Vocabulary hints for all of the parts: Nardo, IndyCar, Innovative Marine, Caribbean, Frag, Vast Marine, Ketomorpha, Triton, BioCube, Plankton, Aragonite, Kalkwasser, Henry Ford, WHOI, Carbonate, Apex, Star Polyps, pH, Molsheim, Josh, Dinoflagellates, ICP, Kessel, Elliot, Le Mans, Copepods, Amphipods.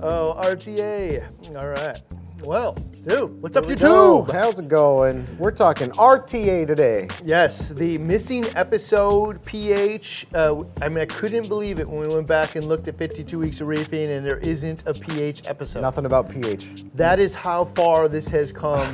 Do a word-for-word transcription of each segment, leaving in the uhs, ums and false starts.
Oh, R T A. All right. Well, dude, what's up, YouTube? How's it going? We're talking R T A today. Yes, the missing episode P H. Uh, I mean, I couldn't believe it when we went back and looked at fifty-two weeks of reefing, and there isn't a P H episode. Nothing about P H. That is how far this has come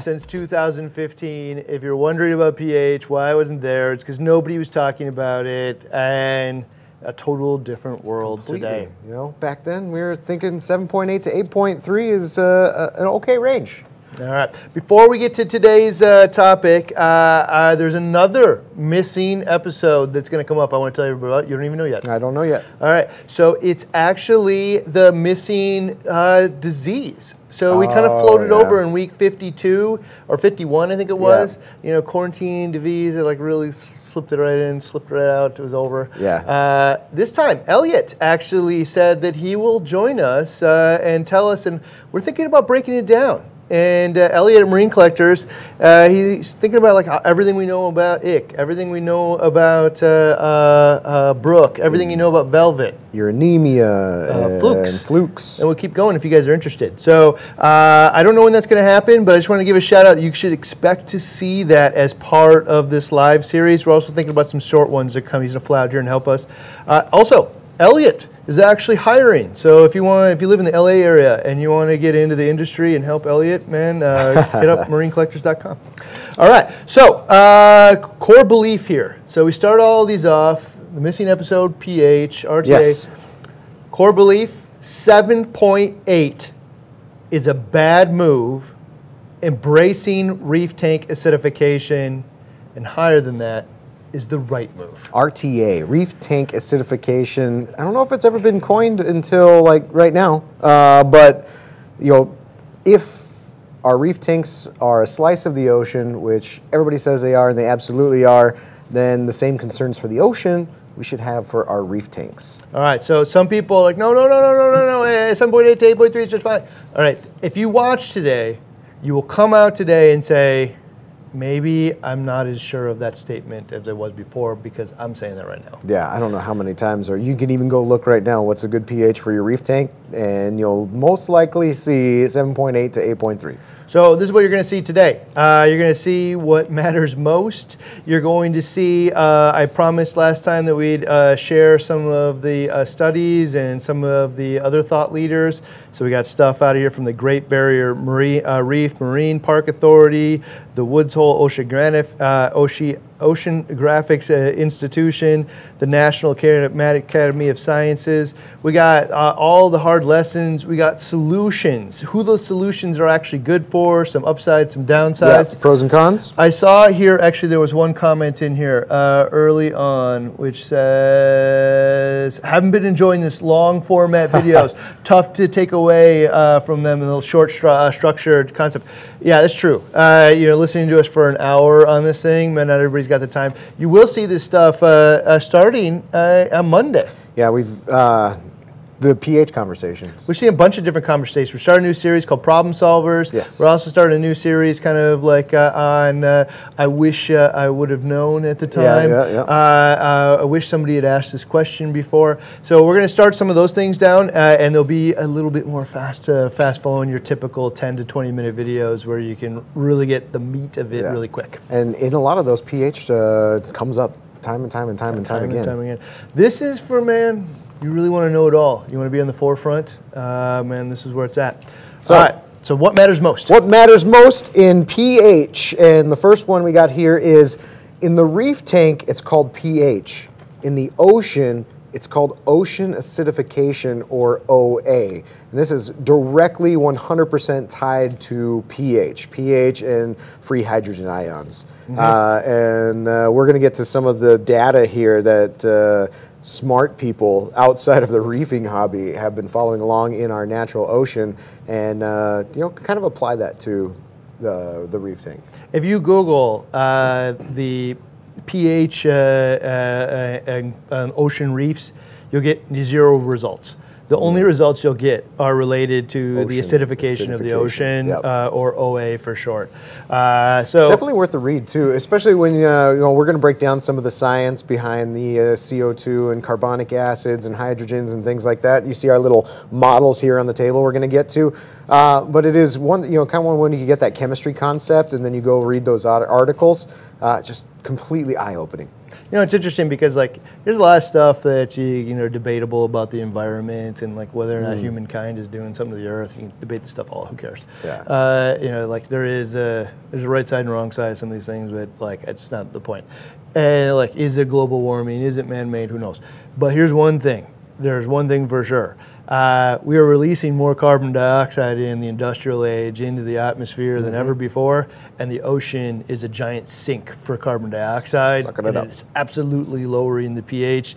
since two thousand fifteen. If you're wondering about P H, why I wasn't there, it's because nobody was talking about it, and a total different world completely today. You know, back then we were thinking seven point eight to eight point three is uh, an okay range. All right. Before we get to today's uh, topic, uh, uh, there's another missing episode that's going to come up. I want to tell you about. You don't even know yet. I don't know yet. All right. So it's actually the missing uh, disease. So we kind of floated oh, yeah. over in week fifty-two or fifty-one, I think it was. Yeah. You know, quarantine disease. It like really slipped it right in, slipped it right out, it was over. Yeah. Uh, this time, Elliot actually said that he will join us uh, and tell us, and we're thinking about breaking it down. And uh, Elliot at Marine Collectors, uh, he's thinking about like everything we know about Ick, everything we know about uh, uh, uh, Brook, everything you know about Velvet. Your anemia, uh, and flukes. And flukes. And we'll keep going if you guys are interested. So uh, I don't know when that's going to happen, but I just want to give a shout out. You should expect to see that as part of this live series. We're also thinking about some short ones that come. He's going to fly out here and help us. Uh, also, Elliot is actually hiring. So if you want, if you live in the L A area and you want to get into the industry and help Elliot, man, uh, hit up marine collectors dot com. All right, so uh, core belief here. So we start all these off, the missing episode, P H, R T A. Yes. Core belief, seven point eight is a bad move, embracing reef tank acidification, and higher than that is the right move. R T A, reef tank acidification. I don't know if it's ever been coined until like right now, uh, but you know, if our reef tanks are a slice of the ocean, which everybody says they are and they absolutely are, then the same concerns for the ocean we should have for our reef tanks. All right, so some people are like, no, no, no, no, no, no, no, seven point eight to eight point three is just fine. All right, if you watch today, you will come out today and say, maybe I'm not as sure of that statement as I was before because I'm saying that right now. Yeah, I don't know how many times, or you can even go look right now what's a good P H for your reef tank, and you'll most likely see seven point eight to eight point three. So this is what you're going to see today. Uh, you're going to see what matters most. You're going to see, uh, I promised last time that we'd uh, share some of the uh, studies and some of the other thought leaders. So we got stuff out of here from the Great Barrier Marine, uh, Reef Marine Park Authority, the Woods Hole Oceanographic, uh, Oce Oceanographic uh, Institution, the National Academy of Sciences. We got uh, all the hard lessons. We got solutions, who those solutions are actually good for, some upsides, some downsides. Yeah, pros and cons. I saw here, actually, there was one comment in here uh, early on, which says, haven't been enjoying this long format videos. Tough to take away uh, from them in the short stru structured concept. Yeah, that's true. Uh, you know, listening to us for an hour on this thing, man, not everybody's got the time. You will see this stuff uh, uh, starting uh, on Monday. Yeah, we've uh, the P H conversations. We're seeing a bunch of different conversations. We're starting a new series called Problem Solvers. Yes. We're also starting a new series, kind of like uh, on uh, I wish uh, I would have known at the time. Yeah, yeah, yeah. Uh, uh, I wish somebody had asked this question before. So we're going to start some of those things down, uh, and they'll be a little bit more fast, uh, fast following your typical ten to twenty minute videos where you can really get the meat of it yeah. really quick. And in a lot of those, P H uh, comes up time and time and time and time, time, again. time again. This is for, man, you really want to know it all. You want to be on the forefront, uh, man, this is where it's at. So, all right, so what matters most? What matters most in P H, and the first one we got here is, in the reef tank, it's called P H. In the ocean, it's called ocean acidification, or O A. And this is directly one hundred percent tied to P H, P H and free hydrogen ions. Mm-hmm. uh, and uh, we're going to get to some of the data here that uh, smart people outside of the reefing hobby have been following along in our natural ocean, and uh, you know, kind of apply that to the, the reef tank. If you Google uh, the P H uh, uh, uh, and, and ocean reefs, you'll get zero results. The only yeah. results you'll get are related to ocean, the acidification, acidification of the ocean, yep. uh, or O A for short. Uh, so it's definitely worth the read too, especially when uh, you know we're going to break down some of the science behind the uh, C O two and carbonic acids and hydrogens and things like that. You see our little models here on the table. We're going to get to, uh, but it is one you know kind of when you get that chemistry concept and then you go read those articles, uh, just completely eye-opening. You know, it's interesting because like there's a lot of stuff that you you know debatable about the environment and like whether or not mm. humankind is doing something to the earth. You can debate the stuff all. Who cares? Yeah. Uh, you know, like there is a there's a right side and wrong side of some of these things, but like it's not the point. And like, is it global warming? Is it man-made? Who knows? But here's one thing. There's one thing for sure. Uh, we are releasing more carbon dioxide in the industrial age into the atmosphere mm-hmm. than ever before, and the ocean is a giant sink for carbon dioxide. Sucking it up. It's absolutely lowering the pH.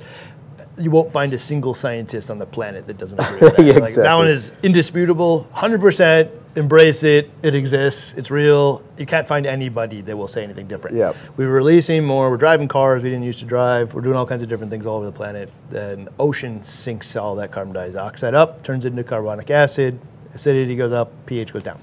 You won't find a single scientist on the planet that doesn't agree with that. Yeah, like, exactly. That one is indisputable, one hundred percent. Embrace it, it exists, it's real. You can't find anybody that will say anything different. Yep. We're releasing more, we're driving cars we didn't used to drive, we're doing all kinds of different things all over the planet. And the ocean sinks all that carbon dioxide up, turns it into carbonic acid, acidity goes up, pH goes down.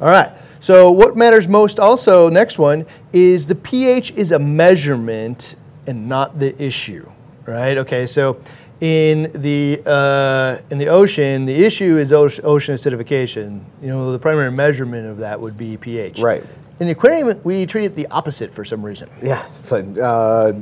All right, so what matters most also, next one, is the pH is a measurement and not the issue, right? Okay, so in the uh, in the ocean, the issue is ocean acidification. You know, the primary measurement of that would be pH. Right. In the aquarium, we treat it the opposite for some reason. Yeah. It's like, uh,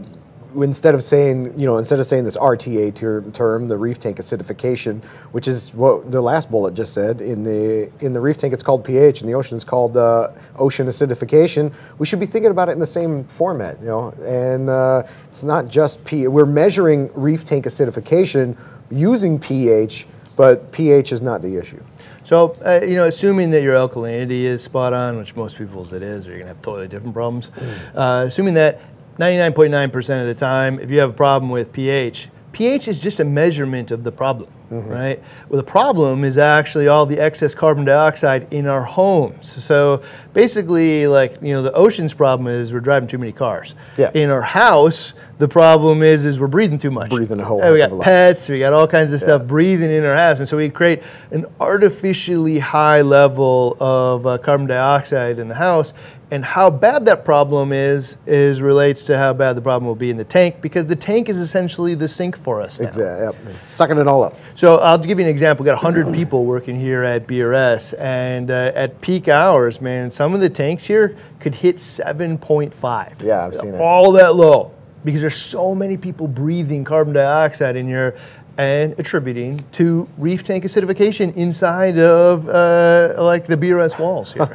instead of saying, you know, instead of saying this R T A ter term, the reef tank acidification, which is what the last bullet just said, in the in the reef tank it's called pH, in the ocean it's called uh, ocean acidification. We should be thinking about it in the same format, you know. And uh, it's not just pH. We're measuring reef tank acidification using pH, but pH is not the issue. So, uh, you know, assuming that your alkalinity is spot on, which most people's it is, or you're gonna have totally different problems. Mm. Uh, assuming that. ninety-nine point nine percent of the time, if you have a problem with pH, pH is just a measurement of the problem, mm-hmm. right? Well, the problem is actually all the excess carbon dioxide in our homes. So basically, like, you know, the ocean's problem is we're driving too many cars. Yeah. In our house, the problem is is we're breathing too much. Breathing a whole lot. We got pets, we got all kinds of stuff yeah. breathing in our house. And so we create an artificially high level of uh, carbon dioxide in the house. And how bad that problem is, is relates to how bad the problem will be in the tank, because the tank is essentially the sink for us now. Exactly, yep. Sucking it all up. So I'll give you an example. We've got one hundred people working here at B R S, and uh, at peak hours, man, some of the tanks here could hit seven point five. Yeah, I've seen all it. All that low, because there's so many people breathing carbon dioxide in your and attributing to reef tank acidification inside of uh, like the B R S walls here.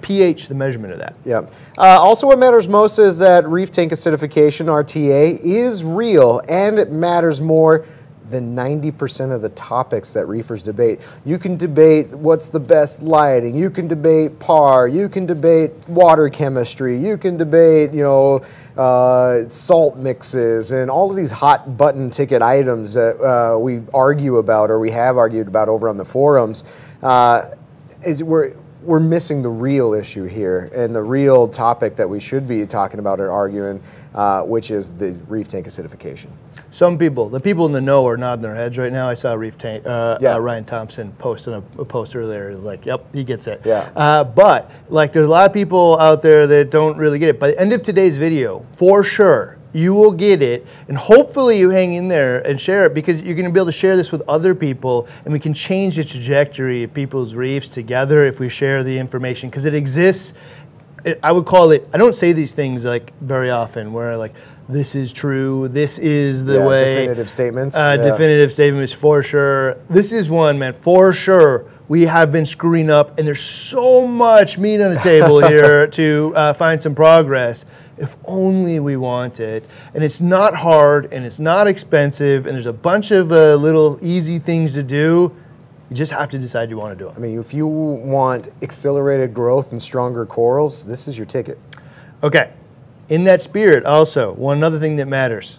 pH, the measurement of that. Yeah. Uh, also what matters most is that reef tank acidification, R T A, is real, and it matters more than ninety percent of the topics that reefers debate. You can debate what's the best lighting, you can debate P A R, you can debate water chemistry, you can debate, you know, uh, salt mixes and all of these hot button ticket items that uh, we argue about or we have argued about over on the forums. Uh, it's, we're, We're missing the real issue here and the real topic that we should be talking about or arguing, uh, which is the reef tank acidification. Some people, the people in the know, are nodding their heads right now. I saw reef tank, uh, yeah. uh, Ryan Thompson posting a, a post earlier. He was like, yep, he gets it. Yeah. Uh, but like, there's a lot of people out there that don't really get it. By the end of today's video, for sure, you will get it, and hopefully you hang in there and share it, because you're gonna be able to share this with other people, and we can change the trajectory of people's reefs together if we share the information, because it exists. It, I would call it, I don't say these things like very often where like, this is true, this is the yeah, way. Definitive statements. Uh, yeah. Definitive statements for sure. This is one, man, for sure. We have been screwing up, and there's so much meat on the table here to uh, find some progress. If only we want it. And it's not hard, and it's not expensive, and there's a bunch of uh, little easy things to do. You just have to decide you want to do it. I mean, if you want accelerated growth and stronger corals, this is your ticket. Okay, in that spirit also, one other thing that matters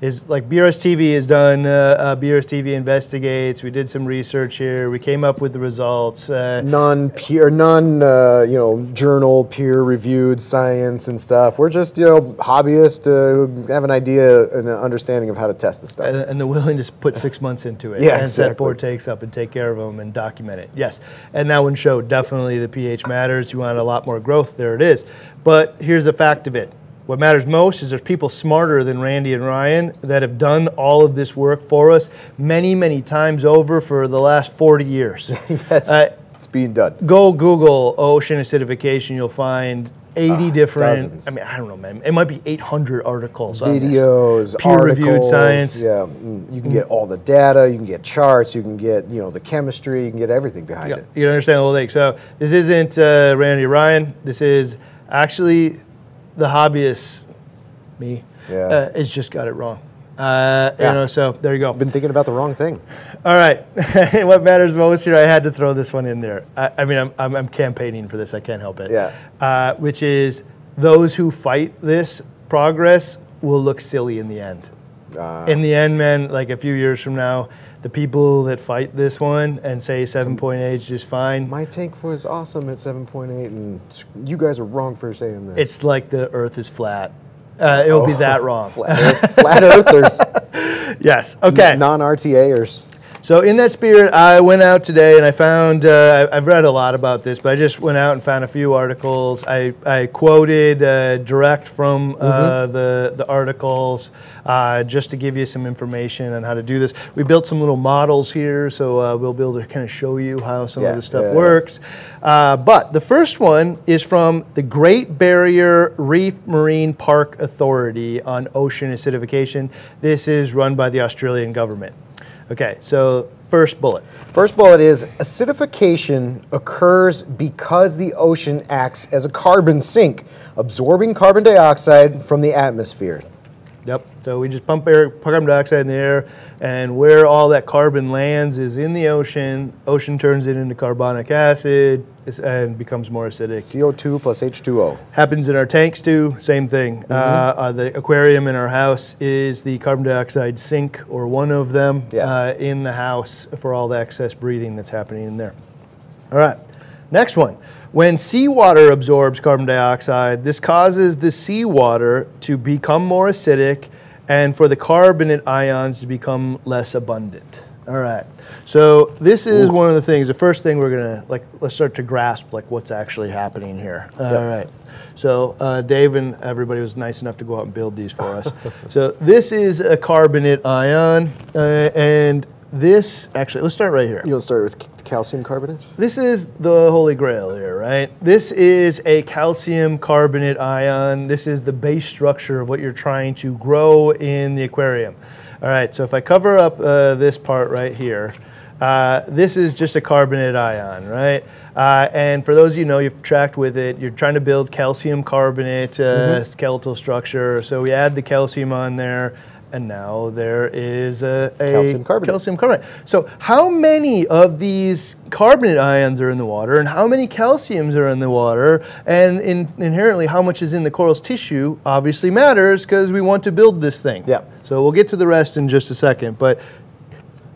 is like B R S T V has done, uh, uh, B R S T V investigates, we did some research here, we came up with the results. Uh, Non-peer, non, uh, you know, journal, peer-reviewed science and stuff. We're just, you know, hobbyists uh, who have an idea and an understanding of how to test the stuff. And, and they're willing to put six months into it. Yeah, and exactly. Set four takes up and take care of them and document it, yes. And that one showed definitely the pH matters. You want a lot more growth, there it is. But here's the fact of it. What matters most is there's people smarter than Randy and Ryan that have done all of this work for us many, many times over for the last forty years. That's, uh, it's being done. Go Google ocean acidification. You'll find eighty uh, different, dozens. I mean, I don't know, man. It might be eight hundred articles. Videos, peer-reviewed science. Yeah, you can get all the data. You can get charts. You can get, you know, the chemistry. You can get everything behind yeah, it. You understand the whole thing. So this isn't uh, Randy Ryan. This is actually... the hobbyist, me, yeah. uh, it's just got it wrong. Uh, yeah. You know, so there you go. Been thinking about the wrong thing. All right, what matters most here? I had to throw this one in there. I, I mean, I'm, I'm I'm campaigning for this. I can't help it. Yeah. Uh, which is those who fight this progress will look silly in the end. Uh, in the end, man, like a few years from now, the people that fight this one and say seven point eight is just fine. My tank was awesome at seven point eight, and you guys are wrong for saying that. It's like the Earth is flat. Uh, it will oh, be that wrong. Flat, earth, flat earthers. Yes. Okay. Non-RTAers. So in that spirit, I went out today and I found, uh, I've read a lot about this, but I just went out and found a few articles. I, I quoted uh, direct from uh, mm-hmm. the, the articles uh, just to give you some information on how to do this. We built some little models here, so uh, we'll be able to kind of show you how some yeah, of this stuff yeah, works. Yeah. Uh, but the first one is from the Great Barrier Reef Marine Park Authority on ocean acidification. This is run by the Australian government. Okay, so first bullet. First bullet is acidification occurs because the ocean acts as a carbon sink, absorbing carbon dioxide from the atmosphere. Yep, so we just pump air, carbon dioxide in the air, and where all that carbon lands is in the ocean. Ocean turns it into carbonic acid and becomes more acidic. C O two plus H two O. Happens in our tanks too, same thing. Mm-hmm. uh, uh, the aquarium in our house is the carbon dioxide sink, or one of them, yeah. uh, in the house for all the excess breathing that's happening in there. All right, next one. When seawater absorbs carbon dioxide, this causes the seawater to become more acidic and for the carbonate ions to become less abundant. All right. So this is one of the things, the first thing we're going to, like, let's start to grasp, like, what's actually happening here. All right. So uh, Dave and everybody was nice enough to go out and build these for us. So this is a carbonate ion, uh, and this, actually, let's start right here. You'll start with calcium carbonate? This is the holy grail here, right? This is a calcium carbonate ion. This is the base structure of what you're trying to grow in the aquarium. All right, so if I cover up uh, this part right here, uh, this is just a carbonate ion, right? Uh, and for those of you who know, you've tracked with it, you're trying to build calcium carbonate uh, mm-hmm. skeletal structure. So we add the calcium on there. And now there is a, a calcium carbonate. calcium carbonate. So how many of these carbonate ions are in the water, and how many calciums are in the water, and in, inherently how much is in the coral's tissue obviously matters because we want to build this thing. Yeah. So we'll get to the rest in just a second, but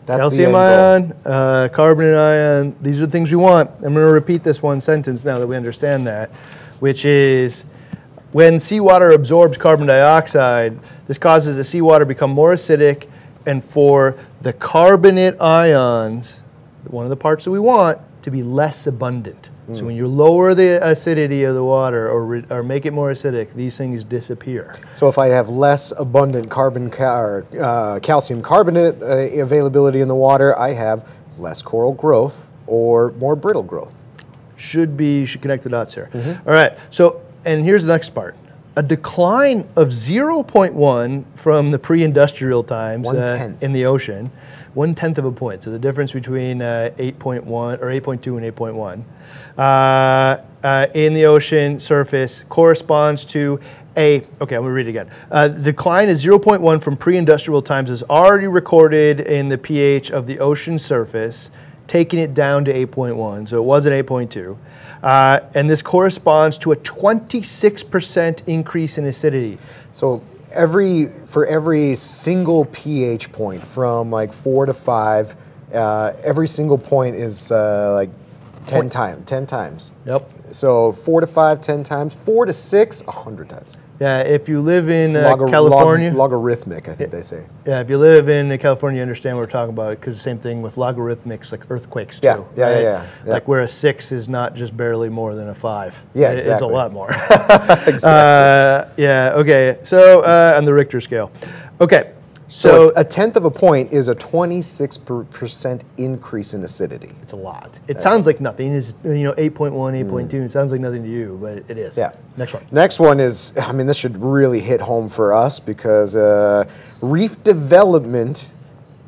that's calcium ion, uh, carbonate ion, these are the things we want. I'm going to repeat this one sentence now that we understand that, which is when seawater absorbs carbon dioxide, this causes the seawater to become more acidic, and for the carbonate ions, one of the parts that we want, to be less abundant. Mm. So when you lower the acidity of the water or, or make it more acidic, these things disappear. So if I have less abundant carbon car, uh, calcium carbonate uh, availability in the water, I have less coral growth or more brittle growth. Should be, should connect the dots here. Mm-hmm. All right, so, and here's the next part. A decline of zero point one from the pre-industrial times uh, in the ocean, one tenth of a point. So the difference between uh, eight point one or eight point two and eight point one uh, uh, in the ocean surface corresponds to a, okay, I'm gonna read it again. Uh, the decline is zero point one from pre-industrial times is already recorded in the pH of the ocean surface, taking it down to eight point one, so it was at eight point two. Uh, and this corresponds to a twenty-six percent increase in acidity. So every for every single pH point from like four to five, uh, every single point is uh, like ten times, ten times. Yep. So four to five, ten times. Four to six, a hundred times. Yeah, if you live in uh, California, log logarithmic, I think it, they say. Yeah, if you live in California, you understand what we're talking about, because the same thing with logarithmics, like earthquakes too. Yeah, yeah, right? yeah, yeah, yeah. Like where a six is not just barely more than a five. Yeah, it, exactly. It's a lot more. exactly. Uh, yeah. Okay. So uh, on the Richter scale. Okay. So, so a, a tenth of a point is a twenty-six per percent increase in acidity. It's a lot. It That's sounds like nothing. It's, you know, eight point one, eight point two. Mm. It sounds like nothing to you, but it is. Yeah. Next one. Next one is, I mean, this should really hit home for us because uh, reef development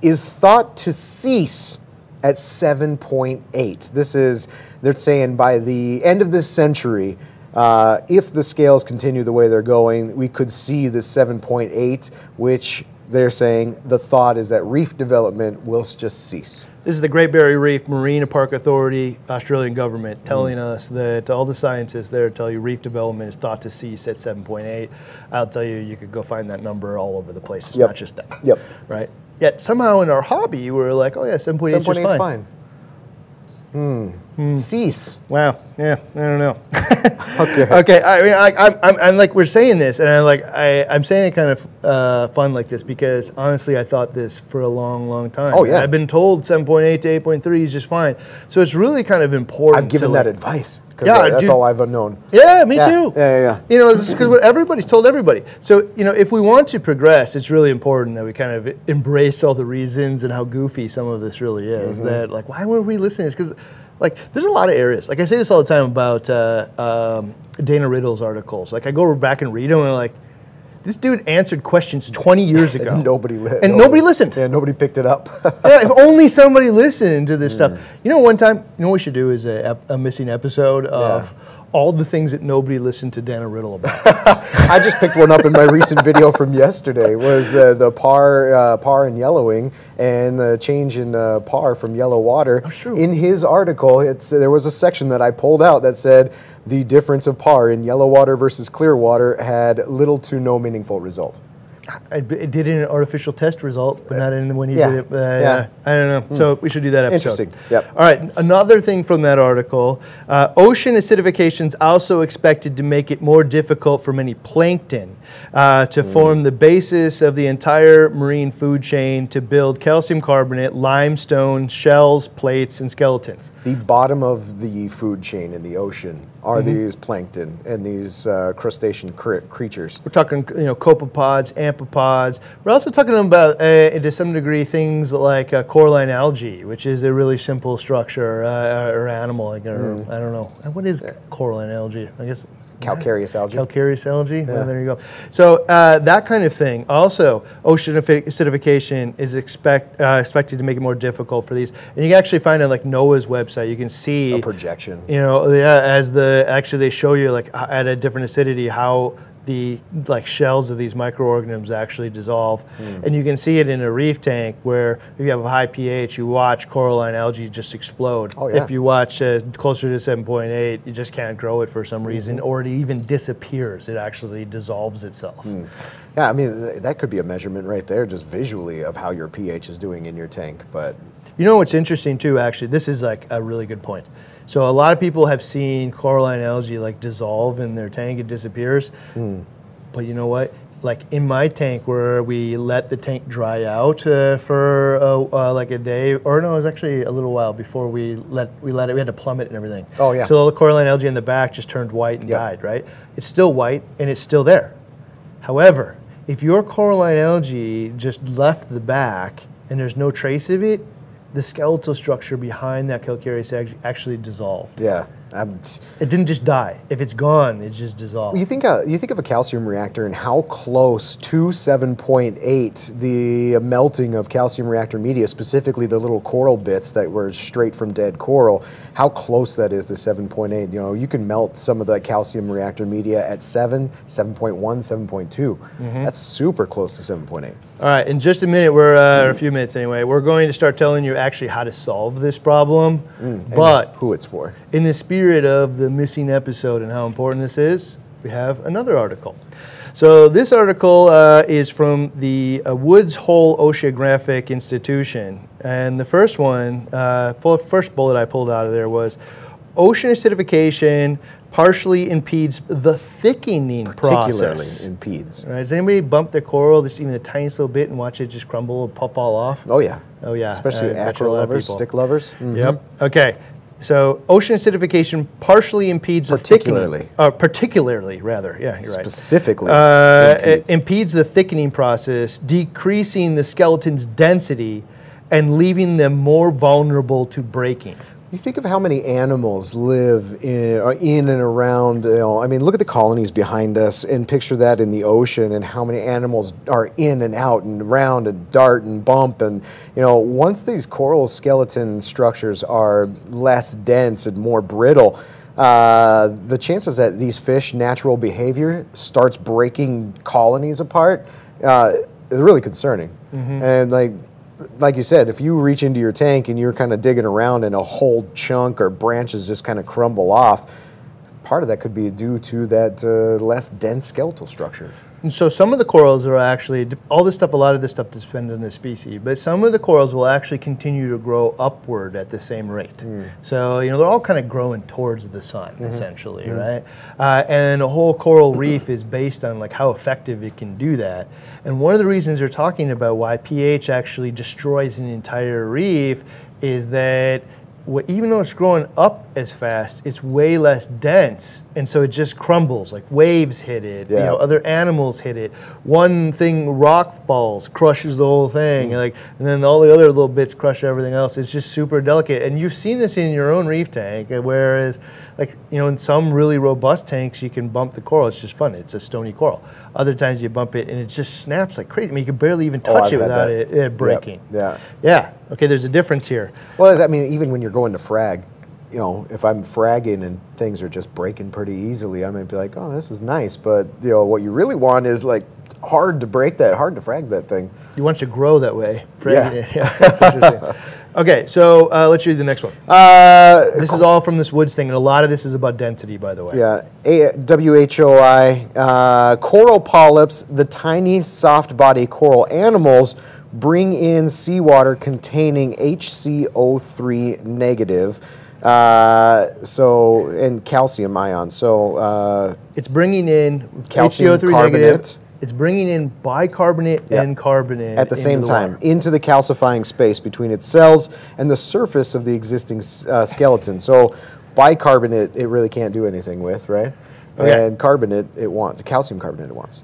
is thought to cease at seven point eight. This is, they're saying by the end of this century, uh, if the scales continue the way they're going, we could see the seven point eight, which... they're saying the thought is that reef development will just cease. This is the Great Barrier Reef Marine Park Authority, Australian government, telling mm. us that all the scientists there tell you reef development is thought to cease at seven point eight. I'll tell you, you could go find that number all over the place. It's yep. not just that. Yep. Right? Yet somehow in our hobby, we're like, oh yeah, seven point eight is fine. fine. Mm. Mm. Cease. Wow. Yeah. I don't know. okay. Okay. I mean, I, I'm, I'm, I'm like, we're saying this, and I'm like, I, I'm saying it kind of uh, fun like this because honestly, I thought this for a long, long time. Oh yeah. I've been told seven point eight to eight point three is just fine. So it's really kind of important. I've given to, that like, advice. Yeah. Uh, that's dude, all I've known. Yeah. Me yeah. too. Yeah, yeah. Yeah. You know, this is because what everybody's told everybody. So you know, if we want to progress, it's really important that we kind of embrace all the reasons and how goofy some of this really is. Mm-hmm. That like, why were we listening? It's because like, there's a lot of areas. Like, I say this all the time about uh, um, Dana Riddle's articles. Like, I go back and read them, and I'm like, this dude answered questions twenty years ago. and nobody listened. And nobody, nobody listened. Yeah, nobody picked it up. yeah, if only somebody listened to this mm. stuff. You know, one time, you know what we should do is a, a missing episode of yeah. all the things that nobody listened to Dana Riddle about. I just picked one up in my recent video from yesterday, was the, the par, uh, par and yellowing and the change in uh, par from yellow water. Oh, sure. In his article, it's, uh, there was a section that I pulled out that said, the difference of par in yellow water versus clear water had little to no meaningful result. It did in an artificial test result, but not in when he yeah. did it. Uh, yeah. I don't know. Mm. So we should do that episode. Interesting. Yep. All right. Another thing from that article, uh, ocean acidification is also expected to make it more difficult for many plankton uh, to mm. form the basis of the entire marine food chain to build calcium carbonate, limestone, shells, plates, and skeletons. The bottom of the food chain in the ocean are mm-hmm. these plankton and these uh, crustacean cre creatures. We're talking, you know, copepods, amphipods. We're also talking about, uh, to some degree, things like uh, coralline algae, which is a really simple structure uh, or animal. Like, or, mm. I don't know. What is coralline algae? I guess. Calcareous algae. Calcareous algae. Yeah. Well, there you go. So uh, that kind of thing. Also, ocean acidification is expect uh, expected to make it more difficult for these. And you can actually find on like NOAA's website, you can see a projection. You know, yeah, as the actually they show you like at a different acidity how the like shells of these microorganisms actually dissolve. Mm. And you can see it in a reef tank where if you have a high pH, you watch coralline algae just explode. Oh, yeah. If you watch uh, closer to seven point eight, you just can't grow it for some reason, mm-hmm. or it even disappears. It actually dissolves itself. Mm. Yeah, I mean, th that could be a measurement right there, just visually of how your pH is doing in your tank. But you know what's interesting too, actually, this is like a really good point. So a lot of people have seen coralline algae like dissolve in their tank, it disappears. Mm. But you know what? Like in my tank where we let the tank dry out uh, for uh, uh, like a day, or no, it was actually a little while before we let we let it, we had to plumb it and everything. Oh yeah. So all the coralline algae in the back just turned white and yep. died, right? It's still white and it's still there. However, if your coralline algae just left the back and there's no trace of it, the skeletal structure behind that calcareous actually dissolved. Yeah. I'm it didn't just die. If it's gone, it just dissolved. You think, a, you think of a calcium reactor and how close to seven point eight the melting of calcium reactor media, specifically the little coral bits that were straight from dead coral, how close that is to seven point eight. You know, you can melt some of the calcium reactor media at seven, seven point one, seven point two. Mm-hmm. That's super close to seven point eight. All right, in just a minute, we're, uh, or a few minutes anyway, we're going to start telling you actually how to solve this problem, mm, but who it's for. In the spirit of the missing episode and how important this is, we have another article. So this article uh, is from the uh, Woods Hole Oceanographic Institution. And the first one, uh, first bullet I pulled out of there was, ocean acidification partially impedes the thickening process. Particularly impedes. Right. Does anybody bump their coral just even the tiniest little bit and watch it just crumble and pop all off? Oh yeah. Oh yeah. Especially uh, acro lovers, stick lovers. Mm-hmm. Yep. Okay. So ocean acidification partially impedes particularly. the thickening. Uh, particularly, rather. Yeah, you're right. Specifically. Uh, impedes. It impedes the thickening process, decreasing the skeleton's density and leaving them more vulnerable to breaking. You think of how many animals live in, in and around, you know, I mean, look at the colonies behind us and picture that in the ocean and how many animals are in and out and around and dart and bump. And, you know, once these coral skeleton structures are less dense and more brittle, uh, the chances that these fish natural behavior starts breaking colonies apart uh, is really concerning. Mm-hmm. And like, Like you said, if you reach into your tank and you're kind of digging around and a whole chunk or branches just kind of crumble off, part of that could be due to that uh, less dense skeletal structure. And so some of the corals are actually, all this stuff, a lot of this stuff depends on the species, but some of the corals will actually continue to grow upward at the same rate. Mm. So, you know, they're all kind of growing towards the sun, mm-hmm. essentially, mm-hmm. right? Uh, and a whole coral reef is based on like how effective it can do that. And one of the reasons they're talking about why pH actually destroys an entire reef is that even though it's growing up as fast, it's way less dense, and so it just crumbles. Like waves hit it, yeah. you know, other animals hit it. One thing, rock falls, crushes the whole thing, mm. and like, and then all the other little bits crush everything else. It's just super delicate, and you've seen this in your own reef tank. Whereas, like you know, in some really robust tanks, you can bump the coral. It's just fun. It's a stony coral. Other times you bump it, and it just snaps like crazy. I mean, you can barely even touch oh, it without it, it breaking. Yep. Yeah. Yeah. Okay, there's a difference here. Well, I mean, even when you're going to frag, you know, if I'm fragging and things are just breaking pretty easily, I might be like, oh, this is nice. But, you know, what you really want is, like, hard to break that, hard to frag that thing. You want it to grow that way. Fragging yeah. It. Yeah, that's interesting. Okay, so uh, let's read the next one. Uh, this is all from this Woods thing, and a lot of this is about density, by the way. Yeah, a W H O I, uh, coral polyps, the tiny soft body coral animals, bring in seawater containing H C O three negative, uh, so and calcium ions. So uh, it's bringing in calcium H C O three carbonate. Negative. It's bringing in bicarbonate yep. and carbonate at the same the time water. into the calcifying space between its cells and the surface of the existing uh, skeleton. So bicarbonate, it really can't do anything with, right? Okay. And carbonate, it wants calcium carbonate. It wants.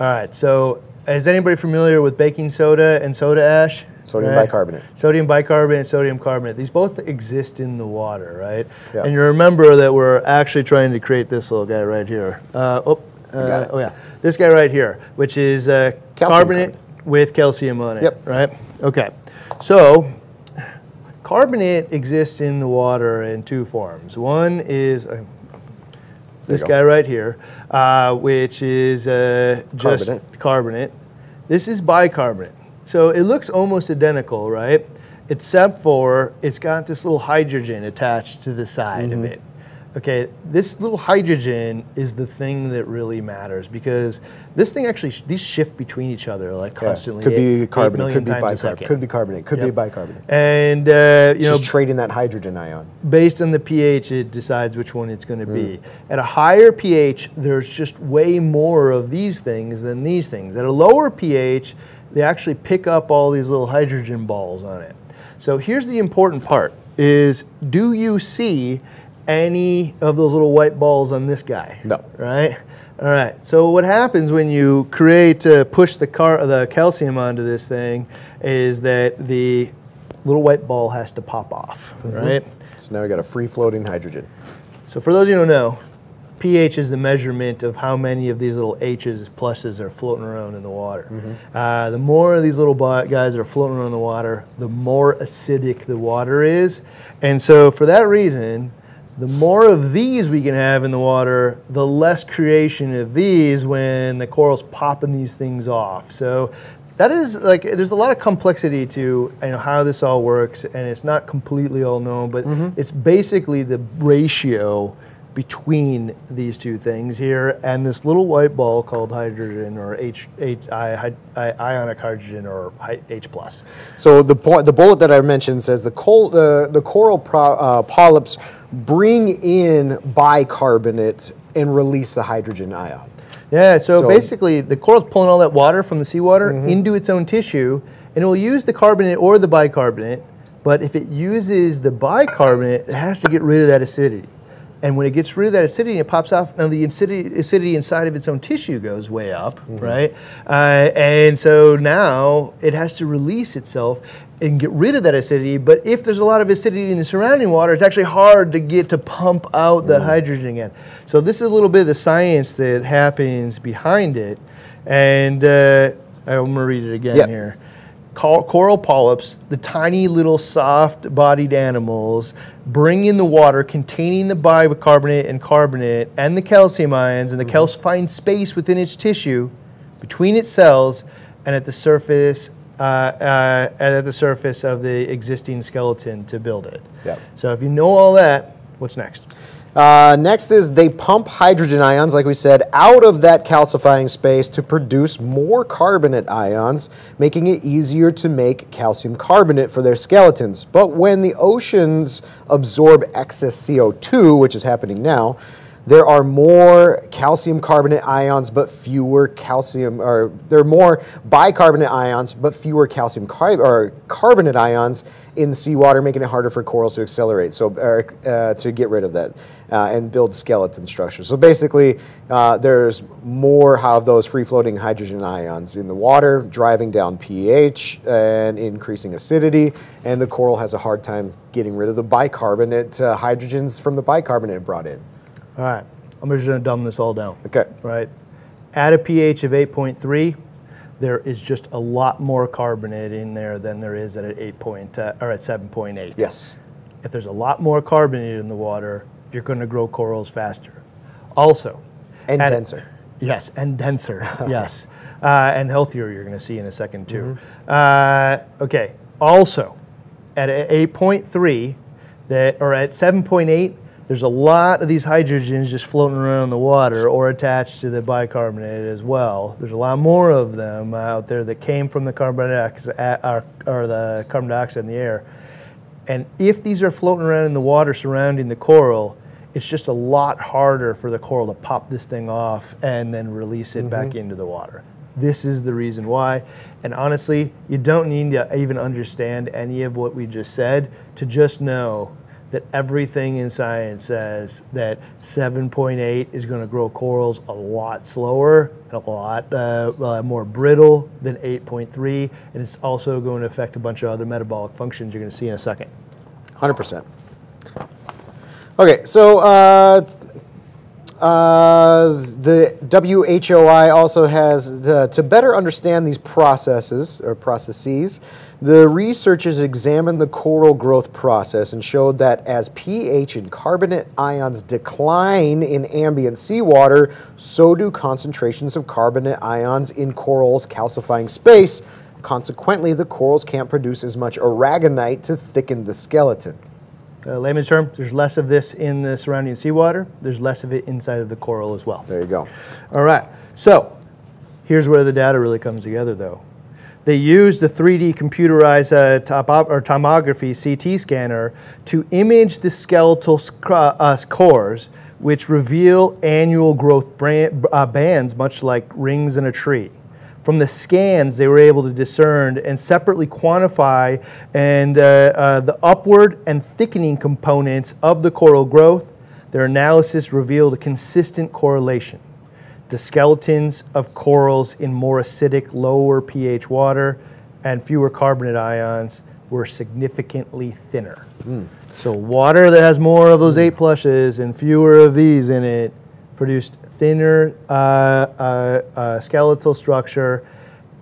All right, so. Is anybody familiar with baking soda and soda ash? Sodium right? bicarbonate. Sodium bicarbonate, sodium carbonate. These both exist in the water, right? Yeah. And you remember that we're actually trying to create this little guy right here. Uh, oh, uh, oh, yeah. This guy right here, which is uh, carbonate, carbonate with calcium on it, yep. right? Okay. So carbonate exists in the water in two forms. One is uh, this guy right here. Uh, which is uh, just carbonate. carbonate. This is bicarbonate. So it looks almost identical, right? Except for it's got this little hydrogen attached to the side mm-hmm. of it. Okay, this little hydrogen is the thing that really matters because this thing actually, sh these shift between each other like yeah. constantly. Could be eight, carbonate, eight could be bicarbonate, could be carbonate, could yep. be bicarbonate. And, uh, you it's know. Just trading that hydrogen ion. Based on the pH, it decides which one it's going to mm. be. At a higher pH, there's just way more of these things than these things. At a lower pH, they actually pick up all these little hydrogen balls on it. So here's the important part is do you see any of those little white balls on this guy? No. Right? All right. So what happens when you create, uh, push the, car, the calcium onto this thing is that the little white ball has to pop off, mm-hmm. right? So now we got a free-floating hydrogen. So for those of you who don't know, pH is the measurement of how many of these little H's, pluses are floating around in the water. Mm-hmm. uh, the more of these little guys are floating around in the water, the more acidic the water is. And so for that reason, the more of these we can have in the water, the less creation of these when the coral's popping these things off. So that is like, there's a lot of complexity to you know, how this all works, and it's not completely all known, but mm-hmm. it's basically the ratio between these two things here, and this little white ball called hydrogen, or H, H I, I, ionic hydrogen, or H plus. So the point, the bullet that I mentioned says the cold, uh, the coral pro, uh, polyps bring in bicarbonate and release the hydrogen ion. Yeah, so, so basically the coral's pulling all that water from the seawater mm-hmm. into its own tissue, and it will use the carbonate or the bicarbonate, but if it uses the bicarbonate, it has to get rid of that acidity. And when it gets rid of that acidity, it pops off. Now the acidity, acidity inside of its own tissue goes way up, mm-hmm. right? Uh, and so now it has to release itself and get rid of that acidity. But if there's a lot of acidity in the surrounding water, it's actually hard to get to pump out that mm-hmm. hydrogen again. So this is a little bit of the science that happens behind it. And uh, I'm gonna read it again yep. here. Coral polyps, the tiny little soft-bodied animals, bring in the water containing the bicarbonate and carbonate and the calcium ions, and the calcium finds space within its tissue, between its cells, and at the surface, uh, uh, and at the surface of the existing skeleton to build it. Yep. So if you know all that, what's next? Uh, next is they pump hydrogen ions, like we said, out of that calcifying space to produce more carbonate ions, making it easier to make calcium carbonate for their skeletons. But when the oceans absorb excess C O two, which is happening now, there are more calcium carbonate ions, but fewer calcium, or there are more bicarbonate ions, but fewer calcium car or carbonate ions in seawater, making it harder for corals to accelerate, so uh, to get rid of that uh, and build skeleton structures. So basically, uh, there's more of those free-floating hydrogen ions in the water, driving down pH and increasing acidity, and the coral has a hard time getting rid of the bicarbonate uh, hydrogens from the bicarbonate brought in. All right, I'm just gonna dumb this all down. Okay. Right, at a pH of eight point three, there is just a lot more carbonate in there than there is at an eight point, uh, or at seven point eight. Yes. If there's a lot more carbonate in the water, you're gonna grow corals faster. Also. And at, denser. Yes, and denser, yes. Uh, and healthier, you're gonna see in a second too. Mm-hmm. uh, okay, also, at eight point three, that, or at seven point eight, there's a lot of these hydrogens just floating around in the water or attached to the bicarbonate as well. There's a lot more of them out there that came from the carbon dioxide, or, or the carbon dioxide in the air. And if these are floating around in the water surrounding the coral, it's just a lot harder for the coral to pop this thing off and then release it mm-hmm. back into the water. This is the reason why. And honestly, you don't need to even understand any of what we just said to just know that everything in science says that seven point eight is going to grow corals a lot slower, a lot uh, uh, more brittle than eight point three, and it's also going to affect a bunch of other metabolic functions you're going to see in a second. one hundred percent. Okay, so uh, uh, the W H O I also has, the, to better understand these processes, or processes, the researchers examined the coral growth process and showed that as pH and carbonate ions decline in ambient seawater, so do concentrations of carbonate ions in corals' calcifying space. Consequently, the corals can't produce as much aragonite to thicken the skeleton. Uh, layman's term, there's less of this in the surrounding seawater. There's less of it inside of the coral as well. There you go. All right. So here's where the data really comes together, though. They used the three D computerized uh, topo or tomography C T scanner to image the skeletal sc uh, cores, which reveal annual growth brand, uh, bands, much like rings in a tree. From the scans, they were able to discern and separately quantify and uh, uh, the upward and thickening components of the coral growth. Their analysis revealed a consistent correlation. The skeletons of corals in more acidic, lower pH water and fewer carbonate ions were significantly thinner. Mm. So water that has more of those eight plushes and fewer of these in it produced thinner uh, uh, uh, skeletal structure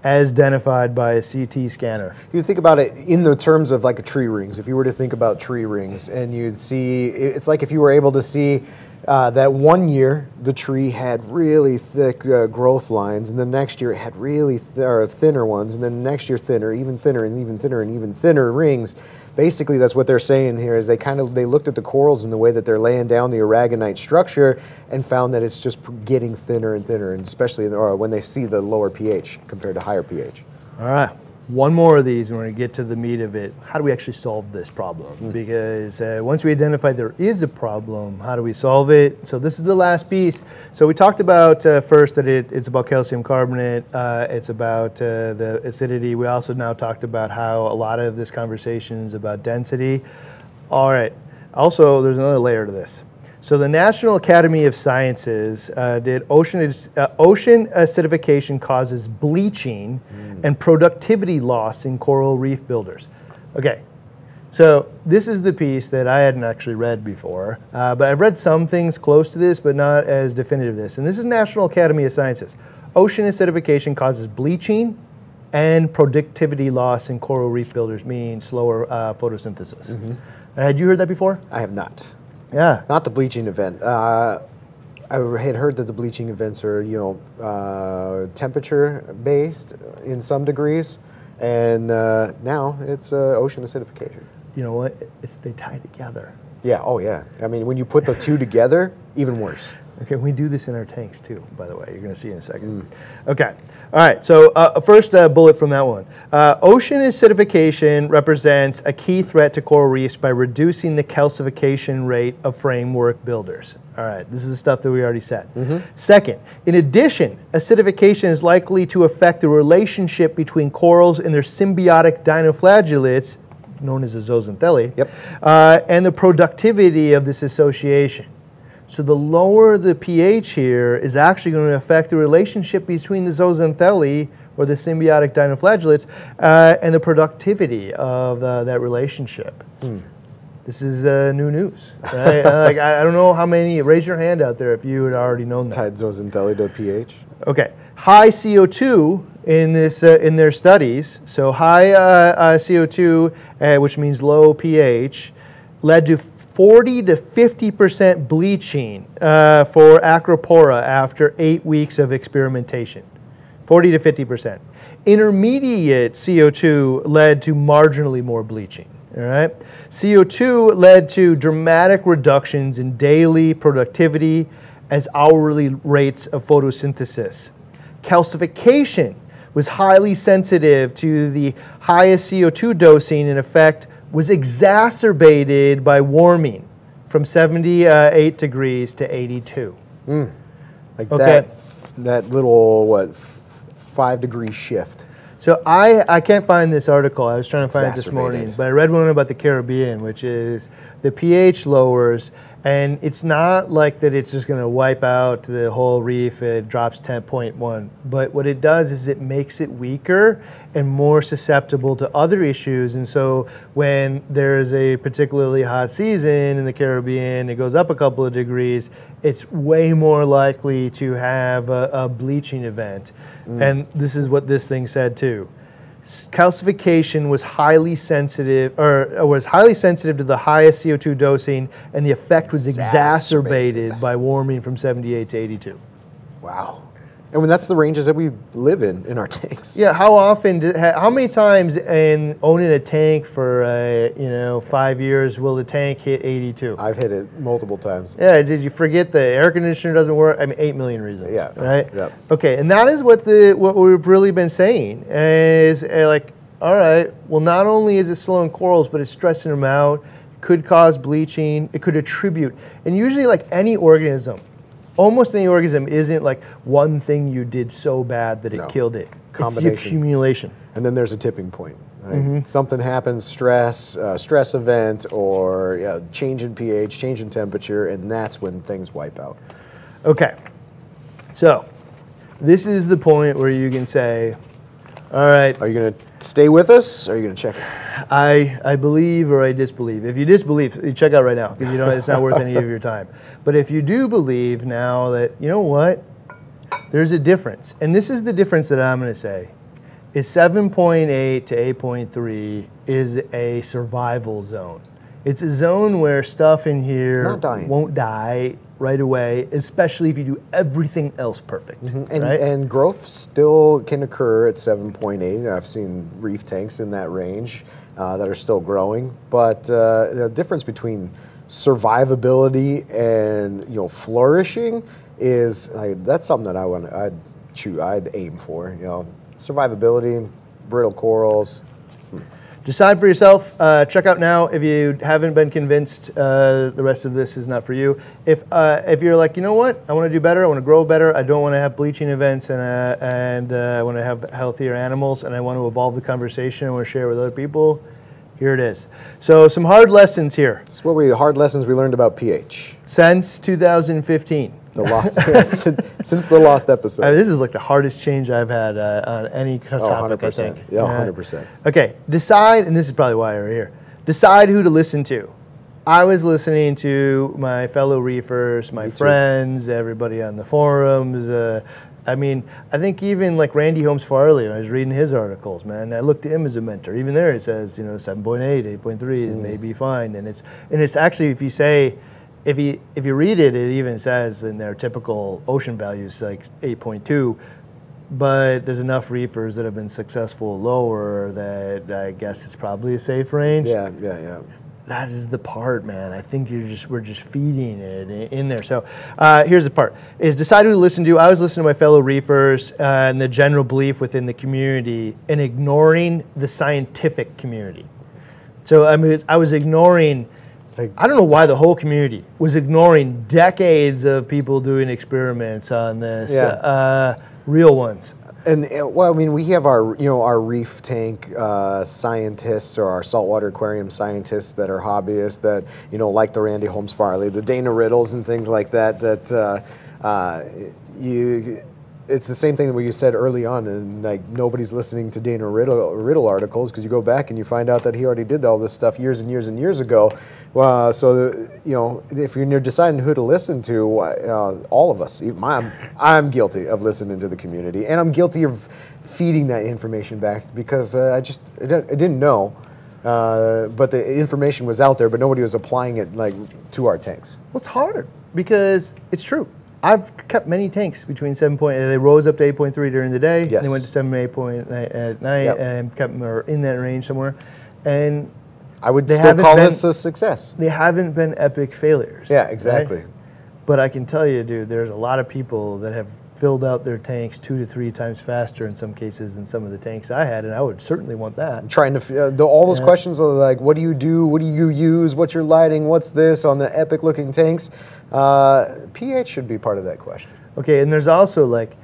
as identified by a C T scanner. You think about it in the terms of like a tree rings. If you were to think about tree rings and you'd see, it's like if you were able to see Uh, that one year, the tree had really thick uh, growth lines, and the next year it had really th or thinner ones, and then the next year thinner, even thinner, and even thinner, and even thinner rings. basically that's what they're saying here, is they kind of, they looked at the corals and the way that they're laying down the aragonite structure and found that it's just getting thinner and thinner, and especially in the, or when they see the lower pH compared to higher pH. All right. One more of these, and we're going to get to the meat of it. How do we actually solve this problem? Mm. Because uh, once we identify there is a problem, how do we solve it? So this is the last piece. So we talked about uh, first that it, it's about calcium carbonate. Uh, it's about uh, the acidity. We also now talked about how a lot of this conversation is about density. All right. Also, there's another layer to this. So the National Academy of Sciences uh, did ocean, uh, ocean acidification causes bleaching mm. and productivity loss in coral reef builders. Okay, so this is the piece that I hadn't actually read before, uh, but I've read some things close to this, but not as definitive as this. And this is National Academy of Sciences. Ocean acidification causes bleaching and productivity loss in coral reef builders, meaning slower uh, photosynthesis. Mm-hmm. uh, had you heard that before? I have not. Yeah. Not the bleaching event. Uh, I had heard that the bleaching events are, you know, uh, temperature based in some degrees, and uh, now it's uh, ocean acidification. You know what? It's they tie together. Yeah. Oh, yeah. I mean, when you put the two together, even worse. Okay, we do this in our tanks too, by the way. You're going to see in a second. Mm. Okay, all right, so uh, first uh, bullet from that one. Uh, ocean acidification represents a key threat to coral reefs by reducing the calcification rate of framework builders. All right, this is the stuff that we already said. Mm-hmm. Second, in addition, acidification is likely to affect the relationship between corals and their symbiotic dinoflagellates, known as the zooxanthellae, yep. uh, and the productivity of this association. So the lower the pH here is actually going to affect the relationship between the zooxanthellae, or the symbiotic dinoflagellates, uh, and the productivity of uh, that relationship. Hmm. This is uh, new news. Right? like, I don't know how many, raise your hand out there if you had already known that. Tied zooxanthellae to pH. Okay. High C O two in, this, uh, in their studies, so high uh, uh, C O two, uh, which means low pH, led to forty to fifty percent bleaching uh, for Acropora after eight weeks of experimentation. forty to fifty percent. Intermediate C O two led to marginally more bleaching. All right? C O two led to dramatic reductions in daily productivity as hourly rates of photosynthesis. Calcification was highly sensitive to the highest C O two dosing, in effect was exacerbated by warming from seventy-eight degrees to eighty-two. Mm. Like okay. that, that little, what, five degree shift. So I, I can't find this article. I was trying to find it this morning, but I read one about the Caribbean, which is the pH lowers, and it's not like that it's just gonna wipe out the whole reef, it drops ten point one, but what it does is it makes it weaker and more susceptible to other issues. And so when there's a particularly hot season in the Caribbean, it goes up a couple of degrees, it's way more likely to have a, a bleaching event. Mm. And this is what this thing said too. Calcification was highly sensitive, or, or was highly sensitive to the highest C O two dosing, and the effect was exacerbated, exacerbated by warming from seventy-eight to eighty-two. Wow. And when that's the ranges that we live in, in our tanks. Yeah, how often, do, how many times in owning a tank for, uh, you know, five years will the tank hit eighty-two? I've hit it multiple times. Yeah, did you forget the air conditioner doesn't work? I mean, eight million reasons, yeah, right? Yeah. Okay, and that is what, the, what we've really been saying is uh, like, all right, well, not only is it slowing corals, but it's stressing them out. It could cause bleaching. It could attribute. And usually like any organism, almost any organism isn't like one thing you did so bad that it no. killed it. Combination. It's the accumulation. And then there's a tipping point. Right? Mm-hmm. Something happens, stress, uh, stress event, or you know, change in pH, change in temperature, and that's when things wipe out. Okay. So this is the point where you can say, all right. Are you going to stay with us, or are you going to check out? I, I believe or I disbelieve. If you disbelieve, you check out right now, because you know it's not worth any of your time. But if you do believe now that, you know what, there's a difference. And this is the difference that I'm going to say, is seven point eight to eight point three is a survival zone. It's a zone where stuff in here won't die right away, especially if you do everything else perfect. Mm-hmm. and, right? and growth still can occur at seven point eight. I've seen reef tanks in that range uh, that are still growing, but uh, the difference between survivability and you know flourishing is like, that's something that I want. I'd chew. I'd aim for. You know, survivability, brittle corals. Decide for yourself. Uh, check out now if you haven't been convinced. Uh, the rest of this is not for you. If uh, if you're like, you know what, I want to do better. I want to grow better. I don't want to have bleaching events, and uh, and uh, I want to have healthier animals, and I want to evolve the conversation. I want to share with other people. Here it is. So some hard lessons here. That's what we hard lessons we learned about pH since two thousand fifteen. The lost since, since the last episode. I mean, this is like the hardest change I've had uh, on any kind of topic. Oh, one hundred percent. I think. Yeah, one hundred uh, percent. Okay, decide, and this is probably why we're here. Decide who to listen to. I was listening to my fellow reefers, my Me friends, too. everybody on the forums. Uh, I mean, I think even like Randy Holmes Farley, I was reading his articles, man, and I looked to him as a mentor. Even there, it says, you know, seven point eight, eight point three, mm. it may be fine, and it's and it's actually if you say. If you if you read it, it even says in their typical ocean values like eight point two, but there's enough reefers that have been successful lower that I guess it's probably a safe range. Yeah, yeah, yeah. That is the part, man. I think you're just we're just feeding it in there. So uh, here's the part: is decide who to listen to. I was listening to my fellow reefers uh, and the general belief within the community, and ignoring the scientific community. So I mean, I was ignoring. Like, I don't know why the whole community was ignoring decades of people doing experiments on this, yeah. uh, real ones. And well, I mean, we have our, you know, our reef tank uh, scientists or our saltwater aquarium scientists that are hobbyists that, you know, like the Randy Holmes Farley, the Dana Riddles and things like that, that uh, uh, you... It's the same thing that you said early on, and like nobody's listening to Dana Riddle, Riddle articles because you go back and you find out that he already did all this stuff years and years and years ago. Uh, so the, you know, if you're deciding who to listen to, uh, all of us, even I'm, I'm guilty of listening to the community, and I'm guilty of feeding that information back because uh, I just I didn't know. Uh, but the information was out there, but nobody was applying it like to our tanks. Well, it's hard because it's true. I've kept many tanks between seven point eight. They rose up to eight point three during the day. Yes. They went to seven point eight at night, yep. and kept them or in that range somewhere. And I would still call been, this a success. They haven't been epic failures. Yeah, exactly. Right? But I can tell you, dude, there's a lot of people that have filled out their tanks two to three times faster in some cases than some of the tanks I had, and I would certainly want that. I'm trying to uh, the, all those yeah. questions are like, what do you do? What do you use? What's your lighting? What's this on the epic-looking tanks? Uh, pH should be part of that question. Okay, and there's also like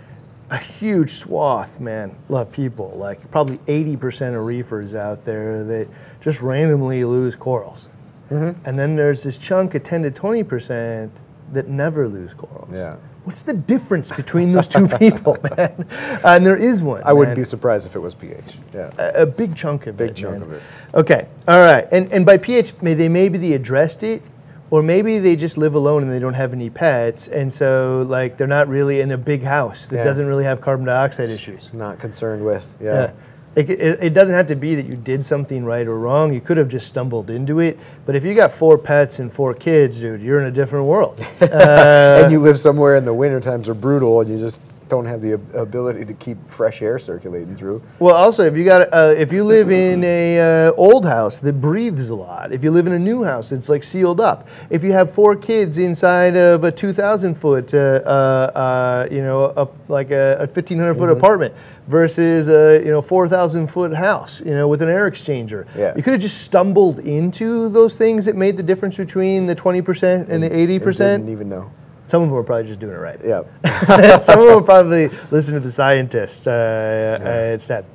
a huge swath, man, of people, like probably eighty percent of reefers out there that just randomly lose corals, mm-hmm. and then there's this chunk of ten to twenty percent that never lose corals. Yeah. What's the difference between those two people, man? Uh, and there is one. I man. wouldn't be surprised if it was pH. Yeah, a, a big chunk of big it. Big chunk man. of it. Okay, all right. And and by pH, may they maybe they addressed it, or maybe they just live alone and they don't have any pets, and so like they're not really in a big house that yeah. doesn't really have carbon dioxide issues. Not concerned with. Yeah. yeah. It, it, it doesn't have to be that you did something right or wrong. You could have just stumbled into it. But if you got four pets and four kids, dude, you're in a different world. Uh, and you live somewhere and the winter times are brutal and you just don't have the ability to keep fresh air circulating through. Well, also, if you got, uh, if you live in a uh, old house that breathes a lot, if you live in a new house, it's like sealed up. If you have four kids inside of a two thousand foot, uh, uh, uh, you know, a, like a, a fifteen hundred foot mm-hmm. apartment versus a you know four thousand foot house, you know, with an air exchanger, yeah. you could have just stumbled into those things that made the difference between the twenty percent and, and the eighty percent. And didn't even know. Some of them were probably just doing it right. Yeah. Some of them probably listen to the scientists uh, yeah. instead.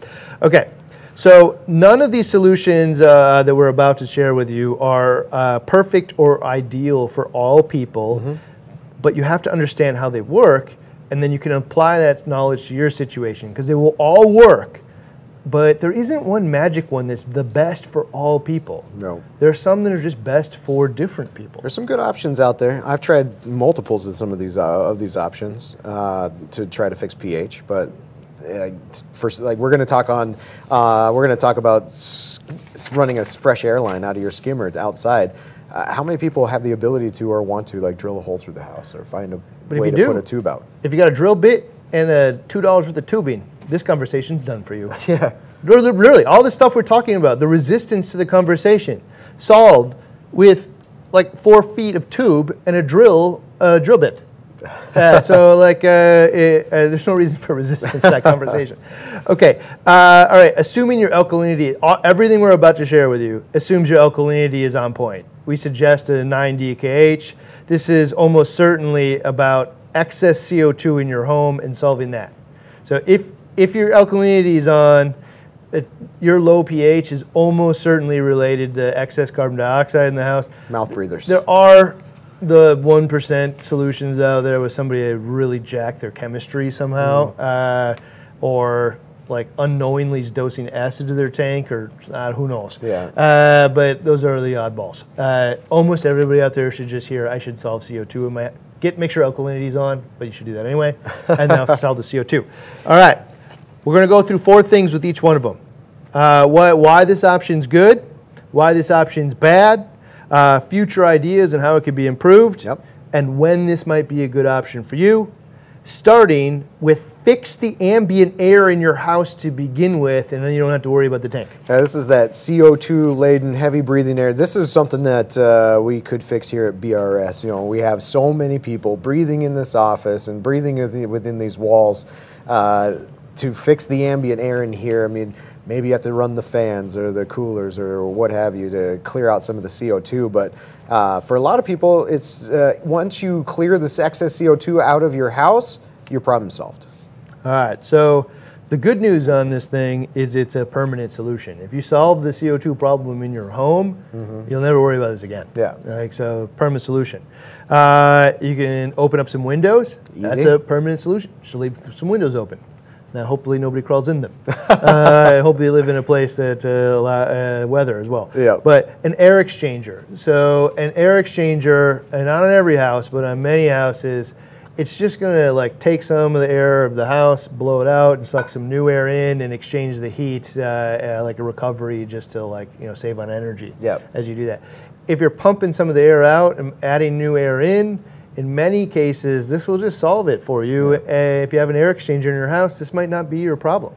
Okay, so none of these solutions uh, that we're about to share with you are uh, perfect or ideal for all people, mm-hmm. but you have to understand how they work, and then you can apply that knowledge to your situation, because they will all work, but there isn't one magic one that's the best for all people. No. There are some that are just best for different people. There's some good options out there. I've tried multiples of some of these uh, of these options uh, to try to fix pH, but uh, first, like we're going to talk on, uh, we're going to talk about running a fresh air line out of your skimmer outside. Uh, how many people have the ability to or want to like drill a hole through the house or find a but way to do, put a tube out? If you got a drill bit and a two dollars worth of tubing, this conversation's done for you. Yeah. Really, really, all the stuff we're talking about, the resistance to the conversation, solved with like four feet of tube and a drill, uh, drill bit. Uh, so like, uh, it, uh, there's no reason for resistance to that conversation. Okay, uh, all right, assuming your alkalinity, all, everything we're about to share with you assumes your alkalinity is on point. We suggest a nine D K H. This is almost certainly about excess C O two in your home and solving that. So if, if your alkalinity is on, it, your low pH is almost certainly related to excess carbon dioxide in the house. Mouth breathers. There are the one percent solutions out there with somebody that really jacked their chemistry somehow, mm. uh, or like unknowingly dosing acid to their tank, or uh, who knows. Yeah. Uh, but those are the oddballs. Uh, almost everybody out there should just hear, I should solve C O two in my, get, make sure alkalinity's on, but you should do that anyway, and now solve the C O two. All right, we're gonna go through four things with each one of them. Uh, why, why this option's good, why this option's bad, Uh, future ideas and how it could be improved, yep. and when this might be a good option for you, starting with fix the ambient air in your house to begin with, and then you don't have to worry about the tank. Now, this is that C O two-laden, heavy-breathing air. This is something that uh, we could fix here at B R S. You know, we have so many people breathing in this office and breathing within these walls uh, to fix the ambient air in here. I mean, maybe you have to run the fans or the coolers or what have you to clear out some of the C O two. But uh, for a lot of people, it's uh, once you clear this excess C O two out of your house, your problem solved. All right, so the good news on this thing is it's a permanent solution. If you solve the C O two problem in your home, mm-hmm. you'll never worry about this again. Yeah. Like, so permanent solution. Uh, you can open up some windows. Easy. That's a permanent solution. Just leave some windows open. Now, hopefully nobody crawls in them. uh, hopefully you live in a place that uh, allow, uh, weather as well. Yeah. But an air exchanger. So an air exchanger, and not on every house, but on many houses, it's just gonna like take some of the air of the house, blow it out, and suck some new air in, and exchange the heat uh, uh, like a recovery, just to like you know save on energy. Yeah. As you do that, if you're pumping some of the air out and adding new air in, in many cases, this will just solve it for you. Yeah. Uh, if you have an air exchanger in your house, this might not be your problem.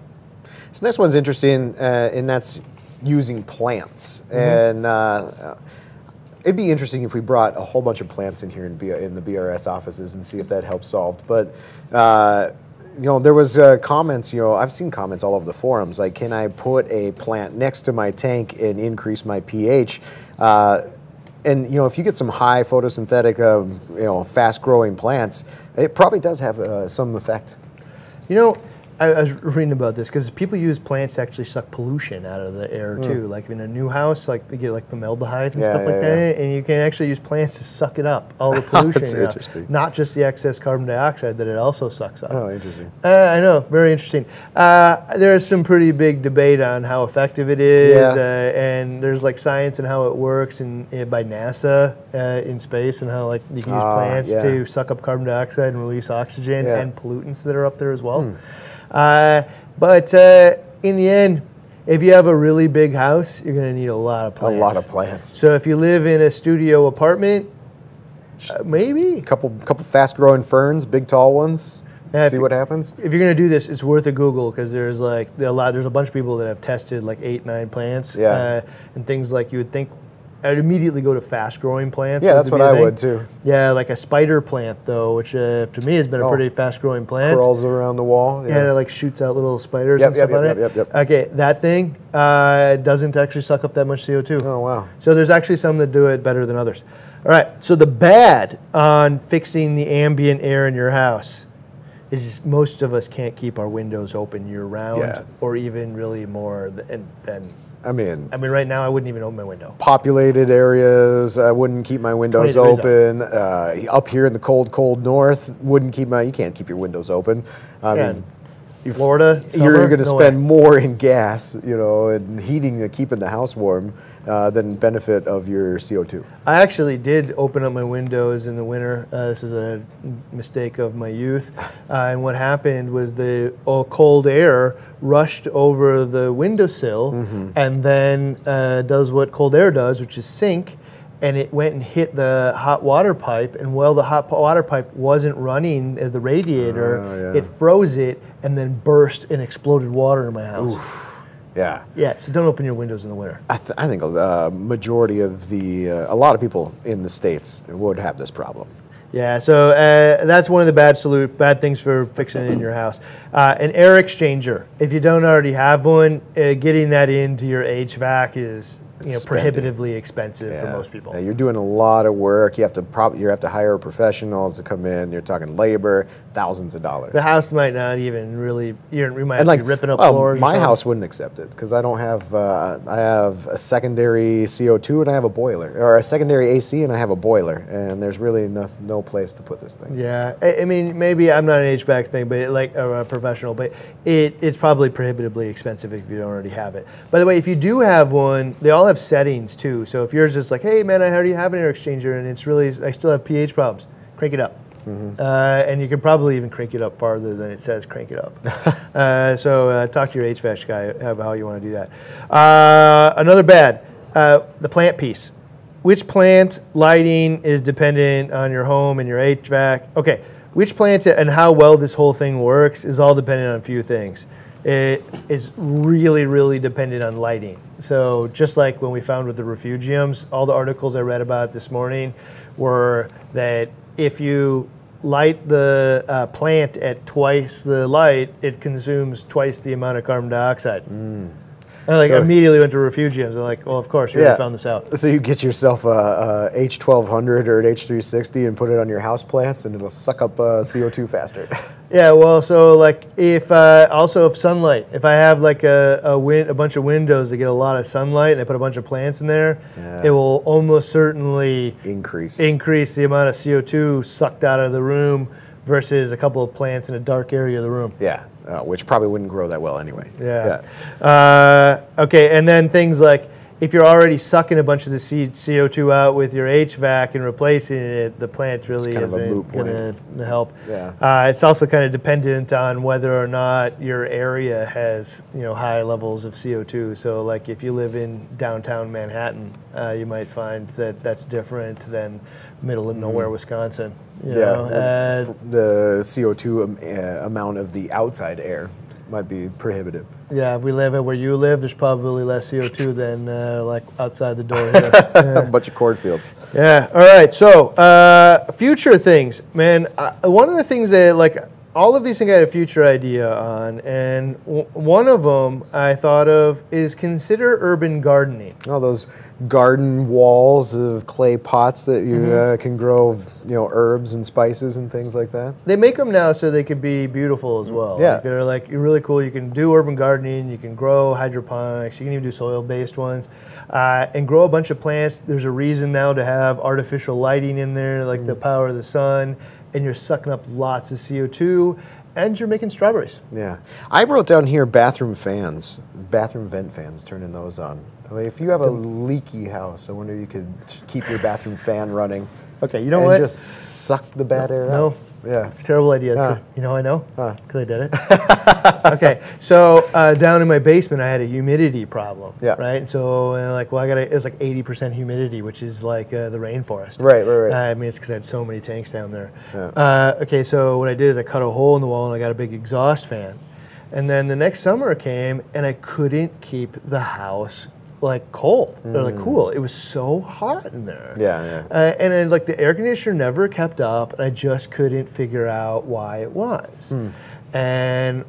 This next one's interesting, uh, and that's using plants. Mm-hmm. And uh, it'd be interesting if we brought a whole bunch of plants in here in, B in the B R S offices and see if that helps solve. But uh, you know, there was uh, comments. You know, I've seen comments all over the forums like, "Can I put a plant next to my tank and increase my pH?" Uh, And you know, if you get some high photosynthetic, um, you know, fast-growing plants, it probably does have uh, some effect. You know, I, I was reading about this because people use plants to actually suck pollution out of the air mm. too. Like in a new house, like they get like formaldehyde and yeah, stuff yeah, like yeah. that, and you can actually use plants to suck it up, all the pollution. That's interesting. Not just the excess carbon dioxide that it also sucks up. Oh, interesting. Uh, I know, very interesting. Uh, there's some pretty big debate on how effective it is, yeah. uh, and there's like science and how it works, and uh, by NASA uh, in space, and how like you can use uh, plants yeah. to suck up carbon dioxide and release oxygen yeah. and pollutants that are up there as well. Mm. Uh, but uh, in the end, if you have a really big house, you're going to need a lot of plants. A lot of plants. So if you live in a studio apartment, uh, maybe a couple couple fast-growing ferns, big tall ones. Yeah, see if, what happens. If you're going to do this, it's worth a Google because there's like a lot. There's a bunch of people that have tested like eight, nine plants. Yeah. Uh, and things like you would think. I'd immediately go to fast-growing plants. Yeah, that's what I would too. Yeah, like a spider plant though, which uh, to me has been a pretty fast-growing plant. Crawls around the wall. Yeah, and it like shoots out little spiders and stuff on it. Yep, yep, yep. Okay, that thing uh, doesn't actually suck up that much C O two. Oh wow! So there's actually some that do it better than others. All right. So the bad on fixing the ambient air in your house is most of us can't keep our windows open year-round, yeah. or even really more than. than I mean, I mean, right now I wouldn't even open my window. Populated areas, I wouldn't keep my windows open. Up. Uh, up here in the cold, cold north, wouldn't keep my. You can't keep your windows open. I yeah. mean, Florida, summer, you're going to no spend way. more in gas, you know, and heating and keeping the house warm uh, than benefit of your C O two. I actually did open up my windows in the winter. Uh, this is a mistake of my youth, uh, and what happened was the oh, cold air rushed over the windowsill mm-hmm. and then uh, does what cold air does, which is sink, and it went and hit the hot water pipe, and while the hot water pipe wasn't running the radiator, oh, yeah. it froze it and then burst and exploded water in my house. Oof. Yeah. Yeah, so don't open your windows in the winter. I, th I think a majority of the, uh, a lot of people in the States would have this problem. Yeah, so uh, that's one of the bad salute, bad things for fixing it in your house. Uh, an air exchanger, if you don't already have one, uh, getting that into your H V A C is you know, prohibitively expensive yeah. for most people. Yeah, you're doing a lot of work. You have to probably you have to hire professionals to come in. You're talking labor, thousands of dollars. The house might not even really. You're, you might like, be ripping up well, floors. My house wouldn't accept it because I don't have. Uh, I have a secondary C O two and I have a boiler, or a secondary A C and I have a boiler, and there's really no, no place to put this thing. Yeah, I, I mean maybe I'm not an H V A C thing, but it, like or a professional, but it it's probably prohibitively expensive if you don't already have it. By the way, if you do have one, they all have settings too. So if yours is like, hey man, I already have an air exchanger and it's really, I still have pH problems, crank it up. Mm-hmm. uh, and you can probably even crank it up farther than it says crank it up. uh, so uh, talk to your H V A C guy about how you want to do that. Uh, another bad, uh, the plant piece. Which plant lighting is dependent on your home and your H V A C? Okay, which plant and how well this whole thing works is all dependent on a few things. It is really, really dependent on lighting. So just like when we found with the refugiums, all the articles I read about this morning were that if you light the uh, plant at twice the light, it consumes twice the amount of carbon dioxide. Mm. I like so, immediately went to refugiums. I'm like, well, of course, you yeah. already found this out. So you get yourself a, a H twelve hundred or an H three sixty and put it on your house plants, and it'll suck up uh, C O two faster. Yeah, well, so like if uh, also if sunlight, if I have like a a, win a bunch of windows that get a lot of sunlight, and I put a bunch of plants in there, yeah. it will almost certainly increase increase the amount of C O two sucked out of the room versus a couple of plants in a dark area of the room. Yeah, uh, which probably wouldn't grow that well anyway. Yeah. yeah. Uh, okay, and then things like if you're already sucking a bunch of the C O two out with your H V A C and replacing it, the plant really isn't going to help. Yeah. Uh, it's also kind of dependent on whether or not your area has you know high levels of C O two. So like if you live in downtown Manhattan, uh, you might find that that's different than middle of nowhere, mm-hmm. Wisconsin. You yeah, know, uh, the C O two um, uh, amount of the outside air might be prohibitive. Yeah, if we live where you live, there's probably less C O two than uh, like outside the door here. Yeah. A bunch of cornfields. Yeah, all right, so uh, future things. Man, uh, one of the things that like, all of these things I had a future idea on, and w one of them I thought of is consider urban gardening. Oh, those garden walls of clay pots that you mm-hmm. uh, can grow, you know, herbs and spices and things like that. They make them now so they could be beautiful as well. Yeah, like they're like really cool. You can do urban gardening. You can grow hydroponics. You can even do soil-based ones, uh, and grow a bunch of plants. There's a reason now to have artificial lighting in there, like mm. the power of the sun. And you're sucking up lots of C O two, and you're making strawberries. Yeah. I wrote down here bathroom fans, bathroom vent fans, turning those on. I mean, if you have a leaky house, I wonder if you could keep your bathroom fan running. Okay, you know and what? And just suck the bad no, air out. No. Yeah. It's a terrible idea. Huh. You know I know? Because huh. I did it. Okay, so uh, down in my basement, I had a humidity problem, yeah. right? And so, and like, well, I got it's like eighty percent humidity, which is like uh, the rainforest. Right, right, right. Uh, I mean, it's because I had so many tanks down there. Yeah. Uh, okay, so what I did is I cut a hole in the wall and I got a big exhaust fan. And then the next summer came and I couldn't keep the house like cold or like cool. It was so hot in there. Yeah, yeah. Uh, and then like the air conditioner never kept up, and I just couldn't figure out why it was. Mm. And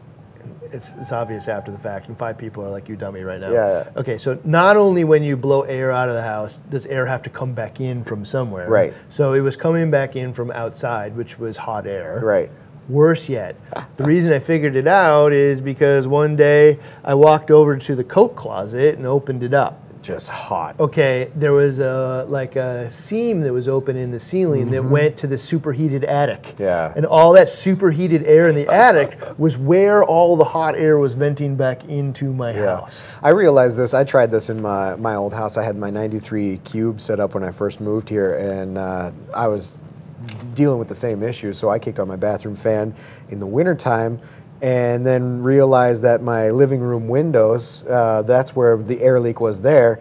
it's, it's obvious after the fact, and five people are like, you dummy right now. Yeah, yeah. Okay, so not only when you blow air out of the house, does air have to come back in from somewhere. Right. So it was coming back in from outside, which was hot air. Right. Worse yet, the reason I figured it out is because one day I walked over to the coat closet and opened it up. Just hot. Okay, there was a like a seam that was open in the ceiling mm-hmm. that went to the superheated attic. Yeah. And all that superheated air in the attic was where all the hot air was venting back into my yeah. house. I realized this. I tried this in my, my old house. I had my ninety-three cube set up when I first moved here, and uh, I was dealing with the same issue, so I kicked on my bathroom fan in the wintertime and then realized that my living room windows, uh, that's where the air leak was there.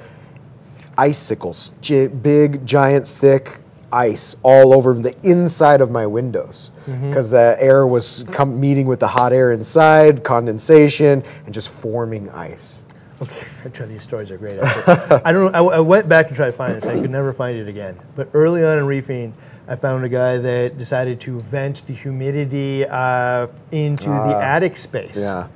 icicles, big, giant, thick ice all over the inside of my windows because mm-hmm. the air was com meeting with the hot air inside, condensation, and just forming ice. Okay, actually, these stories are great. I don't know, I, I went back and tried to find this. I could never find it again. But early on in reefing, I found a guy that decided to vent the humidity uh, into uh, the attic space. Yeah.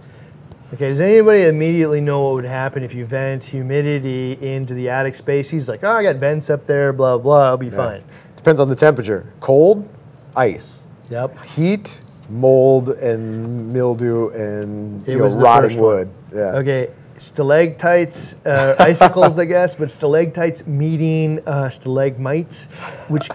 Okay, does anybody immediately know what would happen if you vent humidity into the attic space? He's like, oh, I got vents up there, blah, blah, I'll be yeah. fine. Depends on the temperature. Cold, ice. Yep. Heat, mold, and mildew, and you know, rotting wood. Yeah. Okay. Stalactites, uh, icicles, I guess, but stalactites meeting uh, stalagmites, which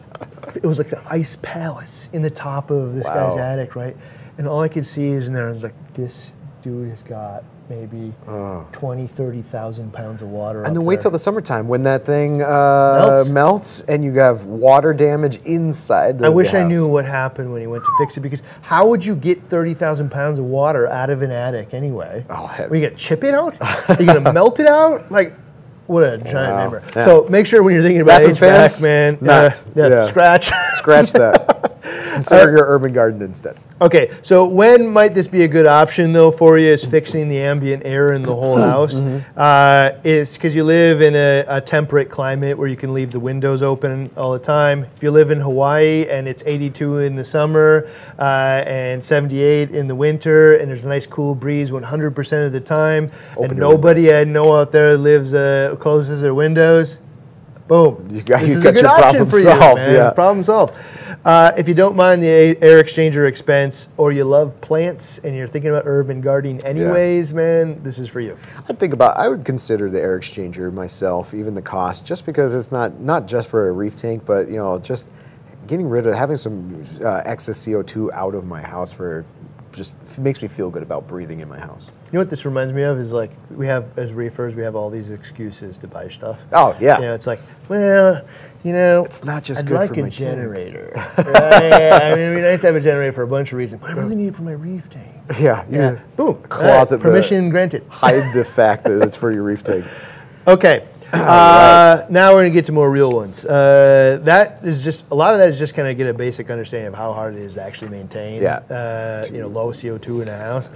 it was like an ice palace in the top of this wow. guy's attic, right? And all I could see is in there, I was like, this dude has got maybe uh. twenty, thirty thousand pounds of water. And then wait there. till the summertime when that thing uh, melts. melts and you have water damage inside the I wish the house. I knew what happened when he went to fix it, because how would you get thirty thousand pounds of water out of an attic anyway? Oh, heck. Are you going to chip it out? Are you going to melt it out? Like, what a giant wow. number. Yeah. So make sure when you're thinking about H V A C, man, uh, yeah, yeah. scratch. Scratch that. Consider uh, your urban garden instead. Okay, so when might this be a good option though for you? Is fixing the ambient air in the whole house? Mm-hmm. uh, is because you live in a, a temperate climate where you can leave the windows open all the time. If you live in Hawaii and it's eighty-two in the summer uh, and seventy-eight in the winter, and there's a nice cool breeze one hundred percent of the time, open and nobody windows. I know out there lives uh, closes their windows. Boom. You got, this you is got a good your option problem for solved. You, man. Yeah. Problem solved. Uh, if you don't mind the air exchanger expense, or you love plants and you're thinking about urban gardening anyways, yeah. man, this is for you. I'd think about, I would consider the air exchanger myself, even the cost, just because it's not, not just for a reef tank, but you know, just getting rid of, having some uh, excess C O two out of my house for, just makes me feel good about breathing in my house. You know what this reminds me of is like, we have, as reefers, we have all these excuses to buy stuff. Oh, yeah. You know, it's like, well, you know, it's not just I'd good like for a my generator. Right? I mean, it'd be nice to have a generator for a bunch of reasons, but I really need it for my reef tank. Yeah. Yeah. yeah. Boom. Closet. Right. Permission the, granted. Hide the fact that it's for your reef tank. Okay. Uh, right. Now we're going to get to more real ones. Uh, that is just, a lot of that is just kind of get a basic understanding of how hard it is to actually maintain, yeah. uh, you know, low C O two in a house.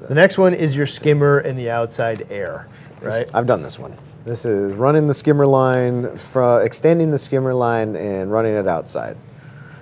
The next one is your skimmer and the outside air, right? I've done this one. This is running the skimmer line, from extending the skimmer line and running it outside.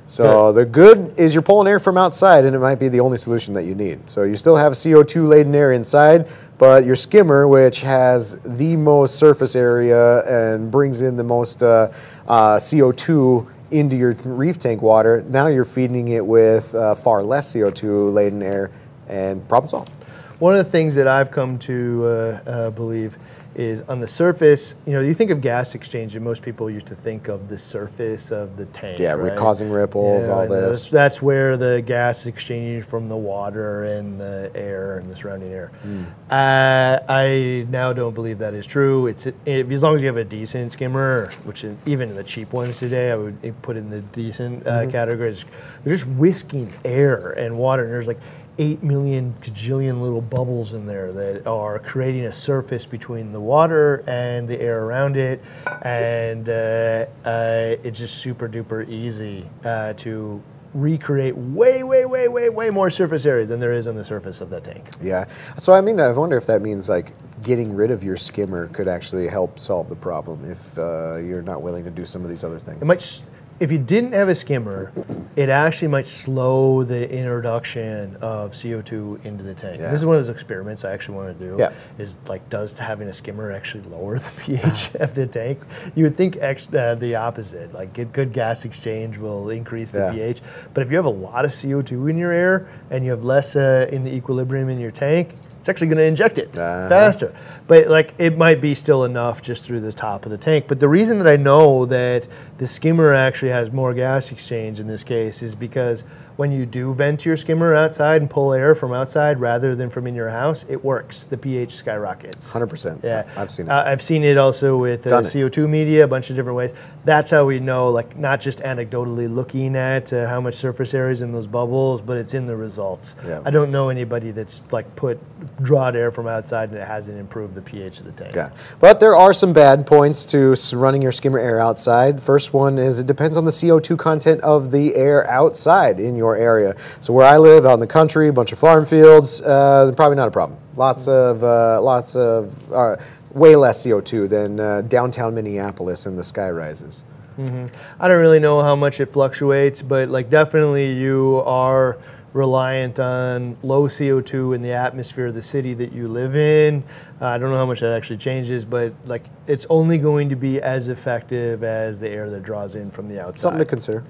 So good. The good is you're pulling air from outside and it might be the only solution that you need. So you still have C O two laden air inside, but your skimmer, which has the most surface area and brings in the most uh, uh, C O two into your reef tank water, now you're feeding it with uh, far less C O two laden air, and problem solved. One of the things that I've come to uh, uh, believe is on the surface, you know, you think of gas exchange, and most people used to think of the surface of the tank. Yeah, right? Causing ripples, yeah, all this. That's, that's where the gas exchange from the water and the air and the surrounding air. Mm. Uh, I now don't believe that is true. It's it, it, as long as you have a decent skimmer, which is, even the cheap ones today, I would put in the decent uh, mm-hmm. categories. They're just whisking air and water, and there's like eight million gajillion little bubbles in there that are creating a surface between the water and the air around it, and uh, uh, it's just super duper easy uh, to recreate way, way, way, way, way more surface area than there is on the surface of that tank. Yeah, so I mean, I wonder if that means like getting rid of your skimmer could actually help solve the problem if uh, you're not willing to do some of these other things. It might. If you didn't have a skimmer, it actually might slow the introduction of C O two into the tank. Yeah. This is one of those experiments I actually want to do, yeah. is like, does having a skimmer actually lower the pH of the tank? You would think ex uh, the opposite, like good, good gas exchange will increase the yeah. pH. But if you have a lot of C O two in your air and you have less uh, in the equilibrium in your tank, it's actually going to inject it uh-huh. faster. But like it might be still enough just through the top of the tank. But the reason that I know that the skimmer actually has more gas exchange in this case is because when you do vent your skimmer outside and pull air from outside rather than from in your house, it works. The pH skyrockets. one hundred percent. Yeah. I've seen it. Uh, I've seen it also with uh, C O two media, a bunch of different ways. That's how we know, like, not just anecdotally looking at uh, how much surface area is in those bubbles, but it's in the results. Yeah. I don't know anybody that's, like, put drawed air from outside and it hasn't improved the pH of the tank. Yeah. But there are some bad points to running your skimmer air outside. First one is it depends on the C O two content of the air outside in your area. So where I live, out in the country, a bunch of farm fields, uh, probably not a problem. Lots of, uh, lots of, uh, way less C O two than uh, downtown Minneapolis in the sky rises. Mm-hmm. I don't really know how much it fluctuates, but, like, definitely you are reliant on low C O two in the atmosphere of the city that you live in. Uh, I don't know how much that actually changes, but, like, it's only going to be as effective as the air that draws in from the outside. Something to consider.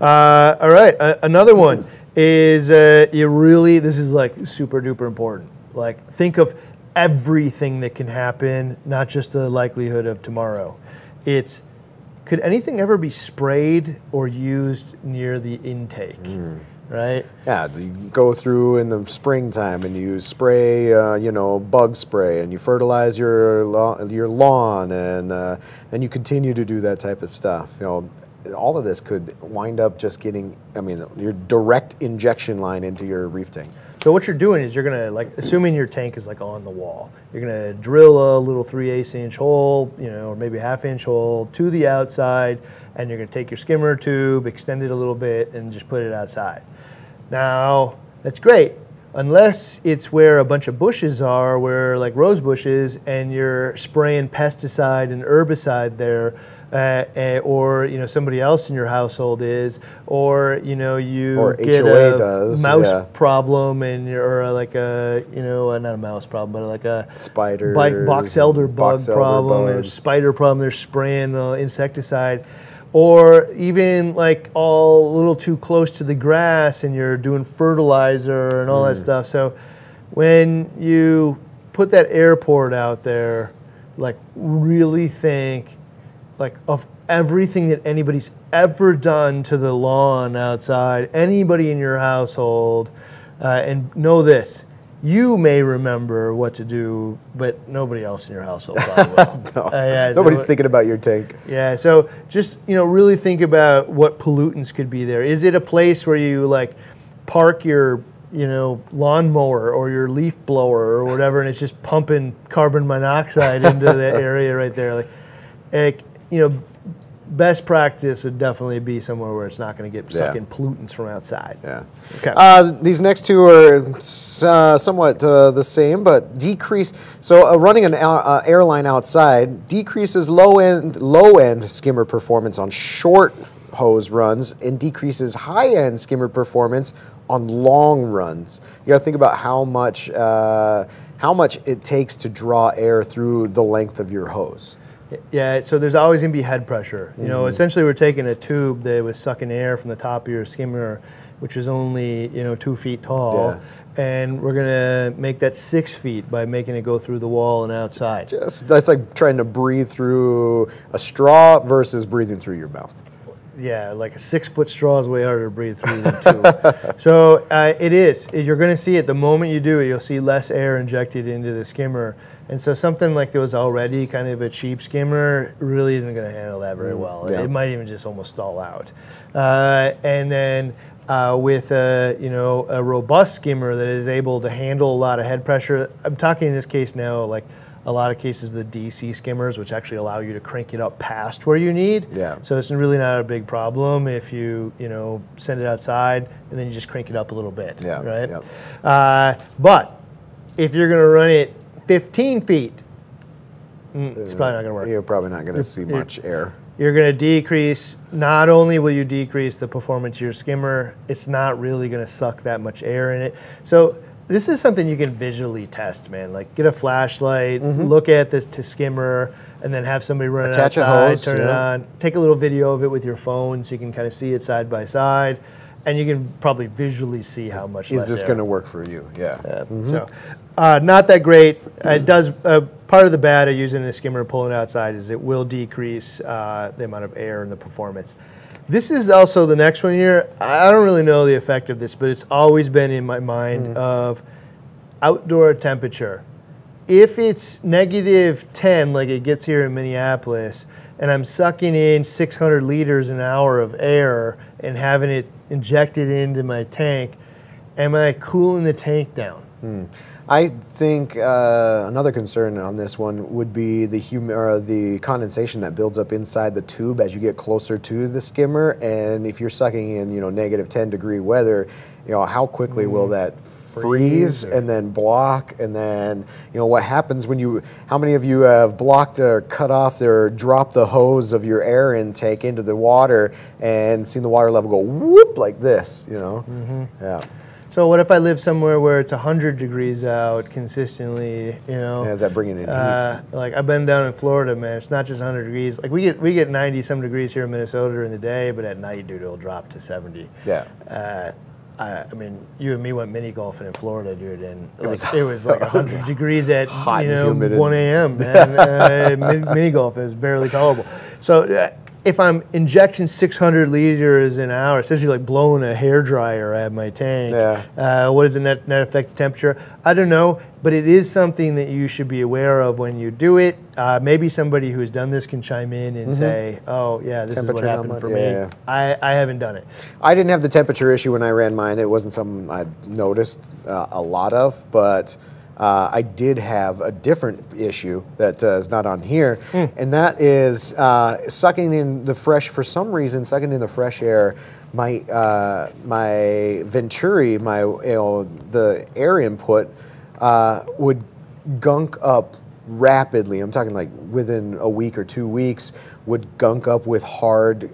Uh, all right, uh, another one is uh, you really, this is, like, super duper important. Like, think of everything that can happen, not just the likelihood of tomorrow. It's, could anything ever be sprayed or used near the intake? Mm. Right? Yeah, you go through in the springtime and you spray, uh, you know, bug spray, and you fertilize your law your lawn, and uh, and you continue to do that type of stuff. You know, all of this could wind up just getting, I mean, your direct injection line into your reef tank. So what you're doing is you're gonna, like, assuming your tank is, like, on the wall, you're gonna drill a little three eighths inch hole, you know, or maybe a half inch hole to the outside, and you're gonna take your skimmer tube, extend it a little bit, and just put it outside. Now, that's great, unless it's where a bunch of bushes are, where, like, rose bushes, and you're spraying pesticide and herbicide there, uh, or, you know, somebody else in your household is, or, you know, you or get H O A a does, mouse yeah. problem, and you're, or like a, you know, not a mouse problem, but like a spider, box elder bug box problem, elder and a spider problem, they're spraying the insecticide. Or even, like, all a little too close to the grass and you're doing fertilizer and all mm. that stuff. So when you put that airport out there, like, really think, like, of everything that anybody's ever done to the lawn outside, anybody in your household, uh, and know this. You may remember what to do, but nobody else in your household probably will. no. uh, yeah, Nobody's so, thinking about your tank. Yeah, so just, you know, really think about what pollutants could be there. Is it a place where you, like, park your, you know, lawnmower or your leaf blower or whatever, and it's just pumping carbon monoxide into that area right there? Like, like, you know, best practice would definitely be somewhere where it's not going to get sucking yeah. pollutants from outside. Yeah. Okay. Uh, these next two are uh, somewhat uh, the same, but decrease. So uh, running an uh, airline outside decreases low end low end skimmer performance on short hose runs and decreases high end skimmer performance on long runs. You got to think about how much uh, how much it takes to draw air through the length of your hose. Yeah, so there's always going to be head pressure. You know, mm-hmm. essentially we're taking a tube that was sucking air from the top of your skimmer, which is only, you know, two feet tall, yeah. and we're going to make that six feet by making it go through the wall and outside. Just, that's like trying to breathe through a straw versus breathing through your mouth. Yeah, like a six-foot straw is way harder to breathe through than two. So uh, it is. You're going to see it. The moment you do it, you'll see less air injected into the skimmer. And so something like there was already kind of a cheap skimmer really isn't going to handle that very well. Yeah. It might even just almost stall out. Uh, and then uh, with a, you know, a robust skimmer that is able to handle a lot of head pressure, I'm talking in this case now, like, a lot of cases the D C skimmers, which actually allow you to crank it up past where you need. Yeah. So it's really not a big problem if you, you know, send it outside and then you just crank it up a little bit. Yeah. Right. Yeah. Uh, but if you're going to run it fifteen feet, mm, it's probably not going to work. You're probably not going to see much air. You're going to decrease. Not only will you decrease the performance of your skimmer, it's not really going to suck that much air in it. So this is something you can visually test, man. Like, get a flashlight, mm-hmm. look at this to skimmer, and then have somebody run Attach it outside, a hose, turn yeah. it on, take a little video of it with your phone so you can kind of see it side by side, and you can probably visually see how much Is less this going to work for you? Yeah. yeah. Mm-hmm. So, uh, not that great. It does, uh, part of the bad of using a skimmer and pulling it outside is it will decrease uh, the amount of air and the performance. This is also the next one here. I don't really know the effect of this, but it's always been in my mind mm-hmm. of outdoor temperature. If it's negative ten, like it gets here in Minneapolis, and I'm sucking in six hundred liters an hour of air and having it injected into my tank, am I cooling the tank down? Hmm. I think uh, another concern on this one would be the hum or the condensation that builds up inside the tube as you get closer to the skimmer, and if you're sucking in, you know, negative ten degree weather, you know, how quickly mm. will that freeze or... and then block, and then, you know, what happens when you? How many of you have blocked or cut off or dropped the hose of your air intake into the water and seen the water level go whoop like this? You know, mm-hmm. yeah. So what if I live somewhere where it's one hundred degrees out consistently, you know? Yeah, is that bringing in heat? Uh, like, I've been down in Florida, man. It's not just one hundred degrees. Like, we get we get ninety-some degrees here in Minnesota during the day, but at night, dude, it'll drop to seventy. Yeah. Uh, I, I mean, you and me went mini-golfing in Florida, dude, and like, it, was, it was like one hundred degrees at, hot, you know, one A M, man. uh, mini-golf is barely tolerable. So... Uh, if I'm injecting six hundred liters an hour, essentially like blowing a hairdryer at my tank, yeah. uh, what is the net, net effect temperature? I don't know, but it is something that you should be aware of when you do it. Uh, maybe somebody who's done this can chime in and mm-hmm. say, oh, yeah, this is what happened for yeah, me. Yeah. I, I haven't done it. I didn't have the temperature issue when I ran mine. It wasn't something I noticed uh, a lot of, but... Uh, I did have a different issue that uh, is not on here, mm. and that is uh, sucking in the fresh, for some reason, sucking in the fresh air, my uh, my venturi, my you know, the air input uh, would gunk up rapidly. I'm talking like within a week or two weeks, would gunk up with hard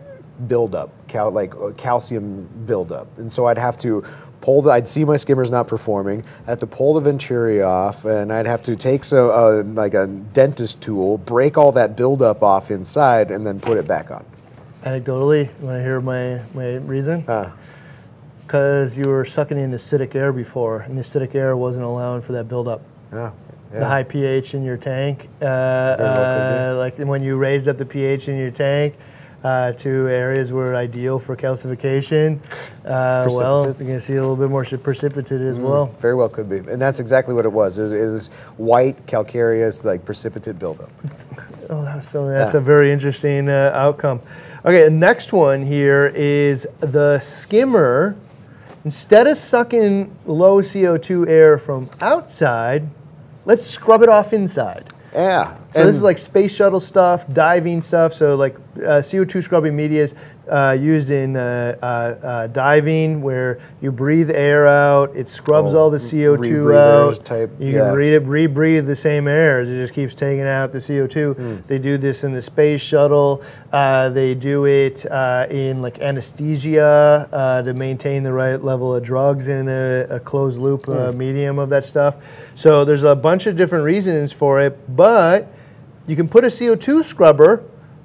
buildup, cal like uh, calcium buildup, and so I'd have to pull the, I'd see my skimmer's not performing, I'd have to pull the venturi off, and I'd have to take some, uh, like a dentist tool, break all that buildup off inside, and then put it back on. Anecdotally, you want to hear my, my reason? Because uh. you were sucking in acidic air before, and the acidic air wasn't allowing for that buildup. Yeah. Yeah. The high pH in your tank, uh, uh, like when you raised up the pH in your tank, Uh, to areas were ideal for calcification. Uh, well, you're gonna see a little bit more precipitate as mm, well. Very well could be, and that's exactly what it was. It was, it was white calcareous, like precipitate buildup. oh, so that's yeah. a very interesting uh, outcome. Okay, the next one here is the skimmer. Instead of sucking low C O two air from outside, let's scrub it off inside. Yeah. So this is like space shuttle stuff, diving stuff. So like uh, C O two scrubbing media is uh, used in uh, uh, uh, diving, where you breathe air out, it scrubs oh, all the C O two out. Type, you yeah. can re re-breathe the same air. It just keeps taking out the C O two. Mm. They do this in the space shuttle. Uh, they do it uh, in like anesthesia uh, to maintain the right level of drugs in a, a closed loop mm. uh, medium of that stuff. So there's a bunch of different reasons for it, but you can put a C O two scrubber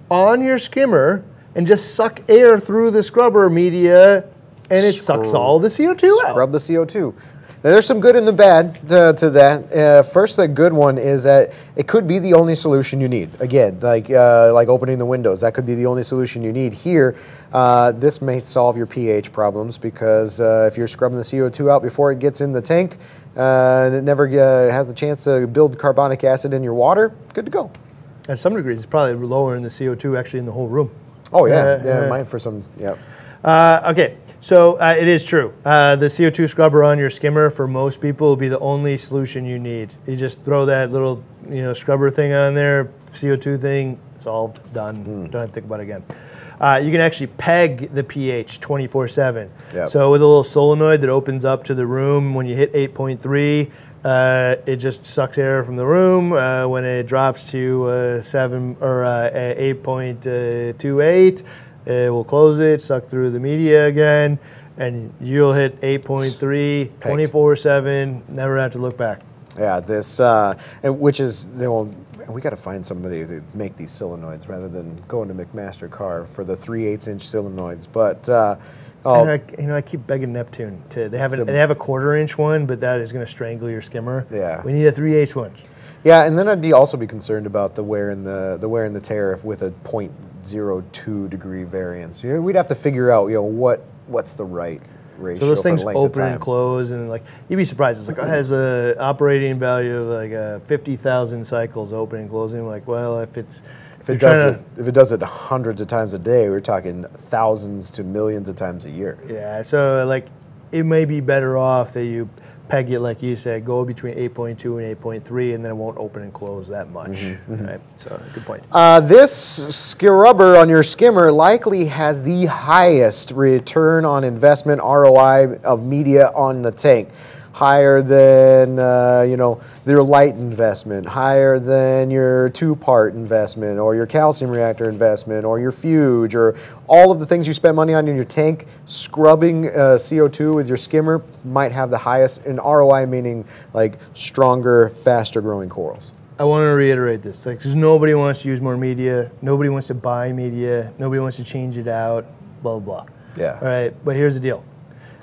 on your skimmer and just suck air through the scrubber media, and it Scrub. sucks all the C O two out. Scrub the C O two. Now, there's some good and the bad to, to that. Uh, first, the good one is that it could be the only solution you need. Again, like uh, like opening the windows, that could be the only solution you need. Here, uh, this may solve your pH problems, because uh, if you're scrubbing the C O two out before it gets in the tank, uh, and it never uh, has the chance to build carbonic acid in your water, good to go. At some degrees, it's probably lowering the C O two actually in the whole room. Oh, yeah, uh, yeah, uh, mine for some, yeah. Uh, okay. So uh, it is true. Uh, the C O two scrubber on your skimmer for most people will be the only solution you need. You just throw that little, you know, scrubber thing on there, C O two thing, solved, done. Mm. Don't have to think about it again. Uh, you can actually peg the pH twenty-four seven. Yep. So with a little solenoid that opens up to the room, when you hit eight point three, uh, it just sucks air from the room. Uh, when it drops to uh, seven or uh, eight point two eight. It will close it, suck through the media again, and you'll hit eight point three, twenty-four seven, never have to look back. Yeah, this, uh, and which is, you know, we got to find somebody to make these solenoids rather than going to McMaster Car for the three eighths inch solenoids. But, uh, oh, and I, you know, I keep begging Neptune to, they have, an, a, they have a quarter inch one, but that is going to strangle your skimmer. Yeah. We need a three eighths one. Yeah, and then I'd be also be concerned about the wear and the the wear and the tear if with a zero point zero two degree variance. You know, we'd have to figure out, you know, what what's the right ratio. So those things for open and close, and like you'd be surprised. It's like it has a operating value of like uh, fifty thousand cycles open and closing. Like, well, if it's if it does it, if it does it hundreds of times a day, we're talking thousands to millions of times a year. Yeah, so like it may be better off that you peg it, like you said, go between eight point two and eight point three, and then it won't open and close that much. Mm-hmm, mm-hmm. Right? So, good point. Uh, this scrubber on your skimmer likely has the highest return on investment, R O I, of media on the tank. Higher than, uh, you know, your light investment, higher than your two-part investment, or your calcium reactor investment, or your fuge, or all of the things you spend money on in your tank. Scrubbing uh, C O two with your skimmer might have the highest in R O I, meaning like stronger, faster-growing corals. I want to reiterate this, like, because nobody wants to use more media, nobody wants to buy media, nobody wants to change it out, blah, blah, blah. Yeah. All right, but here's the deal.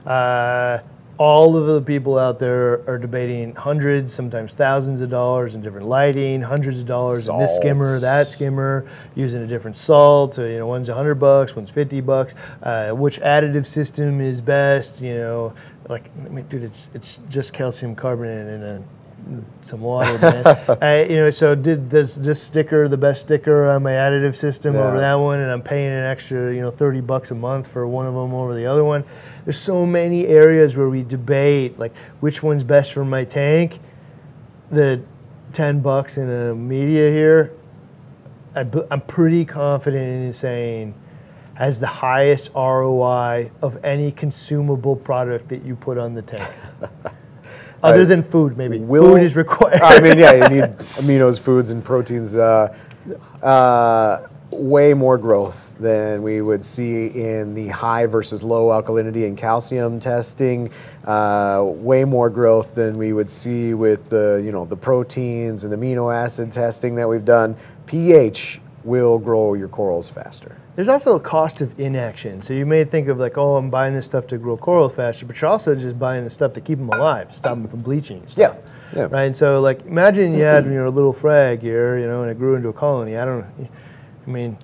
Uh, All of the people out there are debating hundreds, sometimes thousands of dollars in different lighting, hundreds of dollars Salts. in this skimmer, that skimmer, using a different salt. You know, one's a hundred bucks, one's fifty bucks. Uh, which additive system is best? You know, like, I mean, dude, it's it's just calcium carbonate and a, some water, man. I, you know, so did this this sticker the best sticker on my additive system yeah. over that one, and I'm paying an extra, you know, thirty bucks a month for one of them over the other one. There's so many areas where we debate, like, which one's best for my tank. The ten bucks in a media here, I, I'm pretty confident in saying has the highest R O I of any consumable product that you put on the tank. Other than food, maybe. Will, food is required. I mean, yeah, you need aminos, foods, and proteins. Uh, uh, way more growth than we would see in the high versus low alkalinity and calcium testing. Uh, way more growth than we would see with the, you know, the proteins and amino acid testing that we've done. pH will grow your corals faster. There's also a cost of inaction. So you may think of like, oh, I'm buying this stuff to grow corals faster, but you're also just buying the stuff to keep them alive, stop them from bleaching and stuff. Yeah, yeah. Right, and so like, imagine you had your little frag here, you know, and it grew into a colony. I don't know, I mean,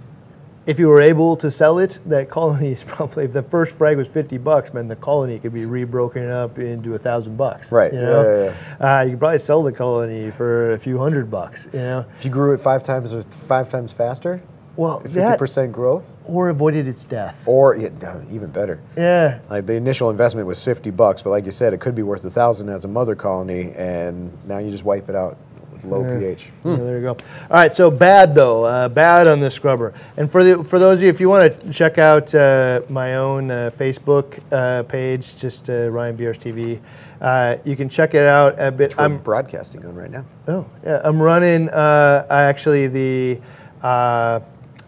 if you were able to sell it, that colony is probably, if the first frag was fifty bucks, man, the colony could be rebroken up into a thousand bucks. Right, you know? yeah, yeah, yeah. Uh, you could probably sell the colony for a few hundred bucks, you know? If you grew it five times or five times faster? Well, fifty percent growth, or avoided its death, or it, even better. Yeah, like the initial investment was fifty bucks, but like you said, it could be worth a thousand as a mother colony, and now you just wipe it out with low yeah. pH. Yeah, hmm. There you go. All right, so bad though, uh, bad on the scrubber. And for the for those of you, if you want to check out uh, my own uh, Facebook uh, page, just uh, Ryan B R S T V. Uh, you can check it out a bit. Which I'm broadcasting on right now. Oh yeah, I'm running. Uh, I actually the. Uh,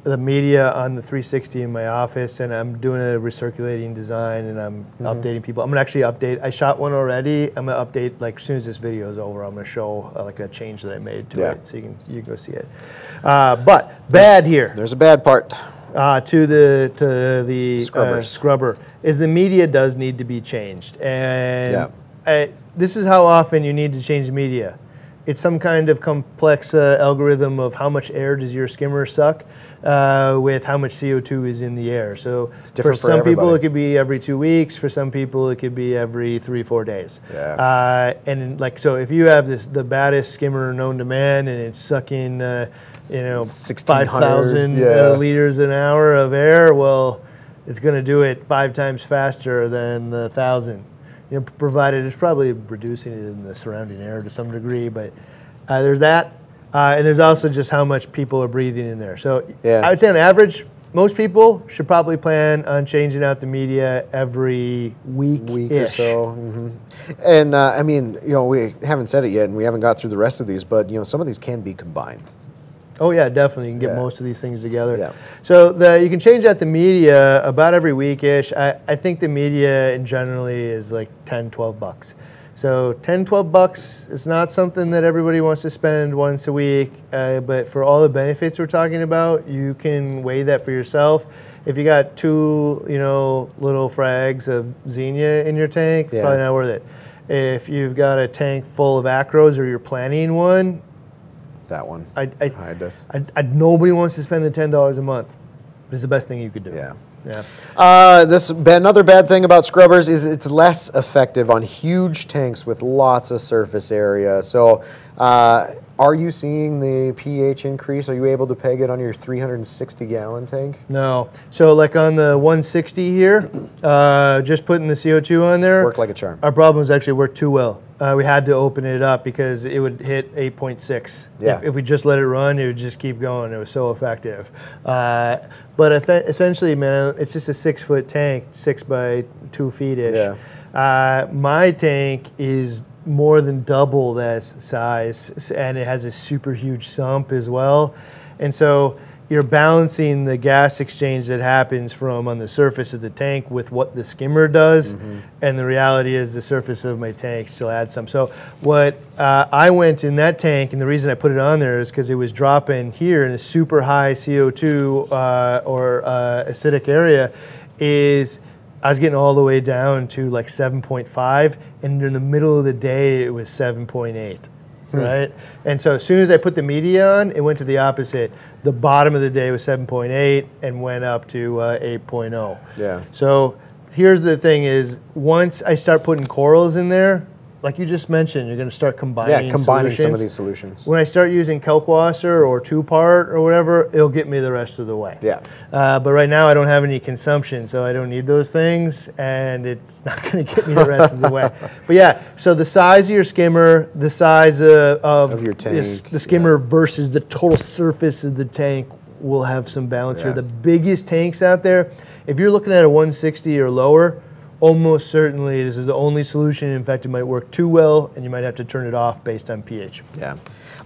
the media on the three sixty in my office, and I'm doing a recirculating design, and I'm mm-hmm. updating people. I'm gonna actually update, I shot one already, I'm gonna update, like, as soon as this video is over, I'm gonna show uh, like a change that I made to yeah. it, so you can you can go see it. Uh, but bad there's, here. There's a bad part. Uh, to the to the uh, scrubber, is the media does need to be changed. And yeah. I, this is how often you need to change the media. It's some kind of complex uh, algorithm of how much air does your skimmer suck uh, with how much C O two is in the air. So for some for people it could be every two weeks. For some people it could be every three, four days. Yeah. Uh, and like, so if you have this, the baddest skimmer known to man, and it's sucking, uh, you know, five thousand yeah. uh, liters an hour of air, well, it's gonna do it five times faster than the thousand. You know, provided it's probably reducing it in the surrounding air to some degree, but uh, there's that. Uh, and there's also just how much people are breathing in there. So yeah. I would say on average, most people should probably plan on changing out the media every week, week or so. Mm-hmm. And uh, I mean, you know, we haven't said it yet, and we haven't got through the rest of these, but you know, some of these can be combined. Oh yeah, definitely. You can get yeah. most of these things together. Yeah. So the, you can change out the media about every week-ish. I, I think the media in generally is like ten, twelve bucks. So ten, twelve bucks is not something that everybody wants to spend once a week, uh, but for all the benefits we're talking about, you can weigh that for yourself. If you got two, you know, little frags of Xenia in your tank, yeah. probably not worth it. If you've got a tank full of Acros, or you're planning one, that one. I, I, hide this. I, I, nobody wants to spend the ten dollars a month, but it's the best thing you could do. Yeah. Yeah. Uh, this another bad thing about scrubbers is it's less effective on huge tanks with lots of surface area. So, uh, are you seeing the pH increase? Are you able to peg it on your three hundred sixty gallon tank? No. So, like on the one sixty here, uh, just putting the C O two on there worked like a charm. Our problems actually worked too well. Uh, we had to open it up because it would hit eight point six. Yeah. If, if we just let it run, it would just keep going. It was so effective. Uh, but essentially, man, it's just a six-foot tank, six by two feet-ish. Yeah. Uh, my tank is more than double that size, and it has a super huge sump as well. And so you're balancing the gas exchange that happens from on the surface of the tank with what the skimmer does, mm-hmm. and the reality is the surface of my tank still adds some. So what uh, I went in that tank, and the reason I put it on there is because it was dropping here in a super high C O two uh, or uh, acidic area, is I was getting all the way down to like seven point five, and in the middle of the day it was seven point eight. Right? And so as soon as I put the media on, it went to the opposite. The bottom of the day was seven point eight and went up to uh, eight point oh. Yeah. So here's the thing is, once I start putting corals in there, like you just mentioned, you're going to start combining Yeah, combining solutions. Some of these solutions. When I start using Kalkwasser or two-part or whatever, it'll get me the rest of the way. Yeah. Uh, but right now I don't have any consumption, so I don't need those things, and it's not going to get me the rest of the way. But yeah, so the size of your skimmer, the size of, of, of your tank, this, the skimmer yeah. versus the total surface of the tank will have some balance yeah. here. The biggest tanks out there, if you're looking at a one sixty or lower, almost certainly this is the only solution. In fact, it might work too well, and you might have to turn it off based on pH. Yeah.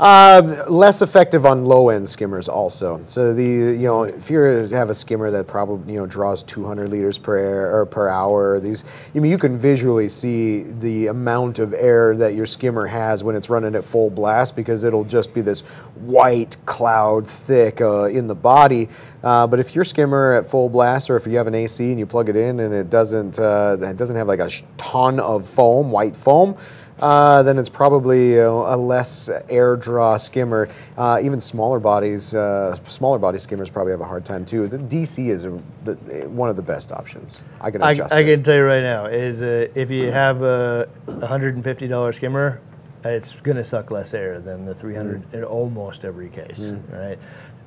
Uh, less effective on low-end skimmers also. So the, you know, if you have a skimmer that probably, you know, draws two hundred liters per air or per hour, these, I mean, you can visually see the amount of air that your skimmer has when it's running at full blast, because it'll just be this white cloud thick uh, in the body. Uh, but if your skimmer at full blast, or if you have an A C and you plug it in and it doesn't, uh, it doesn't have like a ton of foam, white foam, uh, then it's probably, you know, a less air draw skimmer. Uh, even smaller bodies, uh, smaller body skimmers probably have a hard time too. The D C is a, the, one of the best options. I can adjust. I, I can tell you right now is uh, if you have a one hundred fifty dollar skimmer, it's gonna suck less air than the three hundred mm. in almost every case, mm. right?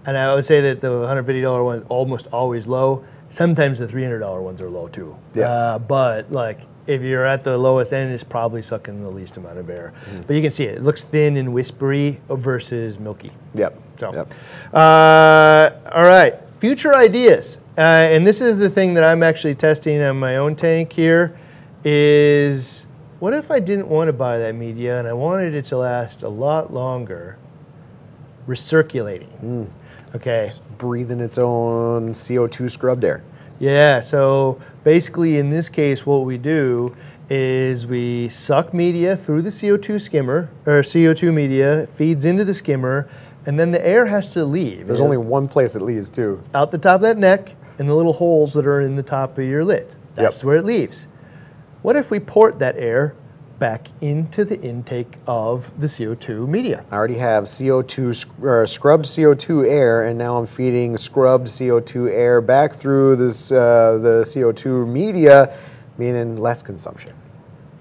And I would say that the one hundred fifty dollar one is almost always low. Sometimes the three hundred dollar ones are low too. Yeah. Uh, but like if you're at the lowest end, it's probably sucking the least amount of air. Mm. But you can see it. It looks thin and whispery versus milky. Yep. So, yep. Uh, all right. Future ideas. Uh, and this is the thing that I'm actually testing on my own tank here is, what if I didn't want to buy that media and I wanted it to last a lot longer? Recirculating. Mm. Okay. Just breathing its own C O two scrubbed air. Yeah, so basically in this case what we do is we suck media through the C O two skimmer, or C O two media, feeds into the skimmer, and then the air has to leave. There's only one place it leaves too. Out the top of that neck and the little holes that are in the top of your lid. That's yep. where it leaves. What if we port that air back into the intake of the C O two media? I already have C O two, uh, scrubbed C O two air, and now I'm feeding scrubbed C O two air back through this, uh, the C O two media, meaning less consumption.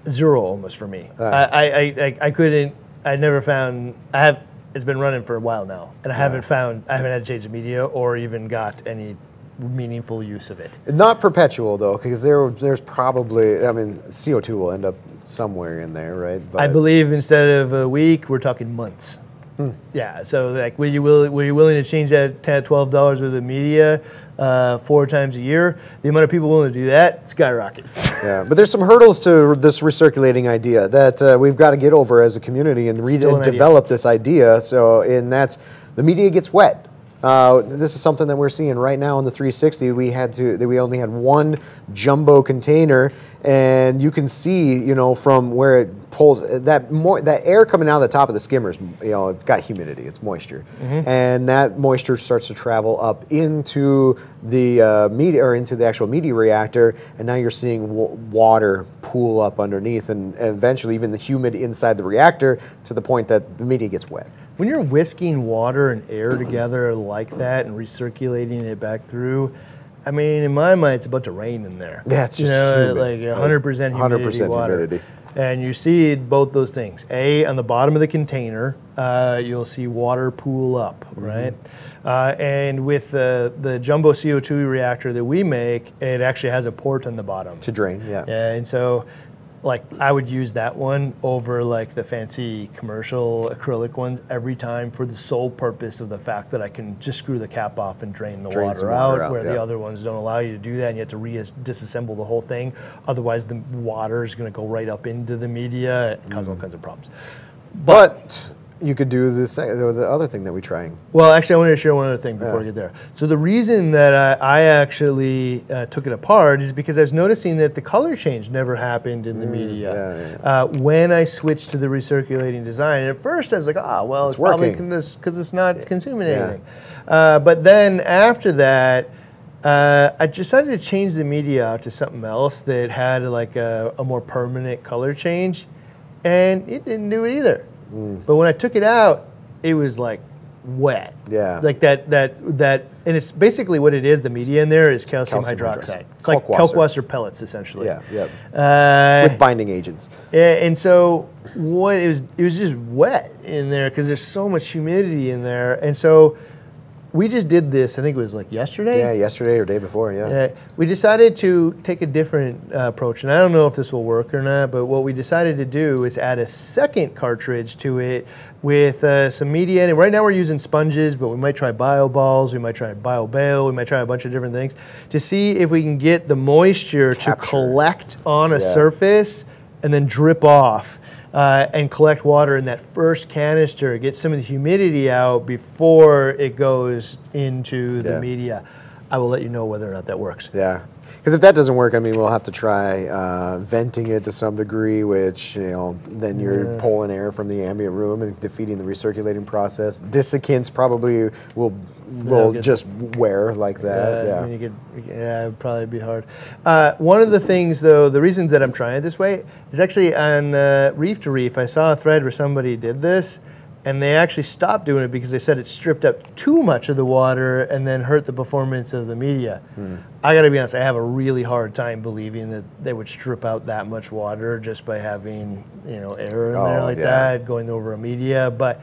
Zero almost for me. Uh, I, I, I, I couldn't, I never found, I have, it's been running for a while now, and I yeah. haven't found, I haven't had to change the media or even got any meaningful use of it. Not perpetual though, because there, there's probably, I mean, C O two will end up somewhere in there, right? But I believe instead of a week, we're talking months. Hmm. Yeah, so like, were you, will, were you willing to change that ten, twelve dollars worth of media uh, four times a year? The amount of people willing to do that skyrockets. Yeah, but there's some hurdles to this recirculating idea that uh, we've got to get over as a community and, re and develop idea. this idea. So, and that's, the media gets wet. Uh, this is something that we're seeing right now in the three sixty. We had to, we only had one jumbo container, and you can see, you know, from where it pulls that more that air coming out of the top of the skimmers. You know, it's got humidity, it's moisture, mm-hmm. and that moisture starts to travel up into the uh, media or into the actual media reactor, and now you're seeing w water pool up underneath, and, and eventually even the humid inside the reactor to the point that the media gets wet. when you're whisking water and air together like that and recirculating it back through, I mean, in my mind, it's about to rain in there. Yeah, it's just you know, humid. Like one hundred percent humidity water. Humidity. And you see both those things. A, on the bottom of the container, uh, you'll see water pool up, mm-hmm. right? Uh, and with the, the jumbo C O two reactor that we make, it actually has a port on the bottom. To drain, yeah. And so, like, I would use that one over, like, the fancy commercial acrylic ones every time for the sole purpose of the fact that I can just screw the cap off and drain the water, water out, out where yeah. the other ones don't allow you to do that, and you have to re disassemble the whole thing. Otherwise, the water is going to go right up into the media and cause mm. all kinds of problems. But... but you could do this, the other thing that we're trying. Well, actually, I wanted to share one other thing before yeah. I get there. So the reason that I, I actually uh, took it apart is because I was noticing that the color change never happened in the mm, media yeah, yeah, yeah. Uh, when I switched to the recirculating design. And at first, I was like, ah, well, it's, it's probably because it's not consuming yeah. anything. Uh, but then after that, Uh, I decided to change the media out to something else that had like a, a more permanent color change, and it didn't do it either. Mm. But when I took it out, it was like wet. Yeah. Like that, that, that, and it's basically what it is, the media in there is calcium, calcium hydroxide. hydroxide. It's Kalkwasser. Like Kalkwasser pellets, essentially. Yeah, yeah. Uh, with binding agents. Yeah, and so what, it was, it was just wet in there because there's so much humidity in there. And so we just did this, I think it was like yesterday? Yeah, yesterday or day before, yeah. Uh, we decided to take a different uh, approach, and I don't know if this will work or not, but what we decided to do is add a second cartridge to it with uh, some media in it. Right now we're using sponges, but we might try bio balls, we might try bio bale, we might try a bunch of different things to see if we can get the moisture Capture. to collect on a yeah. surface and then drip off. Uh, and collect water in that first canister, get some of the humidity out before it goes into the yeah. media. I will let you know whether or not that works. Yeah, because if that doesn't work, I mean, we'll have to try uh, venting it to some degree, which, you know, then you're yeah. pulling air from the ambient room and defeating the recirculating process. Desiccants probably will will yeah, just wear like that. Uh, yeah, I mean, you could, yeah, it would probably be hard. Uh, one of the things, though, the reasons that I'm trying it this way is actually on uh, Reef to Reef, I saw a thread where somebody did this, and they actually stopped doing it because they said it stripped up too much of the water and then hurt the performance of the media. Mm. I gotta be honest, I have a really hard time believing that they would strip out that much water just by having, you know, air in oh, there like yeah. that, going over a media, but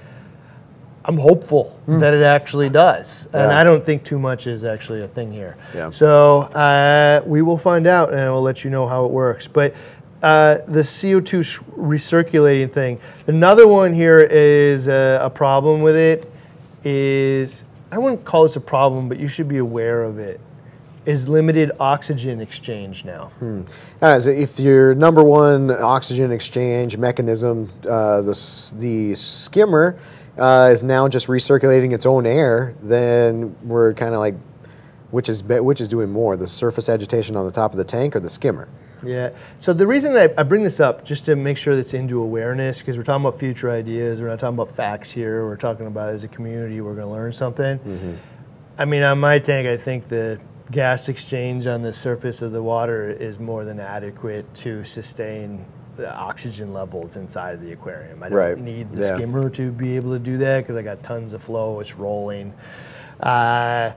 I'm hopeful mm. that it actually does. Yeah. And I don't think too much is actually a thing here. Yeah. So uh, we will find out, and I will let you know how it works. But Uh, the C O two recirculating thing. Another one here is uh, a problem with it is, I wouldn't call this a problem, but you should be aware of it, is limited oxygen exchange now. Hmm. Right, so if your number one oxygen exchange mechanism, uh, the, the skimmer uh, is now just recirculating its own air, then we're kind of like, which is, which is doing more, the surface agitation on the top of the tank or the skimmer? Yeah, so the reason I, I bring this up, just to make sure that's into awareness, because we're talking about future ideas, we're not talking about facts here, we're talking about as a community, we're gonna learn something. Mm-hmm. I mean, on my tank, I think the gas exchange on the surface of the water is more than adequate to sustain the oxygen levels inside of the aquarium. I don't right. need the yeah. skimmer to be able to do that, because I got tons of flow, it's rolling. Uh,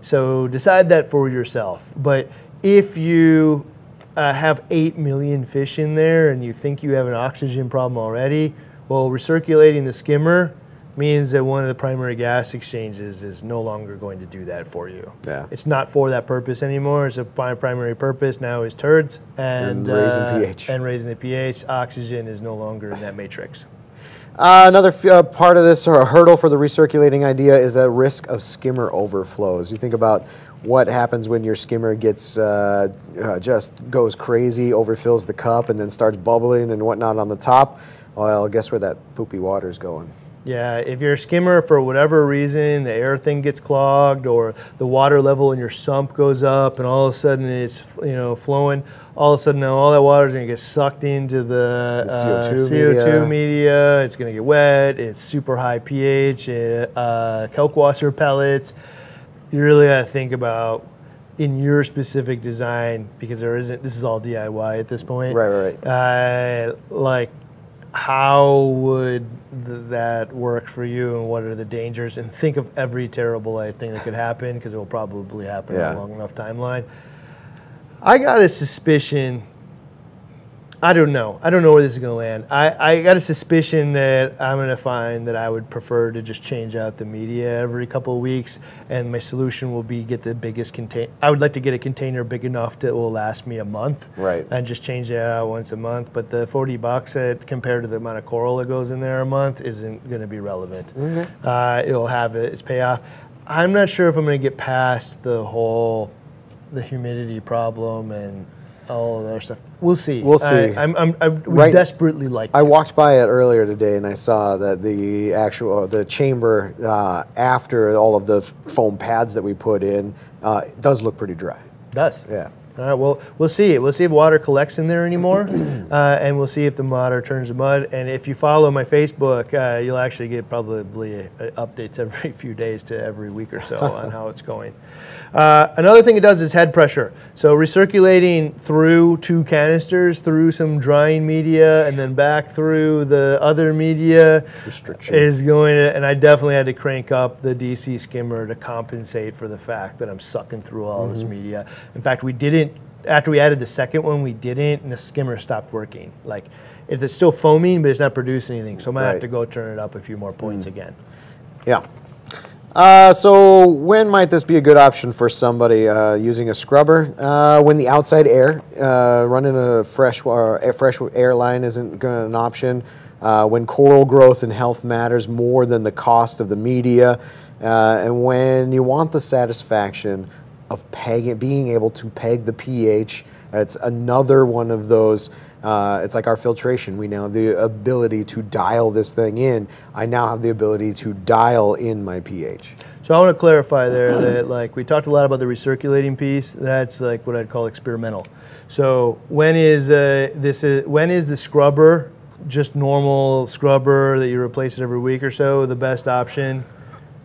so decide that for yourself, but if you, Uh, have eight million fish in there and you think you have an oxygen problem already, well, recirculating the skimmer means that one of the primary gas exchanges is no longer going to do that for you. Yeah. It's not for that purpose anymore. It's a primary purpose now is turds and, and raising uh, pH. And raising the pH. Oxygen is no longer in that matrix. Uh, another f uh, part of this, or a hurdle for the recirculating idea, is that risk of skimmer overflows. You think about what happens when your skimmer gets uh, uh, just goes crazy, overfills the cup, and then starts bubbling and whatnot on the top. Well, guess where that poopy water is going. Yeah, if your skimmer, for whatever reason, the air thing gets clogged, or the water level in your sump goes up, and all of a sudden it's, you know, flowing. All of a sudden, now all that water is going to get sucked into the, the uh, C O two, C O two media. media. It's going to get wet. It's super high pH. Uh, Kalkwasser pellets. You really got to think about in your specific design, because there isn't. This is all D I Y at this point. Right, right, right. Uh, like. How would th that work for you, and what are the dangers? And think of every terrible I think that could happen, because it will probably happen yeah. on a long enough timeline. I got a suspicion. I don't know. I don't know where this is going to land. I, I got a suspicion that I'm going to find that I would prefer to just change out the media every couple of weeks, and my solution will be get the biggest contain. I would like to get a container big enough that will last me a month, right? And just change that out once a month. But the forty bucks set compared to the amount of coral that goes in there a month isn't going to be relevant. Mm-hmm. uh, it'll have its payoff. I'm not sure if I'm going to get past the whole the humidity problem and all that stuff. We'll see. We'll see. I, I'm, I'm, I would right. desperately like I it. walked by it earlier today, and I saw that the actual the chamber uh, after all of the foam pads that we put in uh, does look pretty dry. It does. Yeah. All right. Well, we'll see. We'll see if water collects in there anymore, uh, and we'll see if the water turns to mud. And if you follow my Facebook, uh, you'll actually get probably a, a updates every few days to every week or so on how it's going. Uh, another thing it does is head pressure. So recirculating through two canisters, through some drying media, and then back through the other media restriction is going to. And I definitely had to crank up the D C skimmer to compensate for the fact that I'm sucking through all mm-hmm. this media. In fact, we didn't. After we added the second one, we didn't, and the skimmer stopped working. Like, if it's still foaming, but it's not producing anything, so I might right. have to go turn it up a few more points mm. again. Yeah. Uh, so when might this be a good option for somebody uh, using a scrubber? Uh, when the outside air, uh, running a fresh, uh, a fresh air line isn't gonna, an option. Uh, when coral growth and health matters more than the cost of the media. Uh, and when you want the satisfaction of peg, being able to peg the pH. It's another one of those, uh, it's like our filtration. We now have the ability to dial this thing in. I now have the ability to dial in my pH. So I want to clarify there that, like, we talked a lot about the recirculating piece. That's like what I'd call experimental. So when is, uh, this is, when is the scrubber, just normal scrubber that you replace it every week or so, the best option?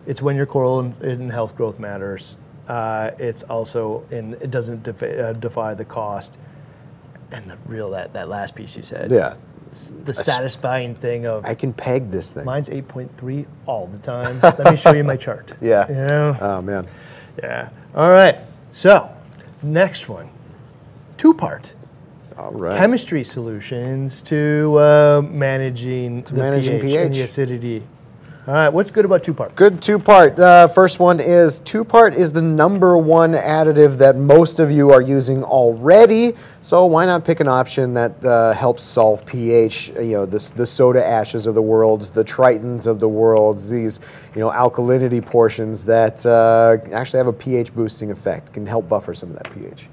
It's when your coral and health growth matters. Uh, it's also, in, it doesn't defy, uh, defy the cost. And the real, that, that last piece you said. Yeah. The satisfying thing of. I can peg this thing. Mine's eight point three all the time. Let me show you my chart. Yeah. You know? Oh, man. Yeah. All right. So, next one. Two-part. All right. Chemistry solutions to uh, managing to the managing pH, pH and the acidity. All right, what's good about two-part? Good two-part. Uh, first one is two-part is the number one additive that most of you are using already, so why not pick an option that uh, helps solve pH, you know, this, the soda ashes of the world, the tritons of the world, these, you know, alkalinity portions that uh, actually have a pH boosting effect, can help buffer some of that pH.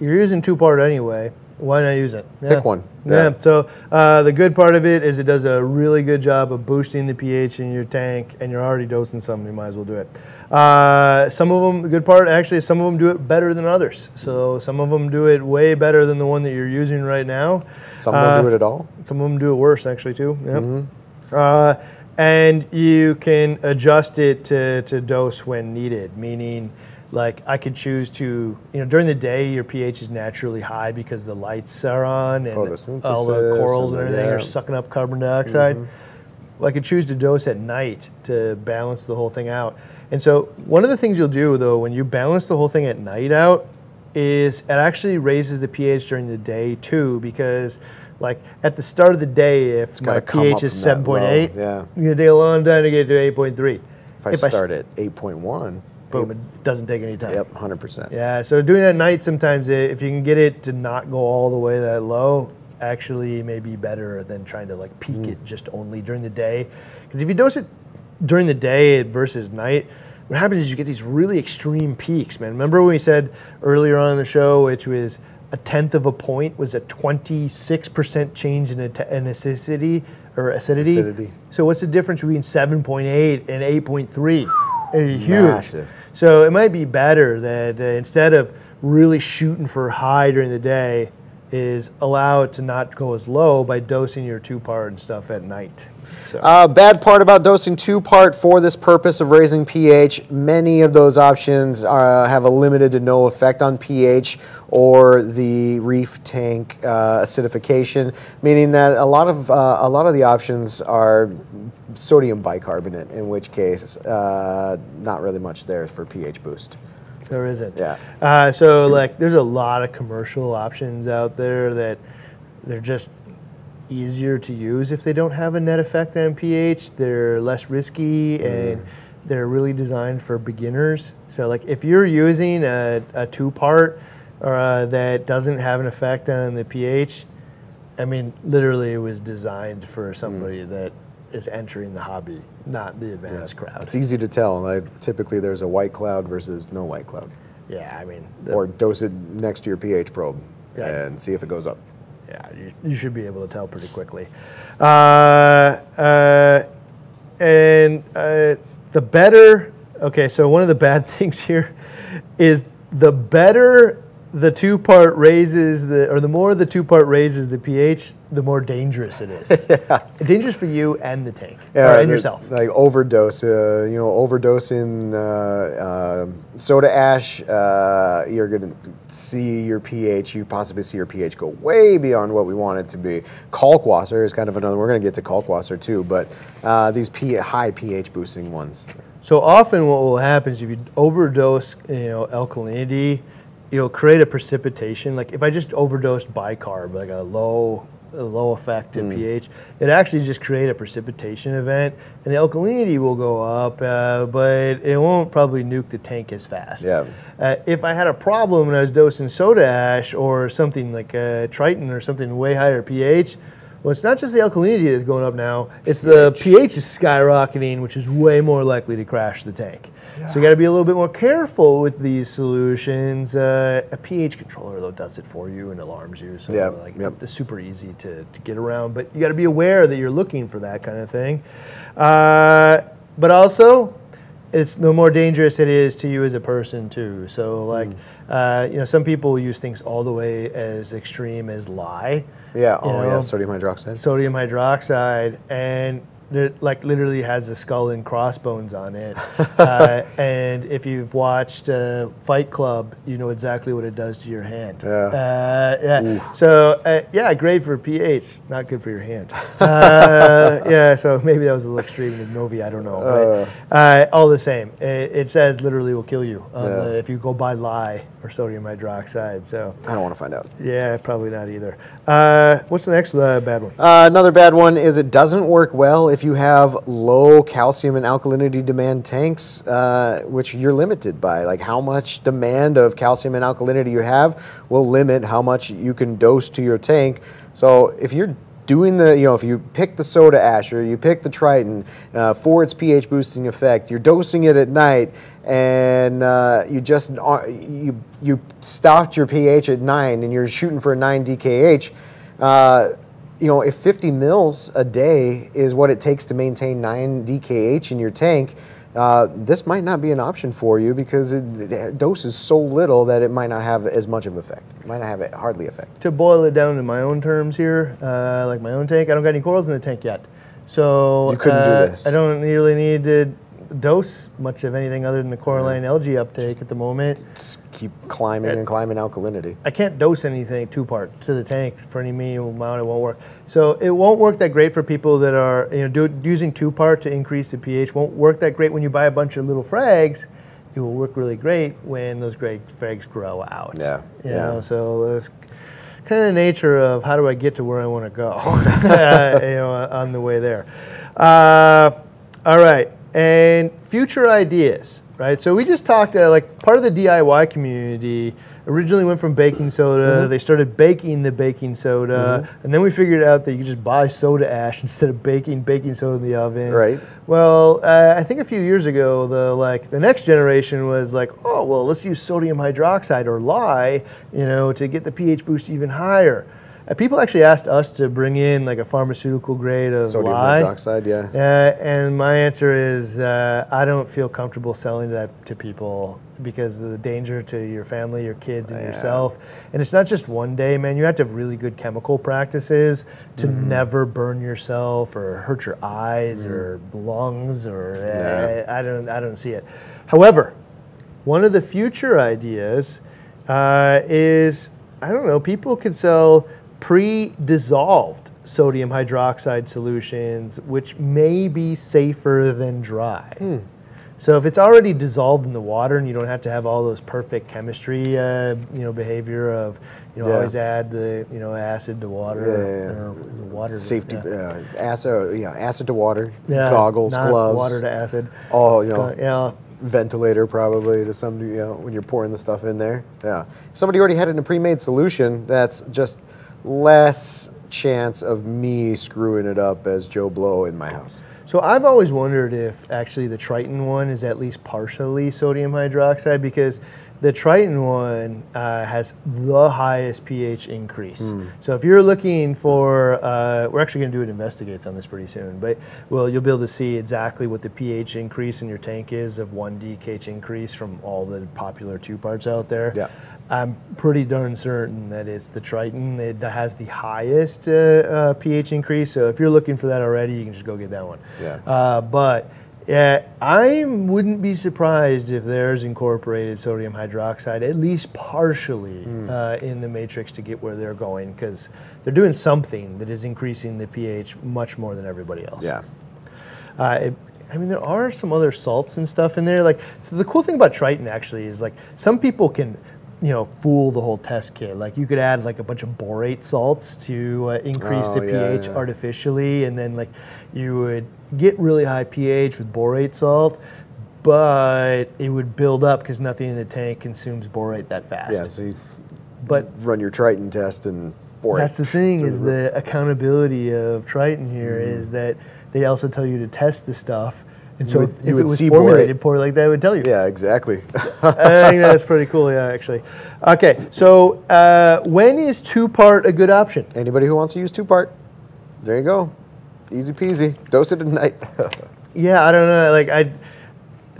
You're using two-part anyway. Why not use it? Yeah. Pick one. Yeah. yeah. So uh, the good part of it is it does a really good job of boosting the pH in your tank, and you're already dosing some. You might as well do it. Uh, some of them, the good part, actually, some of them do it better than others. So some of them do it way better than the one that you're using right now. Some of them uh, do it at all. Some of them do it worse, actually, too. Yeah. Mm-hmm. uh, and you can adjust it to, to dose when needed, meaning. Like, I could choose to, you know, during the day, your pH is naturally high because the lights are on and all the corals and, and everything yeah. are sucking up carbon dioxide. Mm-hmm. Well, I could choose to dose at night to balance the whole thing out. And so one of the things you'll do, though, when you balance the whole thing at night out is it actually raises the pH during the day, too, because, like, at the start of the day, if my pH is seven point eight, yeah. you're going to take a long time to get to eight point three. If I if start I, at eight point one... Boom, it doesn't take any time. Yep, one hundred percent. Yeah, so doing that at night sometimes, if you can get it to not go all the way that low, actually may be better than trying to, like, peak mm. it just only during the day. Because if you dose it during the day versus night, what happens is you get these really extreme peaks, man. Remember when we said earlier on in the show, which was a tenth of a point was a twenty-six percent change in, in acidity, or acidity? Acidity. So what's the difference between seven point eight and eight point three? Huge. Massive. So it might be better that uh, instead of really shooting for high during the day, is allow it to not go as low by dosing your two-part and stuff at night. So. Uh, bad part about dosing two-part for this purpose of raising pH, many of those options are, have a limited to no effect on pH or the reef tank uh, acidification, meaning that a lot of, uh, a lot of the options are sodium bicarbonate, in which case uh, not really much there for pH boost. There isn't. Yeah. Uh, so like, there's a lot of commercial options out there that they're just easier to use if they don't have a net effect on pH. They're less risky mm. and they're really designed for beginners. So like, if you're using a, a two-part uh, that doesn't have an effect on the pH, I mean, literally it was designed for somebody mm. that is entering the hobby, not the advanced yeah. crowd. It's easy to tell. Like, typically there's a white cloud versus no white cloud. Yeah, I mean. The, or dose it next to your pH probe yeah. and see if it goes up. Yeah, you, you should be able to tell pretty quickly. Uh, uh, and uh, the better, okay, so one of the bad things here is the better the two-part raises the, or the more the two-part raises the pH, the more dangerous it is. yeah. Dangerous for you and the tank, yeah, or and yourself. Like overdose, uh, you know, overdosing uh, uh, soda ash, uh, you're gonna see your pH, you possibly see your pH go way beyond what we want it to be. Kalkwasser is kind of another, we're gonna get to Kalkwasser too, but uh, these P high pH boosting ones. So often what will happen is if you overdose, you know, alkalinity, you'll create a precipitation. Like if I just overdosed bicarb, like a low a low effect in mm. pH, it actually just create a precipitation event, and the alkalinity will go up, uh, but it won't probably nuke the tank as fast. Yeah. Uh, if I had a problem and I was dosing soda ash or something like a Triton or something way higher pH, well, it's not just the alkalinity that's going up now, it's pH. The pH is skyrocketing, which is way more likely to crash the tank. Yeah. So you gotta be a little bit more careful with these solutions. Uh, a pH controller though does it for you and alarms you, so yeah. like, yep. it's super easy to, to get around, but you gotta be aware that you're looking for that kind of thing. Uh, but also, it's the more dangerous it is to you as a person too. So like, mm. uh, you know, some people use things all the way as extreme as lye. Yeah, oh know, yeah, sodium hydroxide. Sodium hydroxide, and it like literally has a skull and crossbones on it. uh, and if you've watched uh, Fight Club, you know exactly what it does to your hand. Yeah. Uh, yeah. So uh, yeah, great for pH, not good for your hand. Uh, yeah, so maybe that was a little extreme in the movie, I don't know. Uh, but, uh, all the same, it, it says literally will kill you um, yeah. uh, if you go by lye or sodium hydroxide. So I don't want to find out. Yeah, probably not either. Uh, what's the next uh, bad one? Uh, another bad one is it doesn't work well if you have low calcium and alkalinity demand tanks, uh, which you're limited by. Like how much demand of calcium and alkalinity you have will limit how much you can dose to your tank. So if you're doing the, you know, if you pick the soda ash or you pick the Triton uh, for its pH boosting effect, you're dosing it at night, and uh, you just uh, you you stopped your pH at nine, and you're shooting for a nine D K H. Uh, you know, if fifty mils a day is what it takes to maintain nine D K H in your tank, uh, this might not be an option for you because it, it doses so little that it might not have as much of an effect. It might not have it, hardly effect. To boil it down in my own terms here, uh, like my own tank, I don't got any corals in the tank yet. So you couldn't uh, do this. I don't really need to dose much of anything other than the coralline algae uptake just at the moment. Just keep climbing it, and climbing alkalinity. I can't dose anything two-part to the tank for any meaningful amount. It won't work. So it won't work that great for people that are, you know, do, using two-part to increase the pH. Won't work that great when you buy a bunch of little frags. It will work really great when those great frags grow out. Yeah. You yeah. know, so it's kind of the nature of how do I get to where I want to go uh, you know, on the way there. Uh, all right. And future ideas, right? So we just talked, uh, like part of the D I Y community originally went from baking soda, mm-hmm. they started baking the baking soda, mm-hmm. and then we figured out that you could just buy soda ash instead of baking baking soda in the oven. Right. Well, uh, I think a few years ago, the like the next generation was like, oh, well, let's use sodium hydroxide or lye, you know, to get the pH boost even higher. Uh, people actually asked us to bring in like a pharmaceutical grade of sodium hydroxide, yeah. Uh, and my answer is uh, I don't feel comfortable selling that to people because of the danger to your family, your kids, and yeah. yourself. And it's not just one day, man. You have to have really good chemical practices to mm. never burn yourself or hurt your eyes mm. or lungs or yeah. uh, I don't I don't see it. However, one of the future ideas uh, is I don't know. People could sell pre-dissolved sodium hydroxide solutions, which may be safer than dry. Mm. So if it's already dissolved in the water and you don't have to have all those perfect chemistry, uh, you know, behavior of, you know, yeah. always add the, you know, acid to water, yeah, yeah, yeah. Or water safety, to, yeah. uh, acid, yeah, acid to water, yeah, goggles, not gloves, water to acid. Oh, you know, uh, yeah. Ventilator probably to some, you know, when you're pouring the stuff in there. Yeah, if somebody already had it in a pre-made solution, that's just less chance of me screwing it up as Joe Blow in my house. So I've always wondered if actually the Triton one is at least partially sodium hydroxide, because the Triton one uh, has the highest pH increase. Mm. So if you're looking for, uh, we're actually gonna do an investigates on this pretty soon, but well, you'll be able to see exactly what the pH increase in your tank is of one D K H increase from all the popular two parts out there. Yeah. I'm pretty darn certain that it's the Triton that has the highest uh, uh, pH increase. So if you're looking for that already, you can just go get that one. Yeah. Uh, but yeah, I wouldn't be surprised if there's incorporated sodium hydroxide, at least partially, mm. uh, in the matrix to get where they're going, because they're doing something that is increasing the pH much more than everybody else. Yeah. Uh, it, I mean, there are some other salts and stuff in there. Like, so the cool thing about Triton actually is like some people can, you know, fool the whole test kit. Like you could add like a bunch of borate salts to uh, increase oh, the yeah, pH yeah. artificially, and then like you would get really high pH with borate salt, but it would build up because nothing in the tank consumes borate that fast. Yeah, so you but run your Triton test and borate. That's the thing is the accountability of Triton here mm. is that they also tell you to test the stuff. And so you would, if you would it was see formulated pour like that, it would tell you. Yeah, exactly. I think that's pretty cool, yeah, actually. Okay, so uh, when is two-part a good option? Anybody who wants to use two-part, there you go. Easy peasy. Dose it at night. Yeah, I don't know. Like I,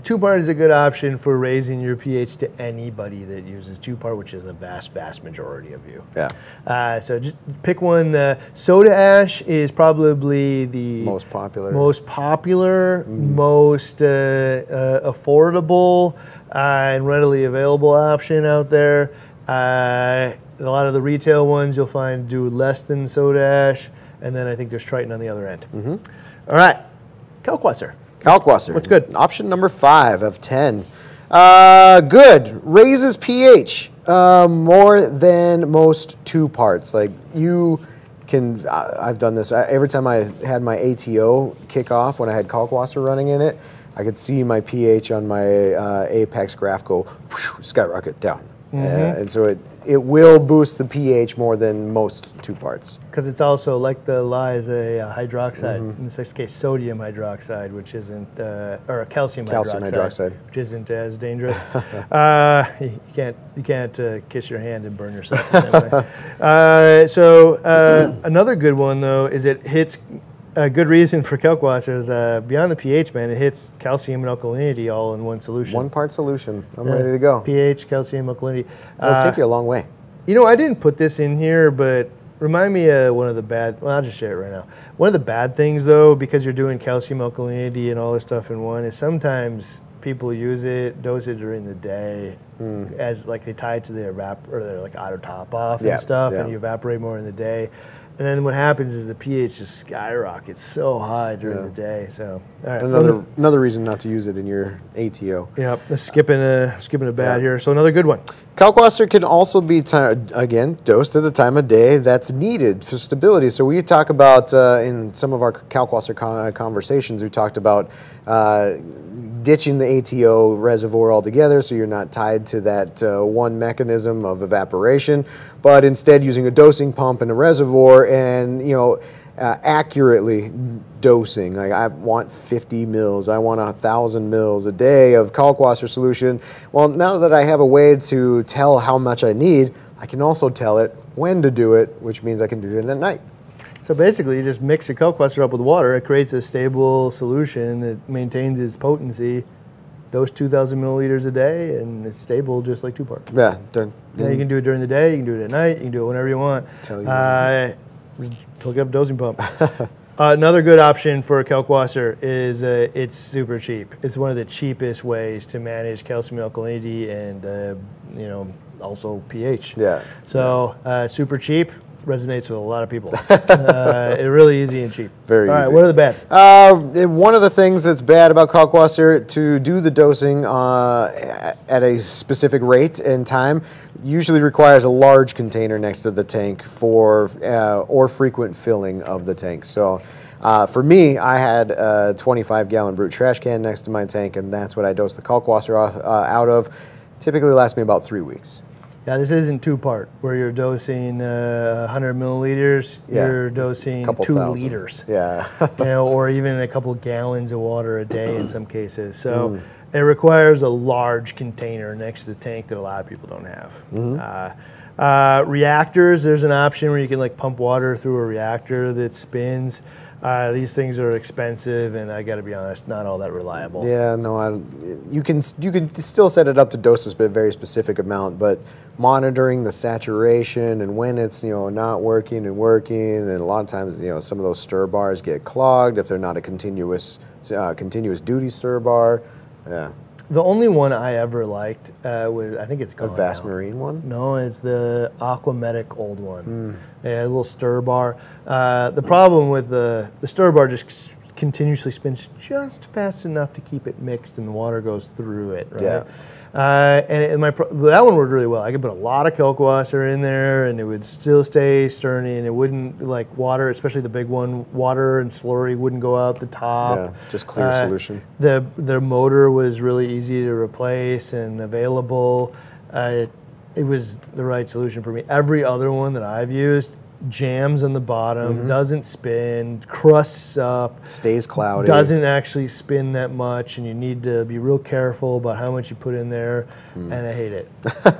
two-part is a good option for raising your pH to anybody that uses two-part, which is a vast, vast majority of you. Yeah. Uh, so just pick one. Uh, soda ash is probably the most popular, most popular, mm. most uh, uh, affordable uh, and readily available option out there. Uh, a lot of the retail ones you'll find do less than soda ash, and then I think there's Triton on the other end. Mm-hmm. All right, Kalkwasser. Kalkwasser. What's good? Option number five of ten. Uh, good. Raises pH uh, more than most two parts. Like you can, I, I've done this. I, every time I had my A T O kick off when I had Kalkwasser running in it, I could see my pH on my uh, Apex graph go whoosh, skyrocket down. Mm-hmm. uh, and so it, it will boost the pH more than most two parts. Because it's also, like the lye is a uh, hydroxide, mm-hmm. in this case sodium hydroxide, which isn't, uh, or calcium, calcium hydroxide, hydroxide, which isn't as dangerous. uh, you can't, you can't uh, kiss your hand and burn yourself the same way. Uh, so uh, another good one, though, is it hits, a good reason for Kalkwasser is uh, beyond the pH, man, it hits calcium and alkalinity all in one solution. One part solution. I'm yeah. ready to go. pH, calcium, alkalinity. It'll uh, take you a long way. You know, I didn't put this in here, but remind me of one of the bad, well, I'll just share it right now. One of the bad things, though, because you're doing calcium, alkalinity, and all this stuff in one, is sometimes people use it, dose it during the day, mm. as like they tie it to their evap or their like auto top off yeah. and stuff, yeah. and you evaporate more in the day. And then what happens is the pH just skyrockets so high during yeah. the day. So all right. another another reason not to use it in your A T O. Yeah, skipping a skipping a bad yeah. here. So another good one. Kalkwasser can also be again dosed at the time of day that's needed for stability. So we talk about uh, in some of our Kalkwasser con conversations, we talked about uh, ditching the A T O reservoir altogether, so you're not tied to that uh, one mechanism of evaporation, but instead using a dosing pump and a reservoir. And you know, uh, accurately dosing. Like I want fifty mils, I want one thousand mils a day of Kalkwasser solution. Well, now that I have a way to tell how much I need, I can also tell it when to do it, which means I can do it at night. So basically, you just mix your Kalkwasser up with water. It creates a stable solution that maintains its potency. Dose two thousand milliliters a day, and it's stable just like two part. Yeah. During, yeah. You can do it during the day, you can do it at night, you can do it whenever you want. Tell you uh, hook up dosing pump. uh, another good option for Kalkwasser is uh, it's super cheap. It's one of the cheapest ways to manage calcium alkalinity and uh, you know, also pH. Yeah. So yeah. Uh, super cheap. Resonates with a lot of people. uh, it's really easy and cheap. Very All easy. All right, what are the bads? Uh, one of the things that's bad about Kalkwasser, to do the dosing uh, at a specific rate and time usually requires a large container next to the tank for uh, or frequent filling of the tank. So uh, for me, I had a twenty-five gallon brute trash can next to my tank, and that's what I dosed the Kalkwasser off, uh, out of. Typically lasts me about three weeks. Yeah, this isn't two part, where you're dosing uh, one hundred milliliters, yeah. You're dosing two thousand. liters. Yeah. You know, or even a couple gallons of water a day in some cases. So mm. it requires a large container next to the tank that a lot of people don't have. Mm-hmm. uh, uh, reactors, there's an option where you can like pump water through a reactor that spins. Uh, these things are expensive, and I got to be honest, not all that reliable. Yeah, no, I, you can you can still set it up to doses, but a very specific amount. But monitoring the saturation and when it's you know not working and working, and a lot of times you know some of those stir bars get clogged if they're not a continuous uh, continuous duty stir bar. Yeah. The only one I ever liked uh, was, I think it's called a Vast Marine one? No, it's the Aquamedic old one. Mm. Yeah, a little stir bar. Uh, the problem with the, the stir bar just continuously spins just fast enough to keep it mixed and the water goes through it, right? Yeah. Uh, and it, my pro that one worked really well. I could put a lot of Kalkwasser in there and it would still stay sturdy, and it wouldn't, like water, especially the big one, water and slurry wouldn't go out the top. Yeah, just clear uh, solution. The, the motor was really easy to replace and available. Uh, it, it was the right solution for me. Every other one that I've used jams on the bottom, mm-hmm. doesn't spin, crusts up, stays cloudy, doesn't actually spin that much, and you need to be real careful about how much you put in there, mm. and I hate it.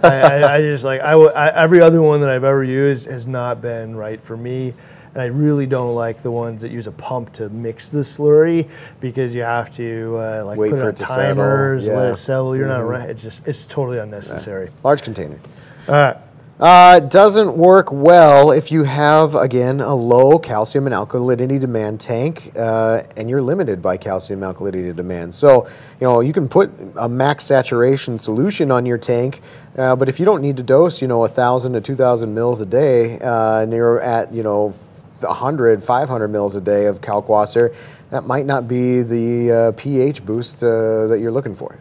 I, I, I just like, I w I, every other one that I've ever used has not been right for me, and I really don't like the ones that use a pump to mix the slurry, because you have to uh, like Wait put for on timers, yeah. let it settle, you're mm-hmm. not right, it's just, it's totally unnecessary. Yeah. Large container. All right. Uh, doesn't work well if you have, again, a low calcium and alkalinity demand tank, uh, and you're limited by calcium alkalinity demand. So, you know, you can put a max saturation solution on your tank, uh, but if you don't need to dose, you know, one thousand to two thousand mils a day, uh, and you're at, you know, one hundred, five hundred mils a day of Kalkwasser, that might not be the uh, pH boost uh, that you're looking for.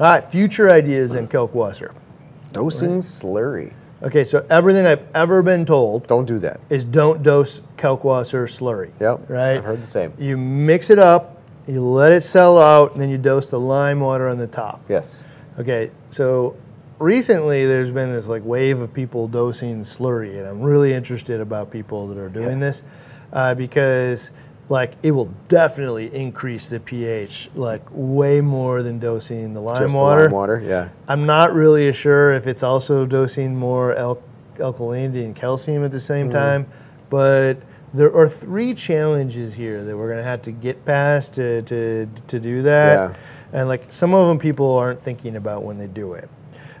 All right, future ideas in Kalkwasser. Dosing right. slurry. Okay, so everything I've ever been told. Don't do that. Is don't dose Kalkwasser slurry. Yep. Right? I've heard the same. You mix it up, you let it sell out, and then you dose the lime water on the top. Yes. Okay, so recently there's been this like wave of people dosing slurry, and I'm really interested about people that are doing yeah. this uh, because like it will definitely increase the pH like way more than dosing the lime Just water. Just lime water, yeah. I'm not really sure if it's also dosing more al alkalinity and calcium at the same mm. time, but there are three challenges here that we're gonna have to get past to, to, to do that. Yeah. And like some of them people aren't thinking about when they do it.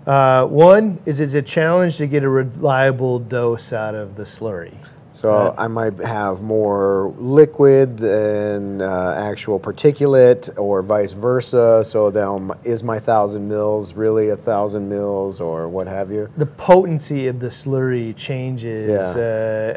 Uh, one is it's a challenge to get a reliable dose out of the slurry. So right. I might have more liquid than uh, actual particulate, or vice versa. So then, is my thousand mils really a thousand mils, or what have you? The potency of the slurry changes yeah.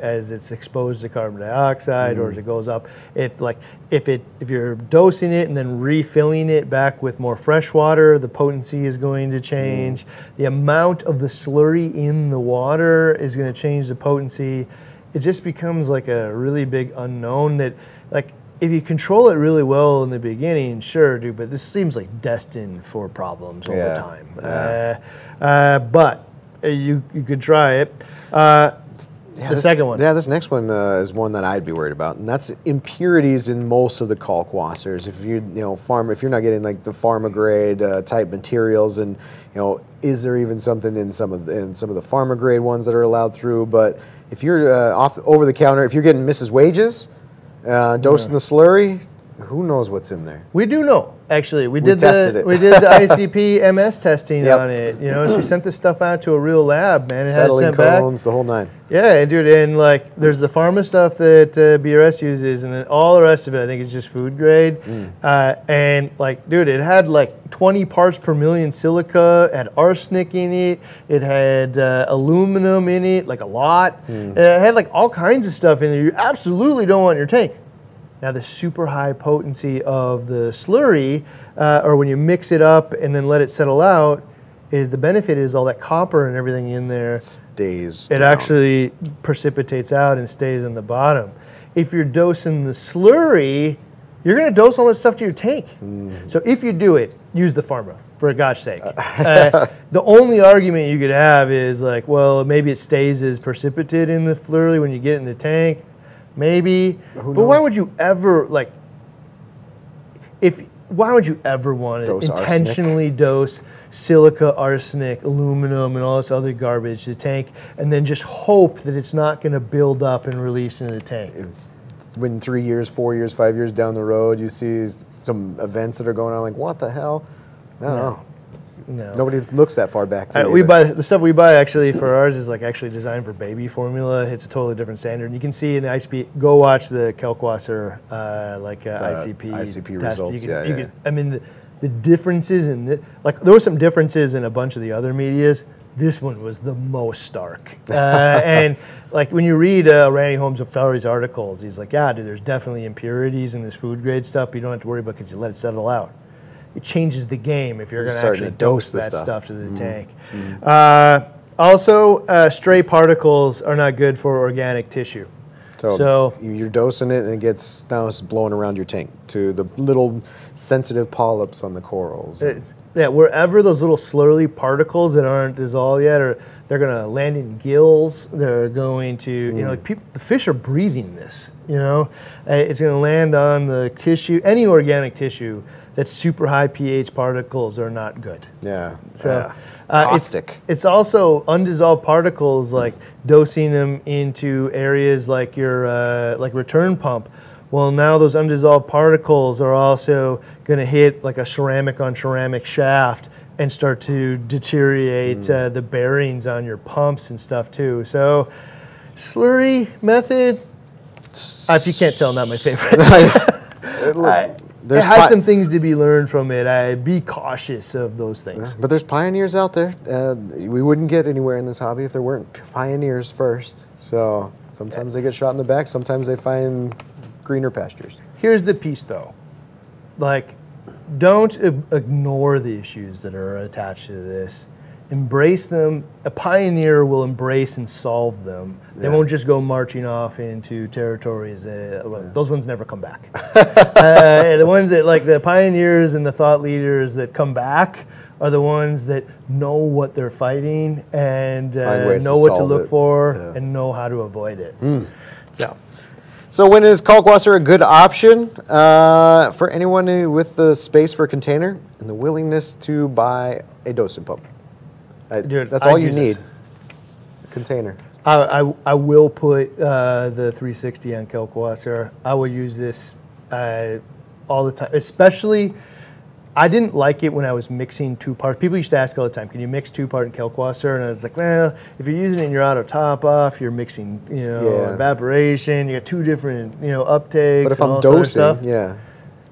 uh, as it's exposed to carbon dioxide, mm-hmm. or as it goes up. If like if it if you're dosing it and then refilling it back with more fresh water, the potency is going to change. Mm-hmm. The amount of the slurry in the water is going to change the potency. It just becomes like a really big unknown that, like, if you control it really well in the beginning, sure, dude, but this seems like destined for problems all yeah. the time. Yeah. Uh, uh, but you, you could try it. Uh, Yeah, the this, second one. Yeah, this next one uh, is one that I'd be worried about, and that's impurities in most of the kalkwassers. If you, you know, farm, if you're not getting like the pharma grade uh, type materials, and you know, is there even something in some of the, in some of the pharma grade ones that are allowed through? But if you're uh, off over the counter, if you're getting Missus Wages, uh, dosing yeah. the slurry, who knows what's in there? We do know. Actually, we, we did tested the, it. We did the I C P M S testing yep. on it. You know, she sent this stuff out to a real lab, man. It Settling had sent cones, back. the whole nine. Yeah, and dude, and like, there's the pharma stuff that uh, B R S uses, and then all the rest of it, I think, is just food grade. Mm. Uh, and like, dude, it had like twenty parts per million silica, had arsenic in it, it had uh, aluminum in it, like a lot. Mm. It had like all kinds of stuff in there you absolutely don't want in your tank. Now the super high potency of the slurry, uh, or when you mix it up and then let it settle out, is the benefit is all that copper and everything in there stays. It down. actually precipitates out and stays in the bottom. If you're dosing the slurry, you're gonna dose all this stuff to your tank. Mm. So if you do it, use the pharma, for God's sake. Uh, the only argument you could have is like, well, maybe it stays as precipitate in the slurry when you get it in the tank. Maybe, Who but knows? why would you ever like? If why would you ever want to dose intentionally arsenic. dose silica, arsenic, aluminum, and all this other garbage to the tank, and then just hope that it's not going to build up and release into the tank? If, when three years, four years, five years down the road, you see some events that are going on, like what the hell? I don't no. know. No. Nobody looks that far back. To I, we buy the stuff we buy actually for ours is like actually designed for baby formula. It's a totally different standard. And you can see in the I C P. Go watch the Kalkwasser uh, like uh, I C P I C P test. results. You can, yeah, you yeah. Can, I mean, the, the differences in the, like there were some differences in a bunch of the other medias. This one was the most stark. Uh, and like when you read uh, Randy Holmes of Fowler's articles, he's like, yeah, dude, there's definitely impurities in this food grade stuff. But you don't have to worry about because you let it settle out. It changes the game if you're going to actually dose that stuff. stuff to the mm-hmm. tank. Mm-hmm. uh, also, uh, stray particles are not good for organic tissue. So, so you're dosing it and it gets now it's blowing around your tank to the little sensitive polyps on the corals. It's, yeah, wherever those little slurry particles that aren't dissolved yet, or they're going to land in gills. They're going to, you mm. know, like people, the fish are breathing this. You know, uh, it's going to land on the tissue, any organic tissue. That super high pH particles are not good. Yeah. So, uh, uh, caustic. It's, it's also undissolved particles, like dosing them into areas like your uh, like return pump. Well, now those undissolved particles are also going to hit like a ceramic on ceramic shaft and start to deteriorate mm. uh, the bearings on your pumps and stuff too. So, slurry method. Uh, if you can't tell, not my favorite. I, There's it has some things to be learned from it. I be cautious of those things. Yeah, but there's pioneers out there. Uh, we wouldn't get anywhere in this hobby if there weren't pioneers first. So sometimes yeah. they get shot in the back. Sometimes they find greener pastures. Here's the piece, though. Like, don't ignore the issues that are attached to this. Embrace them. A pioneer will embrace and solve them. They yeah. won't just go marching off into territories. Uh, well, yeah. Those ones never come back. uh, the ones that, like the pioneers and the thought leaders that come back, are the ones that know what they're fighting and uh, know to what to look it. for yeah. and know how to avoid it. Mm. So. So when is kalkwasser a good option uh, for anyone who, with the space for a container and the willingness to buy a dosing pump? I, Dude, that's all I'd you need. A container. I, I I will put uh, the three sixty on kalkwasser. I will use this uh, all the time. Especially, I didn't like it when I was mixing two parts. People used to ask all the time, "Can you mix two part in kalkwasser?" And I was like, "Well, if you're using it in your auto top off, you're mixing, you know, yeah. evaporation. You got two different, you know, uptakes." But if and I'm all dosing, sort of stuff. yeah.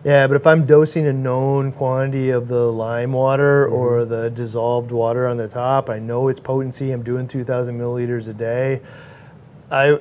Yeah, but if I'm dosing a known quantity of the lime water mm-hmm. or the dissolved water on the top, I know its potency, I'm doing two thousand milliliters a day, I,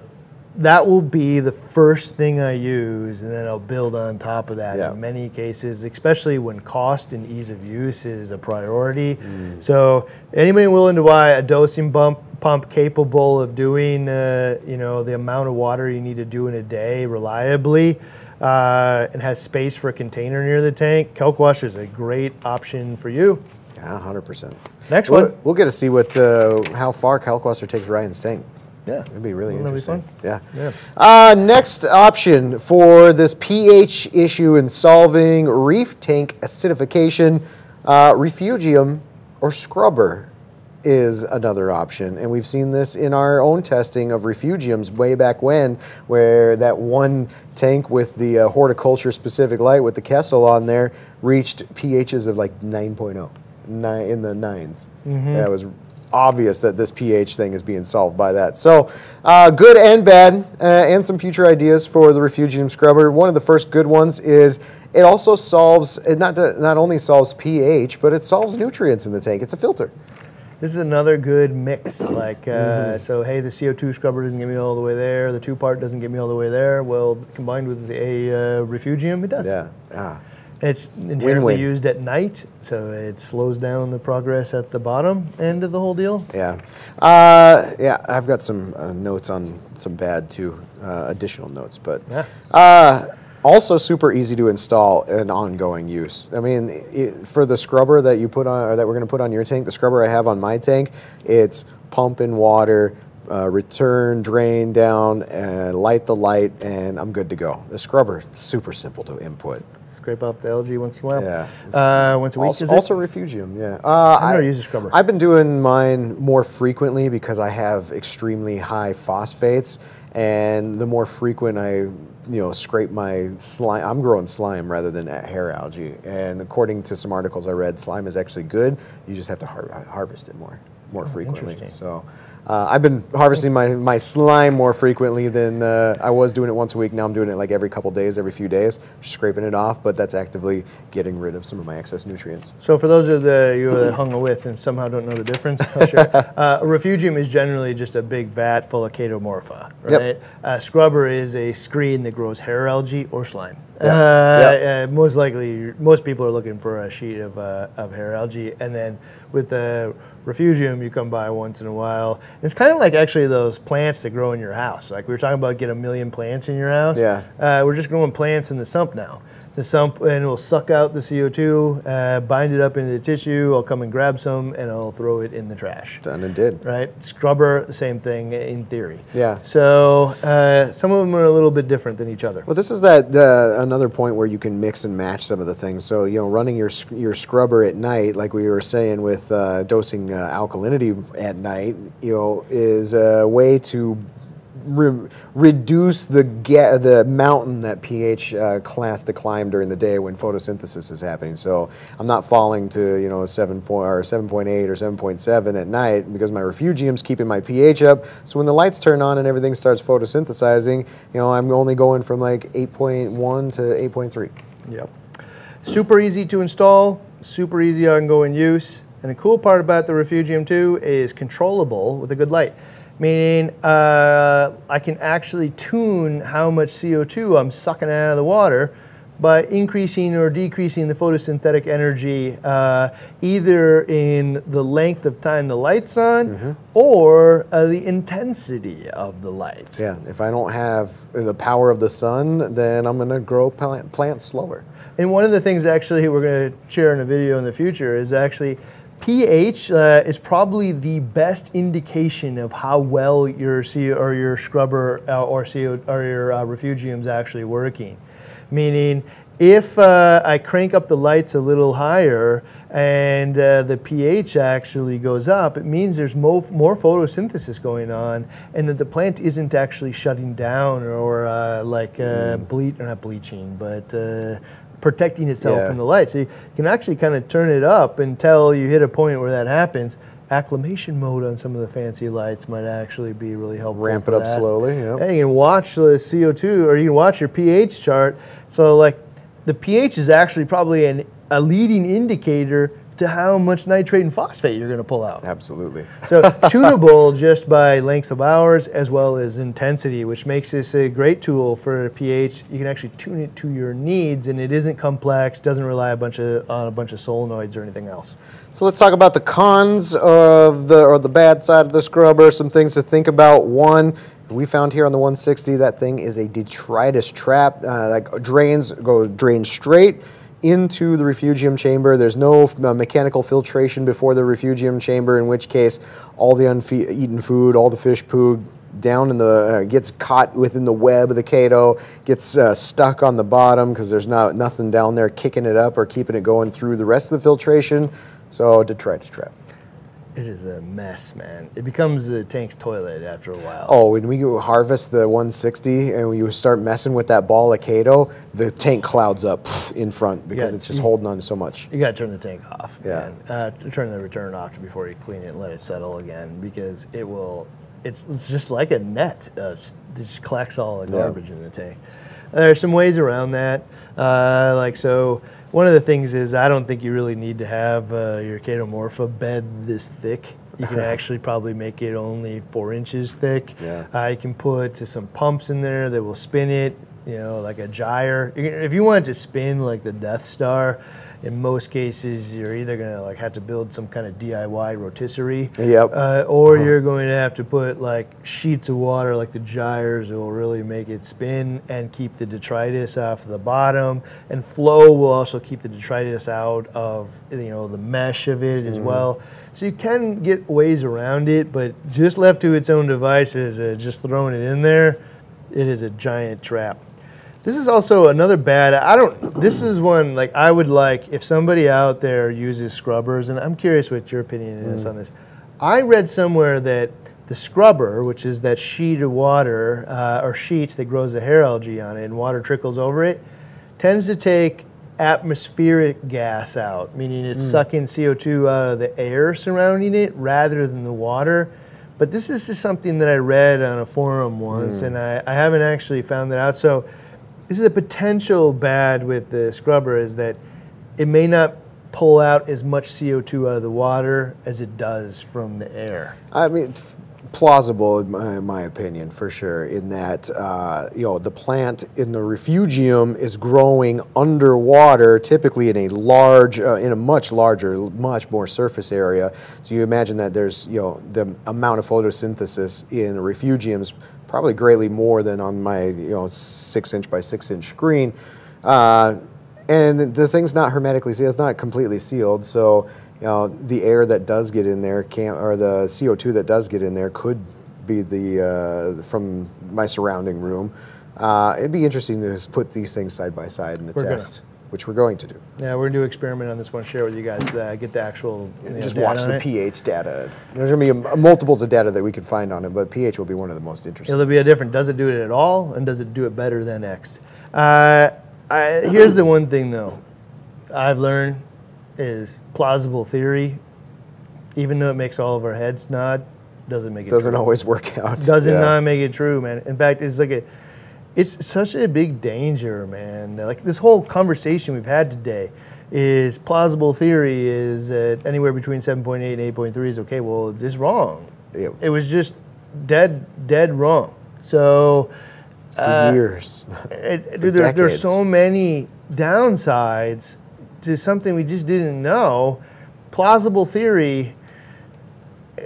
that will be the first thing I use, and then I'll build on top of that yeah. in many cases, especially when cost and ease of use is a priority. Mm. So anybody willing to buy a dosing pump, pump capable of doing uh, you know, the amount of water you need to do in a day reliably, Uh, and has space for a container near the tank, kalkwasser is a great option for you. Yeah, one hundred percent. Next we'll, one. We'll get to see what uh, how far kalkwasser takes Ryan's tank. Yeah, it'd be really Wouldn't interesting. Be yeah. yeah. Uh, next option for this pH issue in solving reef tank acidification, uh, refugium or scrubber is another option. And we've seen this in our own testing of refugiums way back when, where that one tank with the uh, horticulture specific light with the Kessel on there reached pHs of like nine point oh, nine, in the nines. Mm-hmm. That was obvious that this pH thing is being solved by that. So uh, good and bad, uh, and some future ideas for the refugium scrubber. One of the first good ones is it also solves, it not, to, not only solves pH, but it solves nutrients in the tank. It's a filter. This is another good mix. Like, uh, mm-hmm. so hey, the C O two scrubber doesn't get me all the way there. The two-part doesn't get me all the way there. Well, combined with a uh, refugium, it does. Yeah. Ah. It's inherently win -win. used at night, so it slows down the progress at the bottom end of the whole deal. Yeah, uh, yeah. I've got some uh, notes on some bad too, uh, additional notes, but yeah. uh, also super easy to install and ongoing use. I mean, it, for the scrubber that you put on, or that we're going to put on your tank, the scrubber I have on my tank, it's pump in water. Uh, return, drain down, uh, light the light, and I'm good to go. The scrubber, super simple to input. Scrape off the algae once in a while. Yeah. Uh, once a week, also, is it? Also refugium, yeah. Uh, I've never used a scrubber. I've been doing mine more frequently because I have extremely high phosphates, and the more frequent I you know, scrape my slime. I'm growing slime rather than hair algae. And according to some articles I read, slime is actually good. You just have to har harvest it more, more oh, frequently. So uh, I've been harvesting my, my slime more frequently than uh, I was doing it once a week. Now I'm doing it like every couple days, every few days, just scraping it off, but that's actively getting rid of some of my excess nutrients. So for those of the, you that hung with and somehow don't know the difference, I'm sure. uh, a refugium is generally just a big vat full of Ketomorpha, right? Yep. Uh, scrubber is a screen that grows hair algae or slime. Yeah. Uh, yeah. Uh, most likely, most people are looking for a sheet of, uh, of hair algae, and then with the refugium, you come by once in a while. It's kind of like actually those plants that grow in your house. Like we were talking about, get a million plants in your house. Yeah, uh, we're just growing plants in the sump now. The sump, and it'll suck out the C O two, uh, bind it up into the tissue. I'll come and grab some, and I'll throw it in the trash. Done and did. Right? Scrubber, the same thing in theory. Yeah. So uh, some of them are a little bit different than each other. Well, this is that uh, another point where you can mix and match some of the things. So you know, running your your scrubber at night, like we were saying with uh, dosing uh, alkalinity at night, you know, is a way to Re reduce the ga the mountain that pH uh, class to climb during the day when photosynthesis is happening. So I'm not falling to you know seven point or seven point eight or seven point seven at night because my refugium's keeping my pH up. So when the lights turn on and everything starts photosynthesizing, you know I'm only going from like eight point one to eight point three. Yep. Super easy to install. Super easy ongoing use. And the cool part about the refugium too is controllable with a good light. Meaning uh, I can actually tune how much C O two I'm sucking out of the water by increasing or decreasing the photosynthetic energy uh, either in the length of time the light's on mm-hmm. or uh, the intensity of the light. Yeah, if I don't have the power of the sun, then I'm gonna grow plant, plants slower. And one of the things actually we're gonna share in a video in the future is actually pH uh, is probably the best indication of how well your C or your scrubber uh, or CO or your uh, refugium is actually working. Meaning, if uh, I crank up the lights a little higher and uh, the pH actually goes up, it means there's mo more photosynthesis going on, and that the plant isn't actually shutting down or uh, like uh, mm. bleach or not bleaching, but. Uh, protecting itself yeah. from the light. So you can actually kind of turn it up until you hit a point where that happens. Acclimation mode on some of the fancy lights might actually be really helpful. Ramp it up that. slowly. Yep. And you can watch the C O two or you can watch your pH chart. So like the pH is actually probably an, a leading indicator to how much nitrate and phosphate you're gonna pull out. Absolutely. So tunable just by length of hours as well as intensity, which makes this a great tool for pH. You can actually tune it to your needs and it isn't complex, doesn't rely a bunch of, on a bunch of solenoids or anything else. So let's talk about the cons of the, or the bad side of the scrubber, some things to think about. One, we found here on the one sixty, that thing is a detritus trap, uh, that drains, go drain straight into the refugium chamber. There's no uh, mechanical filtration before the refugium chamber, in which case all the unfe eaten food, all the fish poo down in the, uh, gets caught within the web of the Kato, gets uh, stuck on the bottom because there's not nothing down there kicking it up or keeping it going through the rest of the filtration. So detritus trap. It is a mess, man. It becomes the tank's toilet after a while. Oh, and we harvest the one sixty and you start messing with that ball of Kato, the tank clouds up in front because gotta, it's just you, holding on to so much. You got to turn the tank off. Yeah. Man. Uh, turn the return off before you clean it and let it settle again, because it will, it's, it's just like a net. Of, it just collects all the garbage yeah. in the tank. There are some ways around that. Uh, like so, one of the things is I don't think you really need to have uh, your Ketomorpha bed this thick. You can actually probably make it only four inches thick. Yeah. Uh, you can put some pumps in there that will spin it, you know, like a gyre. If you want it to spin like the Death Star, in most cases, you're either gonna like have to build some kind of D I Y rotisserie, yep. uh, or uh-huh. you're going to have to put like sheets of water, like the gyres, that will really make it spin and keep the detritus off the bottom. And flow will also keep the detritus out of, you know, the mesh of it as mm-hmm. well. So you can get ways around it, but just left to its own devices, uh, just throwing it in there, it is a giant trap. This is also another bad, I don't, this is one, like, I would like, if somebody out there uses scrubbers, and I'm curious what your opinion is mm. on this. I read somewhere that the scrubber, which is that sheet of water, uh, or sheet that grows the hair algae on it, and water trickles over it, tends to take atmospheric gas out, meaning it's mm. sucking C O two out of the air surrounding it rather than the water. But this is just something that I read on a forum once, mm. and I, I haven't actually found that out. So this is a potential bad with the scrubber, is that it may not pull out as much C O two out of the water as it does from the air. I mean, plausible in my, in my opinion, for sure, in that, uh, you know, the plant in the refugium is growing underwater, typically in a large, uh, in a much larger, much more surface area. So you imagine that there's, you know, the amount of photosynthesis in refugiums probably greatly more than on my, you know, six inch by six inch screen. Uh, and the thing's not hermetically sealed, it's not completely sealed. So, you know, the air that does get in there can't, or the C O two that does get in there could be the, uh, from my surrounding room. Uh, it'd be interesting to just put these things side by side in the we're test, gonna. which we're going to do. Yeah, we're going to do an experiment on this one, share with you guys, uh, get the actual you know, Just watch the it. pH data. There's going to be a, multiples of data that we could find on it, but pH will be one of the most interesting. It'll be a different, does it do it at all, and does it do it better than X? Uh, I, here's the one thing, though, I've learned, is plausible theory, even though it makes all of our heads nod, doesn't make it doesn't true. always work out. Doesn't yeah. not make it true, man. In fact, it's like a, it's such a big danger, man. Like this whole conversation we've had today is plausible theory is at anywhere between seven point eight and eight point three is okay. Well, it's wrong. Yeah. It was just dead, dead wrong. So for uh, years, it, for there, there's so many downsides to something we just didn't know. Plausible theory,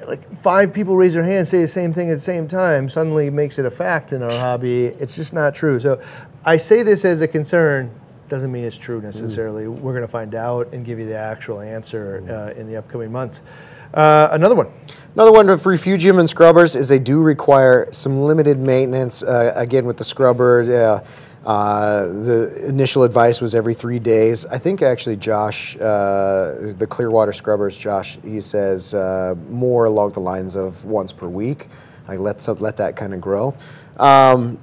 like five people raise their hand, say the same thing at the same time, suddenly makes it a fact in our hobby. It's just not true. So I say this as a concern, doesn't mean it's true necessarily. Mm. We're gonna find out and give you the actual answer uh, in the upcoming months. Uh, another one. Another one with refugium and scrubbers is they do require some limited maintenance. Uh, again, with the scrubber, yeah. Uh, the initial advice was every three days. I think actually Josh, uh, the Clearwater Scrubbers, Josh, he says uh, more along the lines of once per week. Like let, some, let that kind of grow. Um,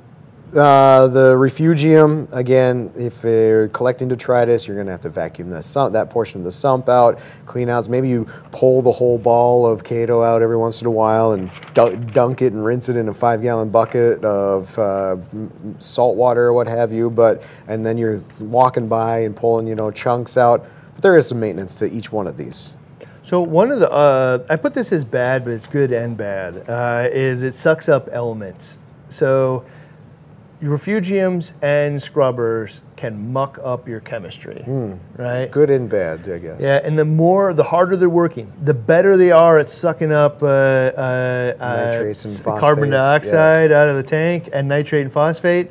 uh, the refugium, again, if you're collecting detritus, you're going to have to vacuum the sump, that portion of the sump out, clean outs. Maybe you pull the whole ball of Kato out every once in a while and dunk it and rinse it in a five-gallon bucket of uh, salt water or what have you. But and then you're walking by and pulling, you know, chunks out. But there is some maintenance to each one of these. So one of the, uh, I put this as bad, but it's good and bad, uh, is it sucks up elements. So refugiums and scrubbers can muck up your chemistry, mm, right? Good and bad, I guess. Yeah, and the more, the harder they're working, the better they are at sucking up uh, uh, nitrates uh, and phosphates, carbon dioxide yeah. out of the tank and nitrate and phosphate,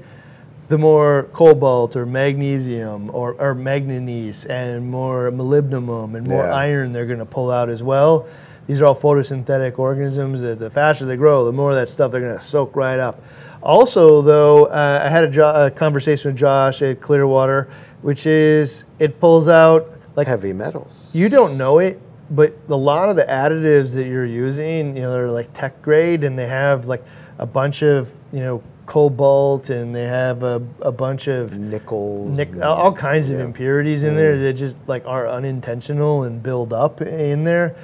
the more cobalt or magnesium or, or manganese and more molybdenum and more yeah. iron they're gonna pull out as well. These are all photosynthetic organisms. That the faster they grow, the more of that stuff they're going to soak right up. Also, though, uh, I had a, jo a conversation with Josh at Clearwater, which is it pulls out like heavy metals. You don't know it, but a lot of the additives that you're using, you know, they're like tech grade, and they have like a bunch of, you know, cobalt, and they have a, a bunch of nickels, nic all kinds yeah. of impurities in yeah. there that just like are unintentional and build up in there.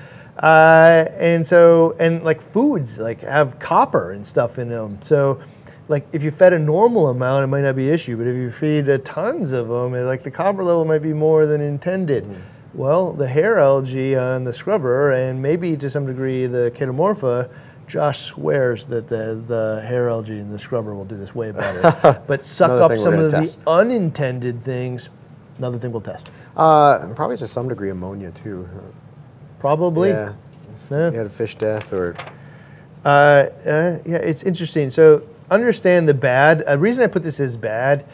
Uh, and so, and like foods like have copper and stuff in them. So like if you fed a normal amount, it might not be an issue, but if you feed uh, tons of them, it, like the copper level might be more than intended. Mm. Well, the hair algae on the scrubber, and maybe to some degree the Ketomorpha, Josh swears that the, the hair algae and the scrubber will do this way better, but suck up some of test. the unintended things. Another thing we'll test. Uh, probably to some degree ammonia too. Probably. Yeah. yeah. You had a fish death or. Uh, uh, yeah, it's interesting. So understand the bad. The reason I put this as bad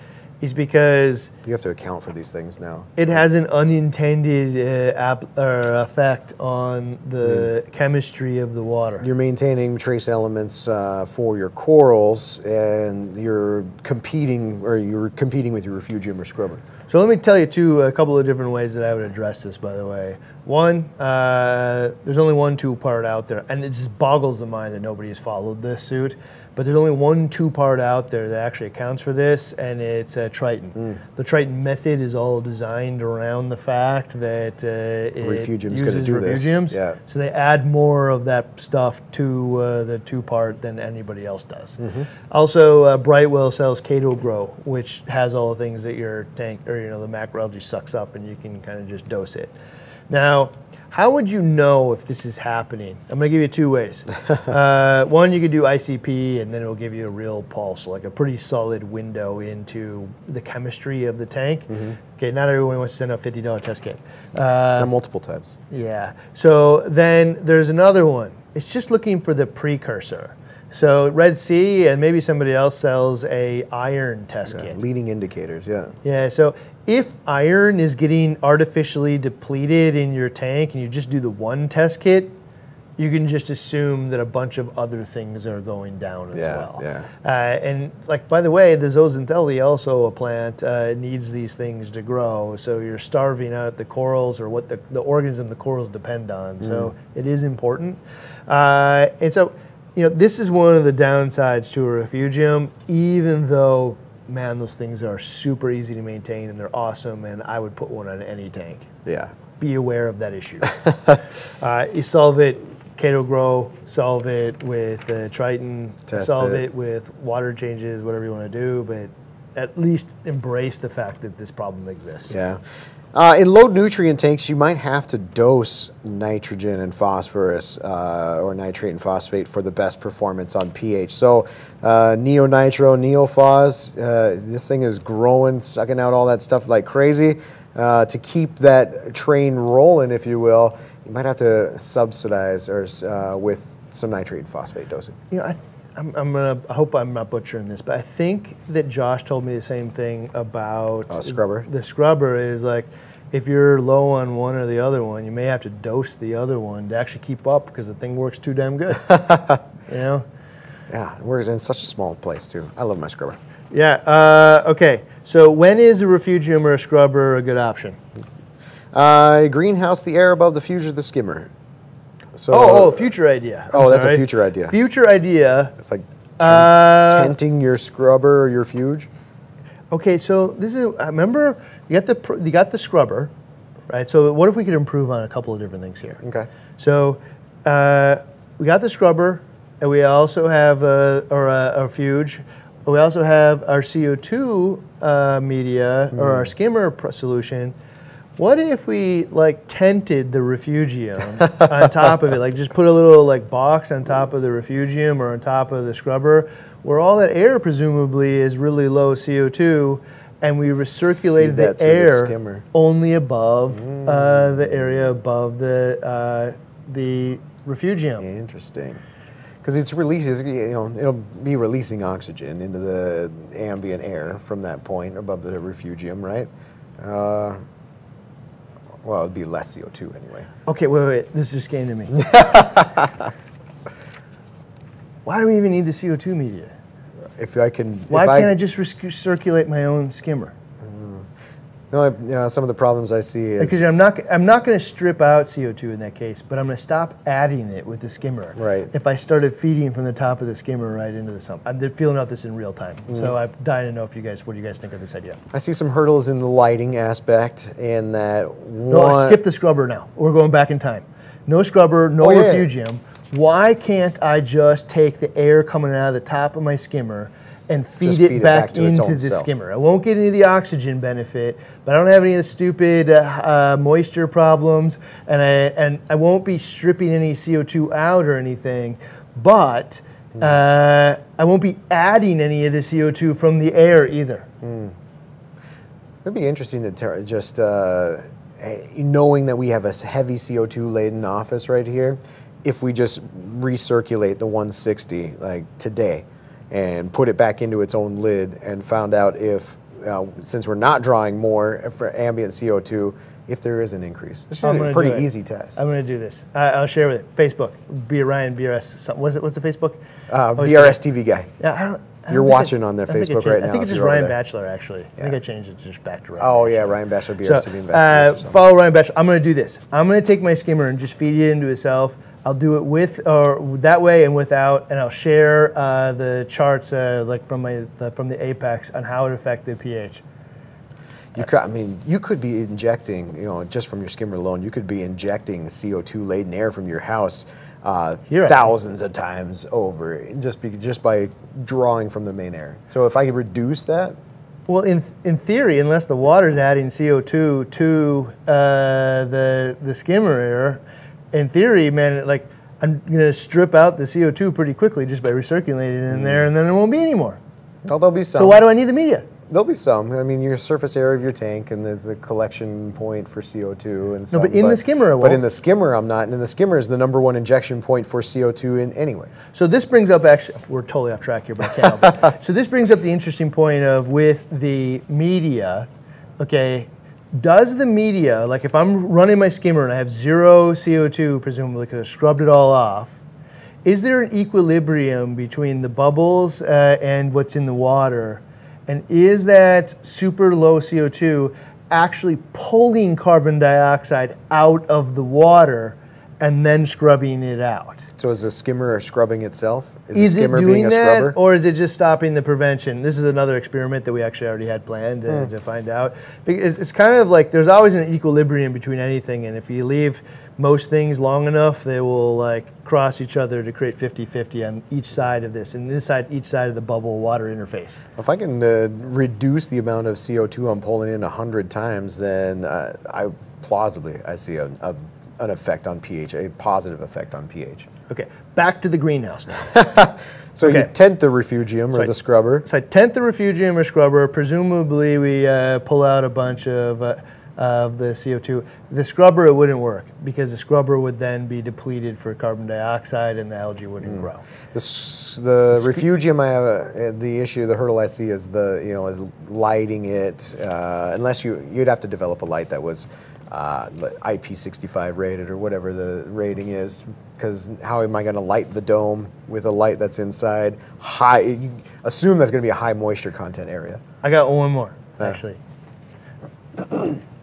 is because you have to account for these things now. It has an unintended uh, ap er, effect on the mm. chemistry of the water. You're maintaining trace elements uh, for your corals, and you're competing, or you're competing with your refugium or scrubber. So let me tell you two, a couple of different ways that I would address this, by the way. One, uh, there's only one two-part out there, and it just boggles the mind that nobody has followed this suit. But there's only one two-part out there that actually accounts for this, and it's uh, Triton. Mm. The Triton method is all designed around the fact that uh, it refugium's uses do refugiums, this. Yeah. So they add more of that stuff to uh, the two-part than anybody else does. Mm-hmm. Also, uh, Brightwell sells Kato Grow, which has all the things that your tank or you know the macroalgae sucks up, and you can kind of just dose it. Now, how would you know if this is happening? I'm going to give you two ways. Uh, one, you could do I C P, and then it will give you a real pulse, like a pretty solid window into the chemistry of the tank. Mm-hmm. Okay, not everyone wants to send out a fifty dollar test kit. Uh, not multiple times. Yeah. So then there's another one. It's just looking for the precursor. So Red Sea, and maybe somebody else sells a iron test yeah, kit. Leading indicators, yeah. Yeah, so if iron is getting artificially depleted in your tank and you just do the one test kit, you can just assume that a bunch of other things are going down as yeah, well. Yeah. Uh, and like, by the way, the zooxanthellae, also a plant, uh, needs these things to grow. So you're starving out the corals or what the, the organism the corals depend on. Mm. So it is important. Uh, and so, you know, this is one of the downsides to a refugium, even though, man, those things are super easy to maintain and they're awesome, and I would put one on any tank. Yeah. Be aware of that issue. uh, you solve it, Kato Grow, solve it with uh, Triton, Test solve it. it with water changes, whatever you want to do, but at least embrace the fact that this problem exists. Yeah. Uh, in low nutrient tanks, you might have to dose nitrogen and phosphorus uh, or nitrate and phosphate for the best performance on pH. So uh, neonitro, neophos, uh, this thing is growing, sucking out all that stuff like crazy. Uh, to keep that train rolling, if you will, you might have to subsidize or uh, with some nitrate and phosphate dosing. You know, I, I'm, I'm gonna, I hope I'm not butchering this, but I think that Josh told me the same thing about uh, scrubber. The scrubber is like, if you're low on one or the other one, you may have to dose the other one to actually keep up because the thing works too damn good. You know? Yeah, it works in such a small place too. I love my scrubber. Yeah. Uh, okay. So when is a refugium or a scrubber a good option? Uh, greenhouse the air above the future of the skimmer. So, oh, oh, future idea. Oh, I'm that's sorry. a future idea. Future idea. It's like ten uh, tenting your scrubber or your fuge. Okay, so this is. I remember you got the you got the scrubber, right? So what if we could improve on a couple of different things here? Okay. So uh, we got the scrubber, and we also have a or a, a fuge. We also have our C O two uh, media mm. or our skimmer solution. What if we like tented the refugium on top of it, like just put a little like box on top of the refugium or on top of the scrubber where all that air presumably is really low C O two and we recirculate the air the only above mm. uh, the area above the, uh, the refugium. Interesting. Because it's releases, you know, it'll be releasing oxygen into the ambient air from that point above the refugium, right? Uh, Well, it'd be less C O two anyway. Okay, wait, wait, this just came to me. Why do we even need the C O two media? If I can... Why if can't I, I just recirculate my own skimmer? Mm. No, I, you know, some of the problems I see is... Because I'm not, I'm not going to strip out C O two in that case, but I'm going to stop adding it with the skimmer. Right. If I started feeding from the top of the skimmer right into the sump. I'm feeling out this in real time, mm. so I'm dying to know if you guys, what do you guys think of this idea? I see some hurdles in the lighting aspect and that one... No, skip the scrubber now. We're going back in time. No scrubber, no oh, yeah. refugium. Why can't I just take the air coming out of the top of my skimmer and feed, feed it, it back, back into the self. skimmer? I won't get any of the oxygen benefit, but I don't have any of the stupid uh, uh, moisture problems, and I, and I won't be stripping any C O two out or anything, but uh, I won't be adding any of the C O two from the air either. Mm. It'd be interesting to just, uh, knowing that we have a heavy C O two laden office right here, if we just recirculate the one sixty like today and put it back into its own lid and found out if, uh, since we're not drawing more for ambient C O two, if there is an increase. This is a pretty easy test. I'm going to do this. Uh, I'll share with it. Facebook, B Ryan, B R S, what's it? What's the Facebook? Uh, oh, B R S T V guy. Yeah, I don't, I don't You're watching I, on their Facebook right now. I think it's just Ryan Batchelor, actually. Yeah. I think I changed it just back to Ryan. Oh, Batchelor. yeah, Ryan Batchelor, B R S so, T V Investigates. Uh, follow Ryan Batchelor. I'm going to do this. I'm going to take my skimmer and just feed it into itself. I'll do it with or that way and without, and I'll share uh, the charts uh, like from my the, from the Apex on how it affected the pH. You could, I mean, you could be injecting, you know, just from your skimmer alone, you could be injecting C O two laden air from your house uh, thousands of times over, just be, just by drawing from the main air. So if I could reduce that. Well, in in theory, unless the water's adding C O two to uh, the the skimmer air. In theory, man, like I'm gonna strip out the C O two pretty quickly just by recirculating it in mm. there, and then there won't be any more. Well, there'll be some. So why do I need the media? There'll be some. I mean, your surface area of your tank and the, the collection point for C O two and stuff. No, but in but, the skimmer, I won't. But in the skimmer, I'm not. And in the skimmer is the number one injection point for C O two in anyway. So this brings up actually, we're totally off track here, but I can't help it. So this brings up the interesting point of with the media, okay. Does the media, like if I'm running my skimmer and I have zero C O two, presumably because I scrubbed it all off, is there an equilibrium between the bubbles uh, and what's in the water? And is that super low C O two actually pulling carbon dioxide out of the water and then scrubbing it out? So is the skimmer scrubbing itself? Is, is the skimmer it doing being a that, scrubber? Or is it just stopping the prevention? This is another experiment that we actually already had planned uh, mm. to find out. Because it's kind of like there's always an equilibrium between anything, and if you leave most things long enough, they will like cross each other to create fifty fifty on each side of this, and this side, each side of the bubble water interface. If I can uh, reduce the amount of C O two I'm pulling in one hundred times, then uh, I plausibly, I see a, a an effect on pH, a positive effect on pH. Okay, back to the greenhouse now. So okay. You tent the refugium so or I, the scrubber. So I tent the refugium or scrubber, presumably we uh, pull out a bunch of, uh, of the C O two. The scrubber, it wouldn't work because the scrubber would then be depleted for carbon dioxide and the algae wouldn't mm. grow. The, the refugium, I have a, the issue, the hurdle I see is the, you know, is lighting it, uh, unless you, you'd have to develop a light that was Uh, I P sixty-five rated or whatever the rating is, because how am I going to light the dome with a light that's inside? High, you assume that's going to be a high moisture content area. I got one more, uh. actually.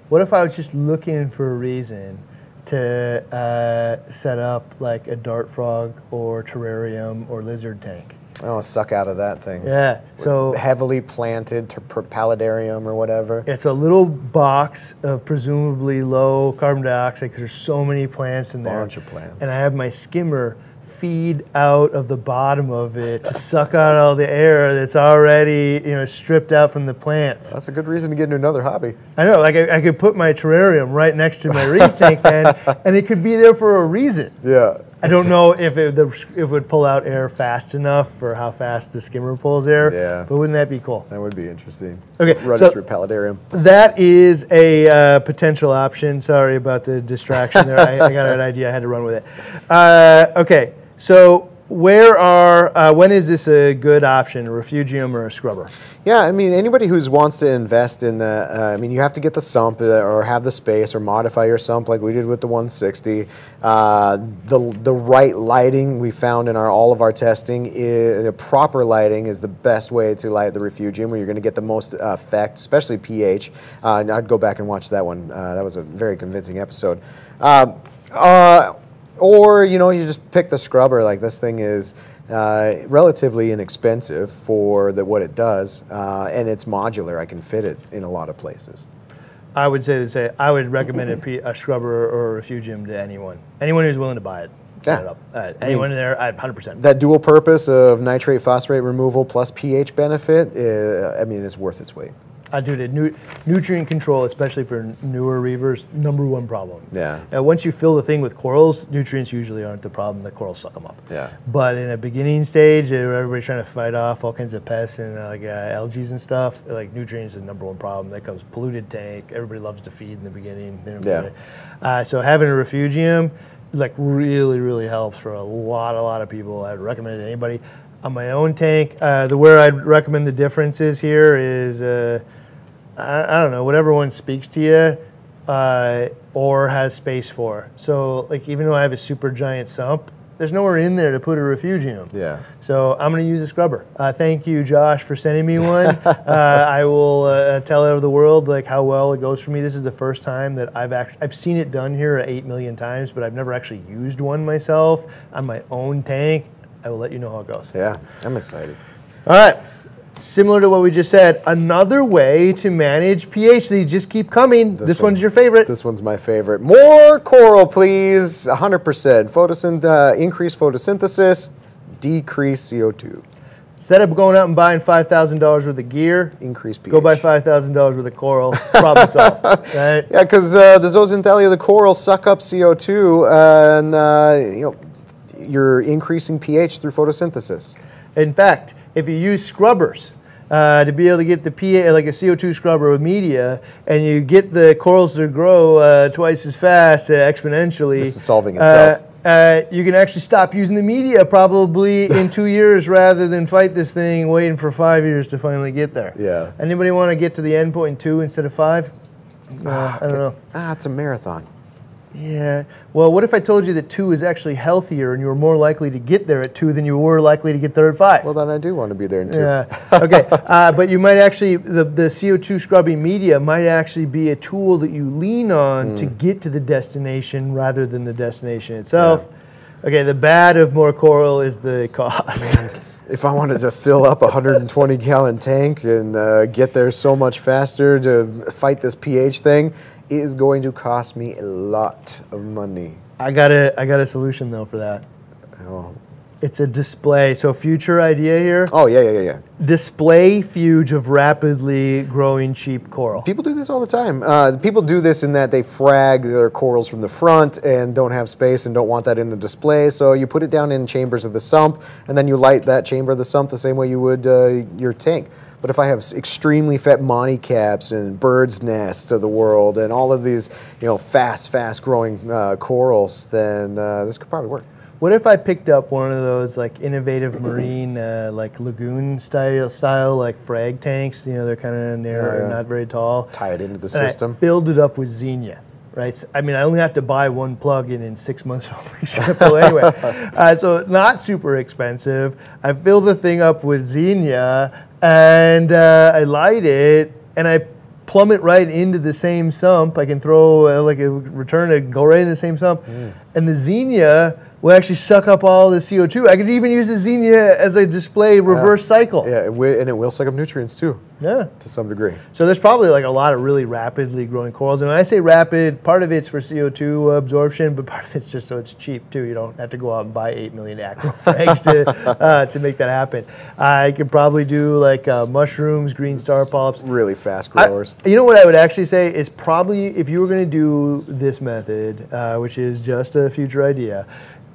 What if I was just looking for a reason to uh, set up like a dart frog or terrarium or lizard tank? Oh, suck out of that thing. Yeah, so... Heavily planted to paludarium or whatever. It's a little box of presumably low carbon dioxide because there's so many plants in there. Bunch of plants. And I have my skimmer feed out of the bottom of it to suck out all the air that's already, you know, stripped out from the plants. That's a good reason to get into another hobby. I know, like I, I could put my terrarium right next to my reef tank then, and it could be there for a reason. Yeah. I don't know if it, if it would pull out air fast enough or how fast the skimmer pulls air, yeah. But wouldn't that be cool? That would be interesting. Okay, run so it through paludarium. That is a uh, potential option. Sorry about the distraction there. I, I got an idea. I had to run with it. Uh, okay, so Where are, uh, when is this a good option, a refugium or a scrubber? Yeah, I mean, anybody who wants to invest in the, uh, I mean, you have to get the sump or have the space or modify your sump like we did with the one sixty. Uh, the, the right lighting we found in our, all of our testing, is, the proper lighting is the best way to light the refugium where you're going to get the most effect, especially pH. Uh, and I'd go back and watch that one. Uh, that was a very convincing episode. Uh, uh, Or, you know, you just pick the scrubber. Like, this thing is uh, relatively inexpensive for the, what it does, uh, and it's modular. I can fit it in a lot of places. I would say, say I would recommend a, a scrubber or a refugium to anyone. Anyone who's willing to buy it. Yeah. It up. Uh, anyone I mean, there, one hundred percent. That dual purpose of nitrate phosphate removal plus pH benefit, uh, I mean, it's worth its weight. Uh, dude, nu nutrient control, especially for newer reavers, number one problem. Yeah. Uh, once you fill the thing with corals, nutrients usually aren't the problem. The corals suck them up. Yeah. But in a beginning stage, everybody's trying to fight off all kinds of pests and uh, like uh, algae and stuff. Like, nutrients is the number one problem. That comes polluted tank. Everybody loves to feed in the beginning. Yeah. Uh, so having a refugium, like, really, really helps for a lot, a lot of people. I'd recommend it to anybody. On my own tank, uh, the where I'd recommend the differences here is, uh, I, I don't know, whatever one speaks to you uh, or has space for. So, like, even though I have a super giant sump, there's nowhere in there to put a refugium. Yeah. So I'm going to use a scrubber. Uh, thank you, Josh, for sending me one. uh, I will uh, tell the world, like, how well it goes for me. This is the first time that I've actually I've seen it done here eight million times, but I've never actually used one myself on my own tank. I will let you know how it goes. Yeah, I'm excited. All right. Similar to what we just said, another way to manage pH, they just keep coming. This, this one, one's your favorite. This one's my favorite. More coral, please. one hundred percent. Photosynth uh, increase photosynthesis, decrease C O two. Instead of going out and buying five thousand dollars worth of gear, increase pH. Go buy five thousand dollars worth of coral, problem solved. Right? Yeah, because uh, the zooxanthellae of the coral suck up C O two, uh, and uh, you know, you're increasing pH through photosynthesis. In fact, if you use scrubbers uh, to be able to get the pH, like a C O two scrubber with media, and you get the corals to grow uh, twice as fast uh, exponentially. This is solving itself. Uh, uh, you can actually stop using the media probably in two years rather than fight this thing waiting for five years to finally get there. Yeah. Anybody want to get to the end point in two instead of five? Uh, I don't know. Ah, it's a marathon. Yeah. Well, what if I told you that two is actually healthier and you were more likely to get there at two than you were likely to get there at five? Well, then I do want to be there in two. Yeah. Okay. uh, but you might actually, the, the C O two scrubbing media might actually be a tool that you lean on mm. to get to the destination rather than the destination itself. Yeah. Okay. The bad of more coral is the cost. If I wanted to fill up a one hundred twenty gallon tank and uh, get there so much faster to fight this pH thing, it is going to cost me a lot of money. I got a, I got a solution, though, for that. Oh. It's a display. So future idea here. Oh, yeah, yeah, yeah, yeah. Display fuge of rapidly growing cheap coral. People do this all the time. Uh, people do this in that they frag their corals from the front and don't have space and don't want that in the display. So you put it down in chambers of the sump, and then you light that chamber of the sump the same way you would uh, your tank. But if I have extremely fat monty caps and bird's nests of the world and all of these, you know, fast, fast growing uh, corals, then uh, this could probably work. What if I picked up one of those, like, innovative marine, uh, like, lagoon style, style, like, frag tanks? You know, they're kind of narrow, yeah, yeah. not very tall. Tie it into the and system. I filled it up with Xenia. Right? So, I mean, I only have to buy one plug in in six months, for example, anyway. uh, so not super expensive. I fill the thing up with Xenia, and uh, I light it, and I plumb it right into the same sump. I can throw, uh, like, a return it, go right in the same sump. Mm. And the Xenia will actually suck up all the C O two. I could even use the Xenia as a display reverse yeah. cycle. Yeah, it will, and it will suck up nutrients too. Yeah. To some degree. So there's probably, like, a lot of really rapidly growing corals. And when I say rapid, part of it's for C O two absorption, but part of it's just so it's cheap too. You don't have to go out and buy eight million Acro frags to, uh, to make that happen. I could probably do, like, uh, mushrooms, green star polyps. Really fast growers. I, you know what I would actually say is probably if you were going to do this method, uh, which is just a future idea,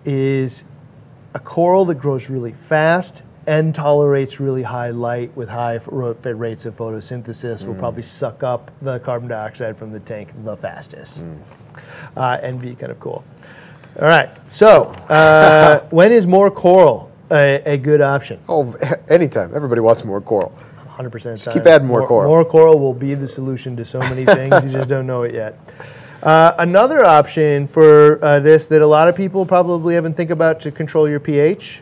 is a coral that grows really fast and tolerates really high light with high rates of photosynthesis mm. will probably suck up the carbon dioxide from the tank the fastest mm. uh, and be kind of cool. All right. So uh, when is more coral a, a good option? Oh, anytime. Everybody wants more coral. one hundred percent of the time. Just keep adding more, more coral. More coral will be the solution to so many things. You just don't know it yet. Uh, another option for uh, this that a lot of people probably haven't think about to control your pH?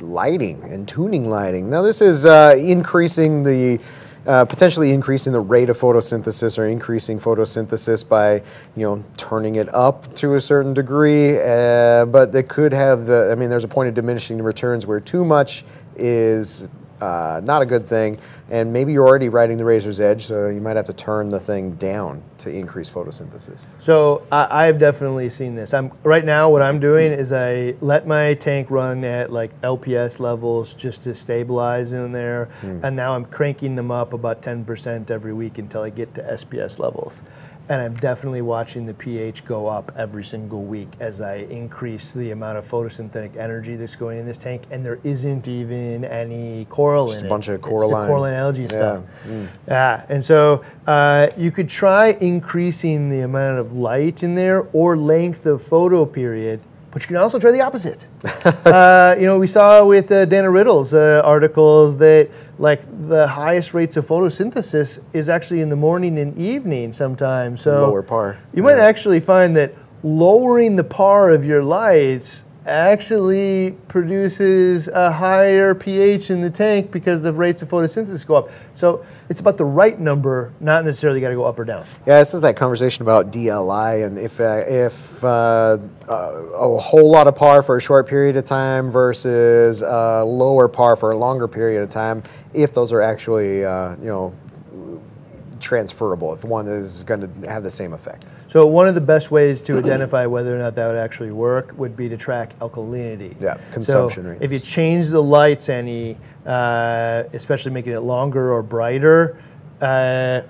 Lighting and tuning lighting. Now this is uh, increasing the Uh, potentially increasing the rate of photosynthesis or increasing photosynthesis by, you know, turning it up to a certain degree. Uh, but they could have the, I mean, there's a point of diminishing returns where too much is uh, not a good thing. And maybe you're already riding the razor's edge, so you might have to turn the thing down to increase photosynthesis. So I, I've definitely seen this. I'm, right now what I'm doing is I let my tank run at like L P S levels just to stabilize in there, mm. and now I'm cranking them up about ten percent every week until I get to S P S levels. And I'm definitely watching the pH go up every single week as I increase the amount of photosynthetic energy that's going in this tank, and there isn't even any coral just in it. Just a bunch of coralline. Coralline algae yeah. stuff. Mm. Yeah. And so uh, you could try increasing the amount of light in there or length of photo period, but you can also try the opposite. uh, you know, we saw with uh, Dana Riddle's uh, articles that like the highest rates of photosynthesis is actually in the morning and evening sometimes. So lower par. You yeah. might actually find that lowering the par of your lights actually produces a higher pH in the tank because the rates of photosynthesis go up. So it's about the right number, not necessarily got to go up or down. Yeah, this is that conversation about D L I and if uh, if uh, uh, a whole lot of par for a short period of time versus uh, lower par for a longer period of time, if those are actually uh, you know, transferable, if one is going to have the same effect. So one of the best ways to identify whether or not that would actually work would be to track alkalinity. Yeah, consumption so rates. If you change the lights any, uh, especially making it longer or brighter, uh,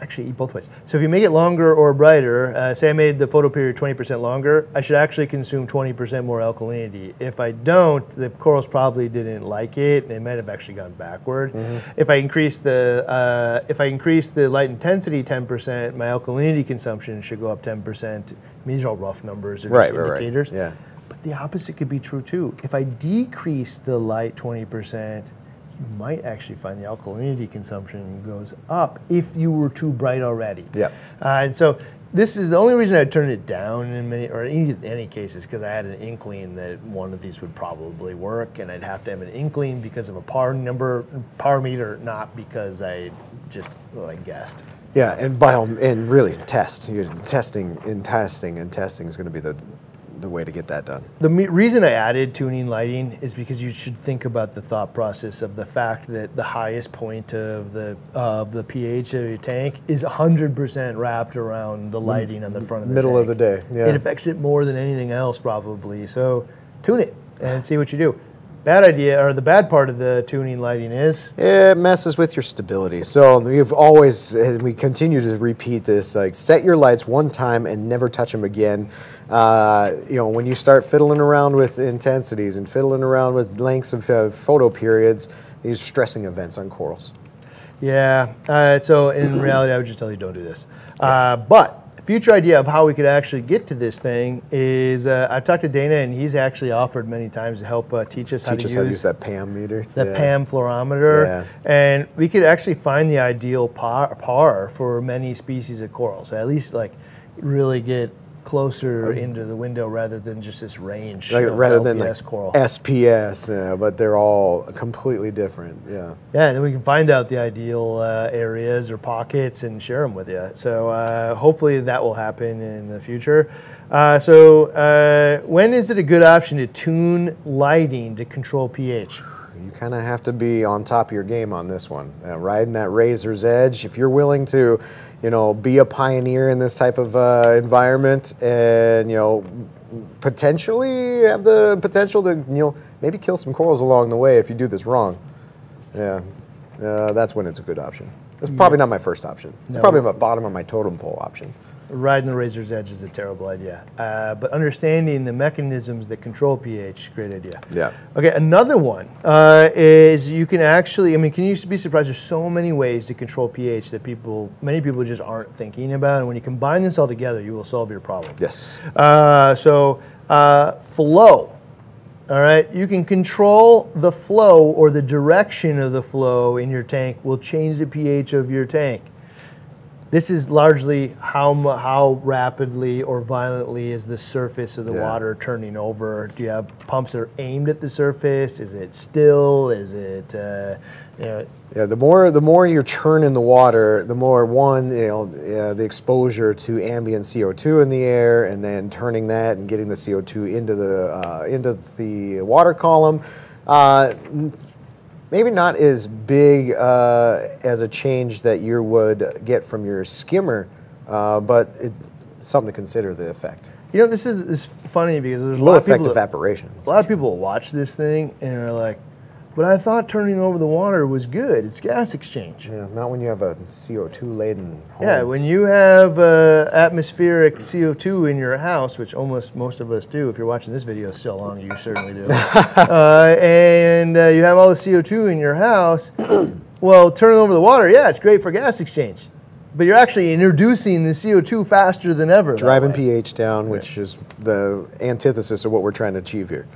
actually both ways. So if you make it longer or brighter, uh, say I made the photo period twenty percent longer, I should actually consume twenty percent more alkalinity. If I don't, the corals probably didn't like it, and they might have actually gone backward. Mm-hmm. If I increase the uh, if I increase the light intensity ten percent, my alkalinity consumption should go up ten percent. I mean, these are all rough numbers, they're right, just right, indicators. Right. Yeah. But the opposite could be true too. If I decrease the light twenty percent, you might actually find the alkalinity consumption goes up if you were too bright already. Yeah. Uh, and so this is the only reason I turned it down in many or in any cases because I had an inkling that one of these would probably work, and I'd have to have an inkling because of a par number, par meter, not because I just well, I guessed. Yeah, and by all, and really test. You're testing and testing and testing is going to be the. the way to get that done. The me reason I added tuning lighting is because you should think about the thought process of the fact that the highest point of the uh, of the pH of your tank is one hundred percent wrapped around the lighting on the front of the middle tank. of the day. Yeah. It affects it more than anything else probably. So tune it and see what you do. Bad idea, or the bad part of the tuning lighting is? It messes with your stability. So you've always, and we continue to repeat this, like set your lights one time and never touch them again. Uh, you know, when you start fiddling around with intensities and fiddling around with lengths of uh, photo periods, these stressing events on corals. Yeah, uh, so in reality, I would just tell you don't do this. Uh, but. Future idea of how we could actually get to this thing is uh, I've talked to Dana, and he's actually offered many times to help uh, teach us teach how to us use how to use that P A M meter, that yeah. P A M fluorometer, yeah. and we could actually find the ideal par, par for many species of corals. So at least like really get closer okay. into the window rather than just this range. Like, rather L P S than like coral. S P S, yeah, but they're all completely different. Yeah. Yeah, and then we can find out the ideal uh, areas or pockets and share them with you. So uh, hopefully that will happen in the future. Uh, so uh, when is it a good option to tune lighting to control pH? You kind of have to be on top of your game on this one, uh, riding that razor's edge. If you're willing to, you know, be a pioneer in this type of uh, environment, and you know, potentially have the potential to, you know, maybe kill some corals along the way if you do this wrong. Yeah, uh, that's when it's a good option. It's probably yeah. not my first option. It's no. probably my bottom of my totem pole option. Riding the razor's edge is a terrible idea. Uh, but understanding the mechanisms that control pH, great idea. Yeah. Okay, another one uh, is you can actually, I mean, can you be surprised there's so many ways to control pH that people, many people just aren't thinking about, and when you combine this all together, you will solve your problem. Yes. Uh, so, uh, flow. All right, you can control the flow, or the direction of the flow in your tank will change the pH of your tank. This is largely how how rapidly or violently is the surface of the yeah. water turning over. Do you have pumps that are aimed at the surface? Is it still? Is it? Uh, you know, yeah. The more the more you're churning the water, the more one you know uh, the exposure to ambient C O two in the air, and then turning that and getting the C O two into the uh, into the water column. Uh, Maybe not as big uh, as a change that you would get from your skimmer, uh, but it's something to consider the effect. You know, this is, is funny because there's a lot of people. Low effective evaporation. A lot of people watch this thing and are like, but I thought turning over the water was good. It's gas exchange. Yeah, not when you have a C O two laden home. Yeah, when you have uh, atmospheric C O two in your house, which almost most of us do. If you're watching this video still on, you certainly do. uh, and uh, you have all the C O two in your house. Well, turning over the water, yeah, it's great for gas exchange. But you're actually introducing the C O two faster than ever. Driving pH down, which is the antithesis of what we're trying to achieve here.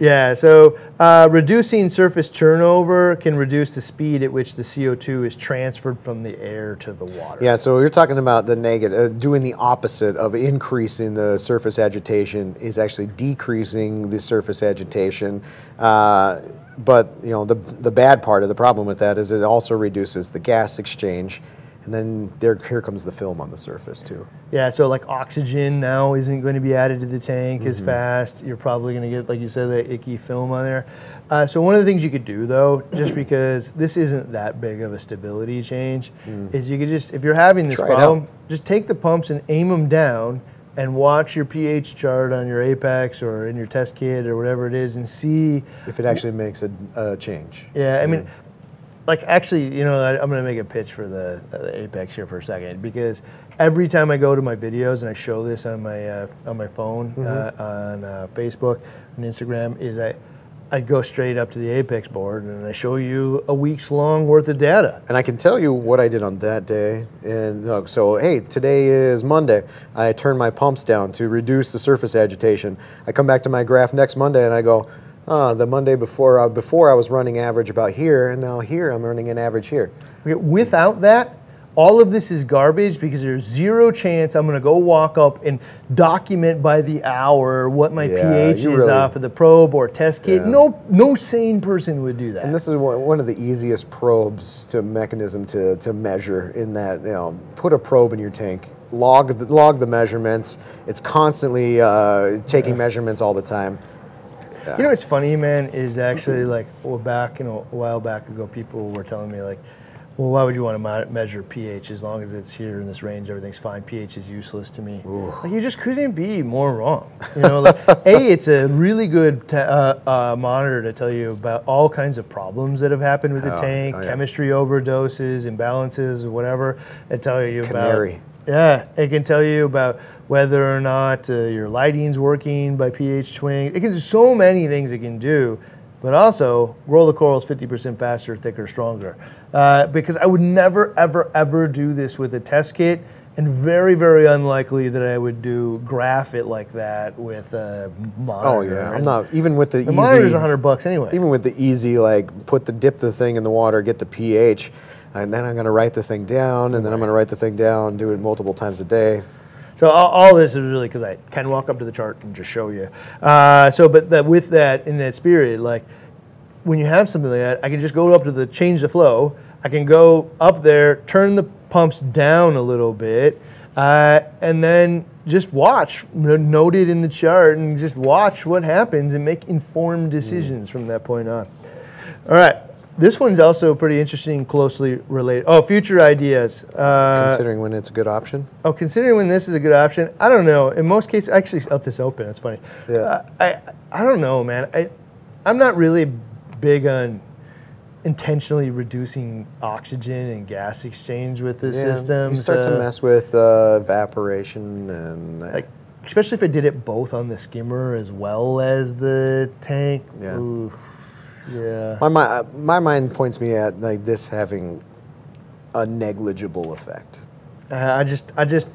Yeah, so uh, reducing surface turnover can reduce the speed at which the C O two is transferred from the air to the water. Yeah, so you're talking about the negative, uh, doing the opposite of increasing the surface agitation is actually decreasing the surface agitation. Uh, but you know the the bad part of the problem with that is it also reduces the gas exchange. And then there, here comes the film on the surface too. Yeah, so like oxygen now isn't going to be added to the tank mm-hmm. as fast. You're probably going to get, like you said, that icky film on there. Uh, so one of the things you could do though, just because this isn't that big of a stability change, mm. is you could just, if you're having this Try problem, just take the pumps and aim them down and watch your pH chart on your Apex or in your test kit or whatever it is and see. If it actually makes a, a change. Yeah, I mean. Mm. Like actually, you know, I'm gonna make a pitch for the, the Apex here for a second because every time I go to my videos and I show this on my uh, on my phone, mm-hmm. uh, on uh, Facebook and Instagram, is I I go straight up to the Apex board and I show you a week's long worth of data. And I can tell you what I did on that day. And uh, so, hey, today is Monday. I turn my pumps down to reduce the surface agitation. I come back to my graph next Monday and I go, Uh, the Monday before, uh, before I was running average about here, and now here I'm running an average here. Okay, without that, all of this is garbage because there's zero chance I'm going to go walk up and document by the hour what my yeah, pH is really, off of the probe or test kit. Yeah. No, no sane person would do that. And this is one of the easiest probes to mechanism to, to measure in that, you know, put a probe in your tank. Log the, log the measurements. It's constantly uh, taking yeah. measurements all the time. You know what's funny, man, is actually like, well, back, you know, a while back ago, people were telling me like, well, why would you want to measure pH? As long as it's here in this range, everything's fine. pH is useless to me. Ooh. Like, you just couldn't be more wrong. You know, like, A, it's a really good t uh, uh, monitor to tell you about all kinds of problems that have happened with oh, the tank, oh, yeah. chemistry overdoses, imbalances, whatever. It tell you Canary. about. Yeah, it can tell you about whether or not uh, your lighting's working by pH swing. It can do so many things it can do, but also roll the corals fifty percent faster, thicker, stronger. Uh, because I would never, ever, ever do this with a test kit, and very, very unlikely that I would do graph it like that with a monitor. Oh yeah, I'm not, even with the, the easy. The monitor's a hundred bucks anyway. Even with the easy, like put the, dip the thing in the water, get the pH. And then I'm going to write the thing down, and then I'm going to write the thing down, do it multiple times a day. So all, all this is really because I can walk up to the chart and just show you. Uh, so, but that with that, in that spirit, like when you have something like that, I can just go up to the change the flow. I can go up there, turn the pumps down a little bit, uh, and then just watch, note it in the chart, and just watch what happens and make informed decisions mm. from that point on. All right. This one's also pretty interesting, closely related. Oh, future ideas. Uh, considering when it's a good option? Oh, considering when this is a good option? I don't know. In most cases, I actually left this open. It's funny. Yeah. Uh, I, I don't know, man. I, I'm not really big on intentionally reducing oxygen and gas exchange with the yeah, system. You start to, to mess with uh, evaporation and... Like, especially if I did it both on the skimmer as well as the tank. Yeah. Oof. Yeah. My, my, my mind points me at like this having a negligible effect. Uh, I just, I just,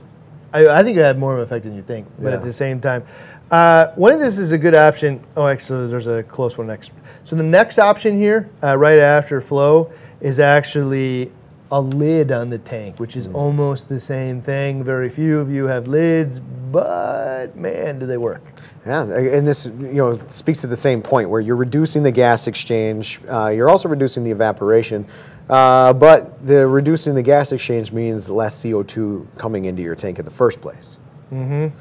I, I think it had more of an effect than you think, but yeah. at the same time, uh, one of this is a good option. Oh, actually, there's a close one next. So the next option here, uh, right after flow, is actually a lid on the tank, which is mm. almost the same thing. Very few of you have lids, but man, do they work. Yeah, and this you know speaks to the same point where you're reducing the gas exchange, uh, you're also reducing the evaporation, uh, but the reducing the gas exchange means less C O two coming into your tank in the first place. Mm-hmm.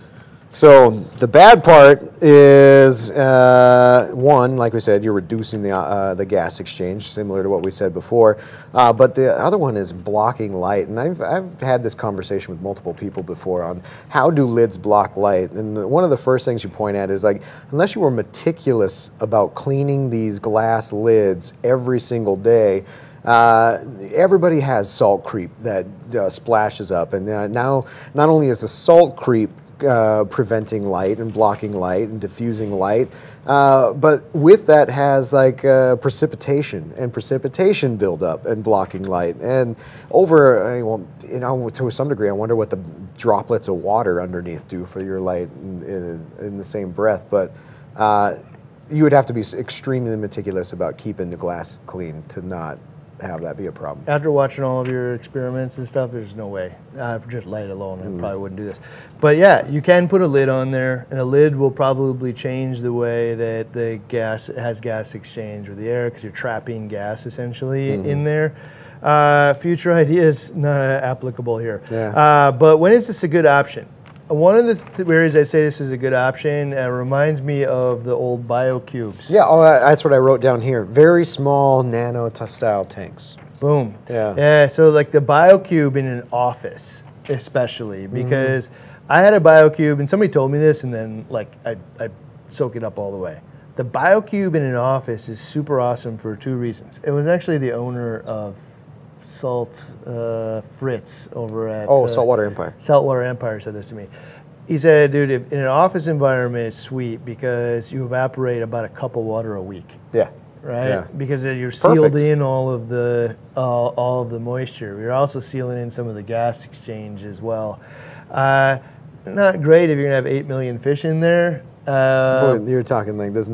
So the bad part is, uh, one, like we said, you're reducing the, uh, the gas exchange, similar to what we said before. Uh, but the other one is blocking light. And I've, I've had this conversation with multiple people before on how do lids block light? And one of the first things you point at is, like, unless you were meticulous about cleaning these glass lids every single day, Uh, everybody has salt creep that uh, splashes up. And uh, now not only is the salt creep Uh, preventing light and blocking light and diffusing light, uh, but with that has like uh, precipitation and precipitation buildup and blocking light, and over I mean, well, you know, to some degree, I wonder what the droplets of water underneath do for your light in, in, in the same breath. But uh, you would have to be extremely meticulous about keeping the glass clean to not have that be a problem. After watching all of your experiments and stuff, there's no way. Uh, just light alone, I mm. probably wouldn't do this. But yeah, you can put a lid on there, and a lid will probably change the way that the gas has gas exchange with the air, because you're trapping gas essentially mm. in there. Uh, future ideas, not applicable here. Yeah. Uh, but when is this a good option? One of the th areas I say this is a good option uh, reminds me of the old BioCubes. Yeah, oh, that's what I wrote down here. Very small nano-style tanks. Boom. Yeah. Yeah. So like the BioCube in an office, especially, because mm-hmm. I had a BioCube, and somebody told me this, and then like I I soak it up all the way. The BioCube in an office is super awesome for two reasons. It was actually the owner of Salt uh, Fritz over at oh uh, Saltwater Empire. Saltwater Empire said this to me. He said, "Dude, if in an office environment, it's sweet because you evaporate about a cup of water a week. Yeah, right. Yeah. Because you're it's sealed perfect. in all of the uh, all of the moisture. You're also sealing in some of the gas exchange as well. Uh, not great if you're gonna have eight million fish in there." Uh, Boy, you're talking like this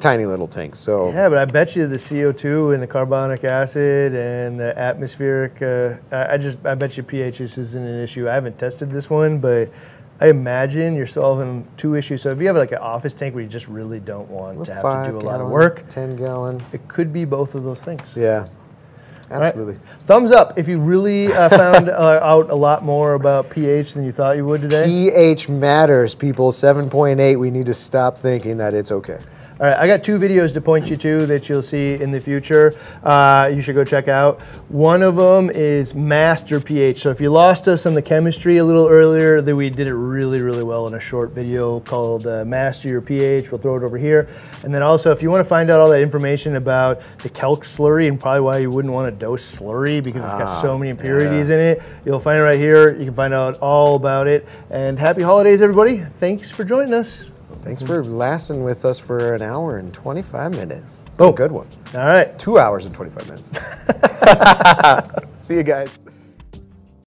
tiny little tank, so yeah. But I bet you the C O two and the carbonic acid and the atmospheric. Uh, I just I bet you pH isn't an issue. I haven't tested this one, but I imagine you're solving two issues. So if you have like an office tank where you just really don't want to have to do a gallon, lot of work, ten gallon, it could be both of those things. Yeah. Absolutely. Right. Thumbs up if you really uh, found uh, out a lot more about pH than you thought you would today. pH matters, people. seven point eight, we need to stop thinking that it's okay. All right, I got two videos to point you to that you'll see in the future. Uh, you should go check out. One of them is master pH. So if you lost us on the chemistry a little earlier, then we did it really, really well in a short video called uh, Master Your pH. We'll throw it over here. And then also, if you want to find out all that information about the kelp slurry and probably why you wouldn't want to dose slurry because it's got so many impurities yeah. in it, you'll find it right here. You can find out all about it. And happy holidays, everybody. Thanks for joining us. Thanks for lasting with us for an hour and twenty-five minutes. Oh, good one. All right. Two hours and twenty-five minutes. See you guys.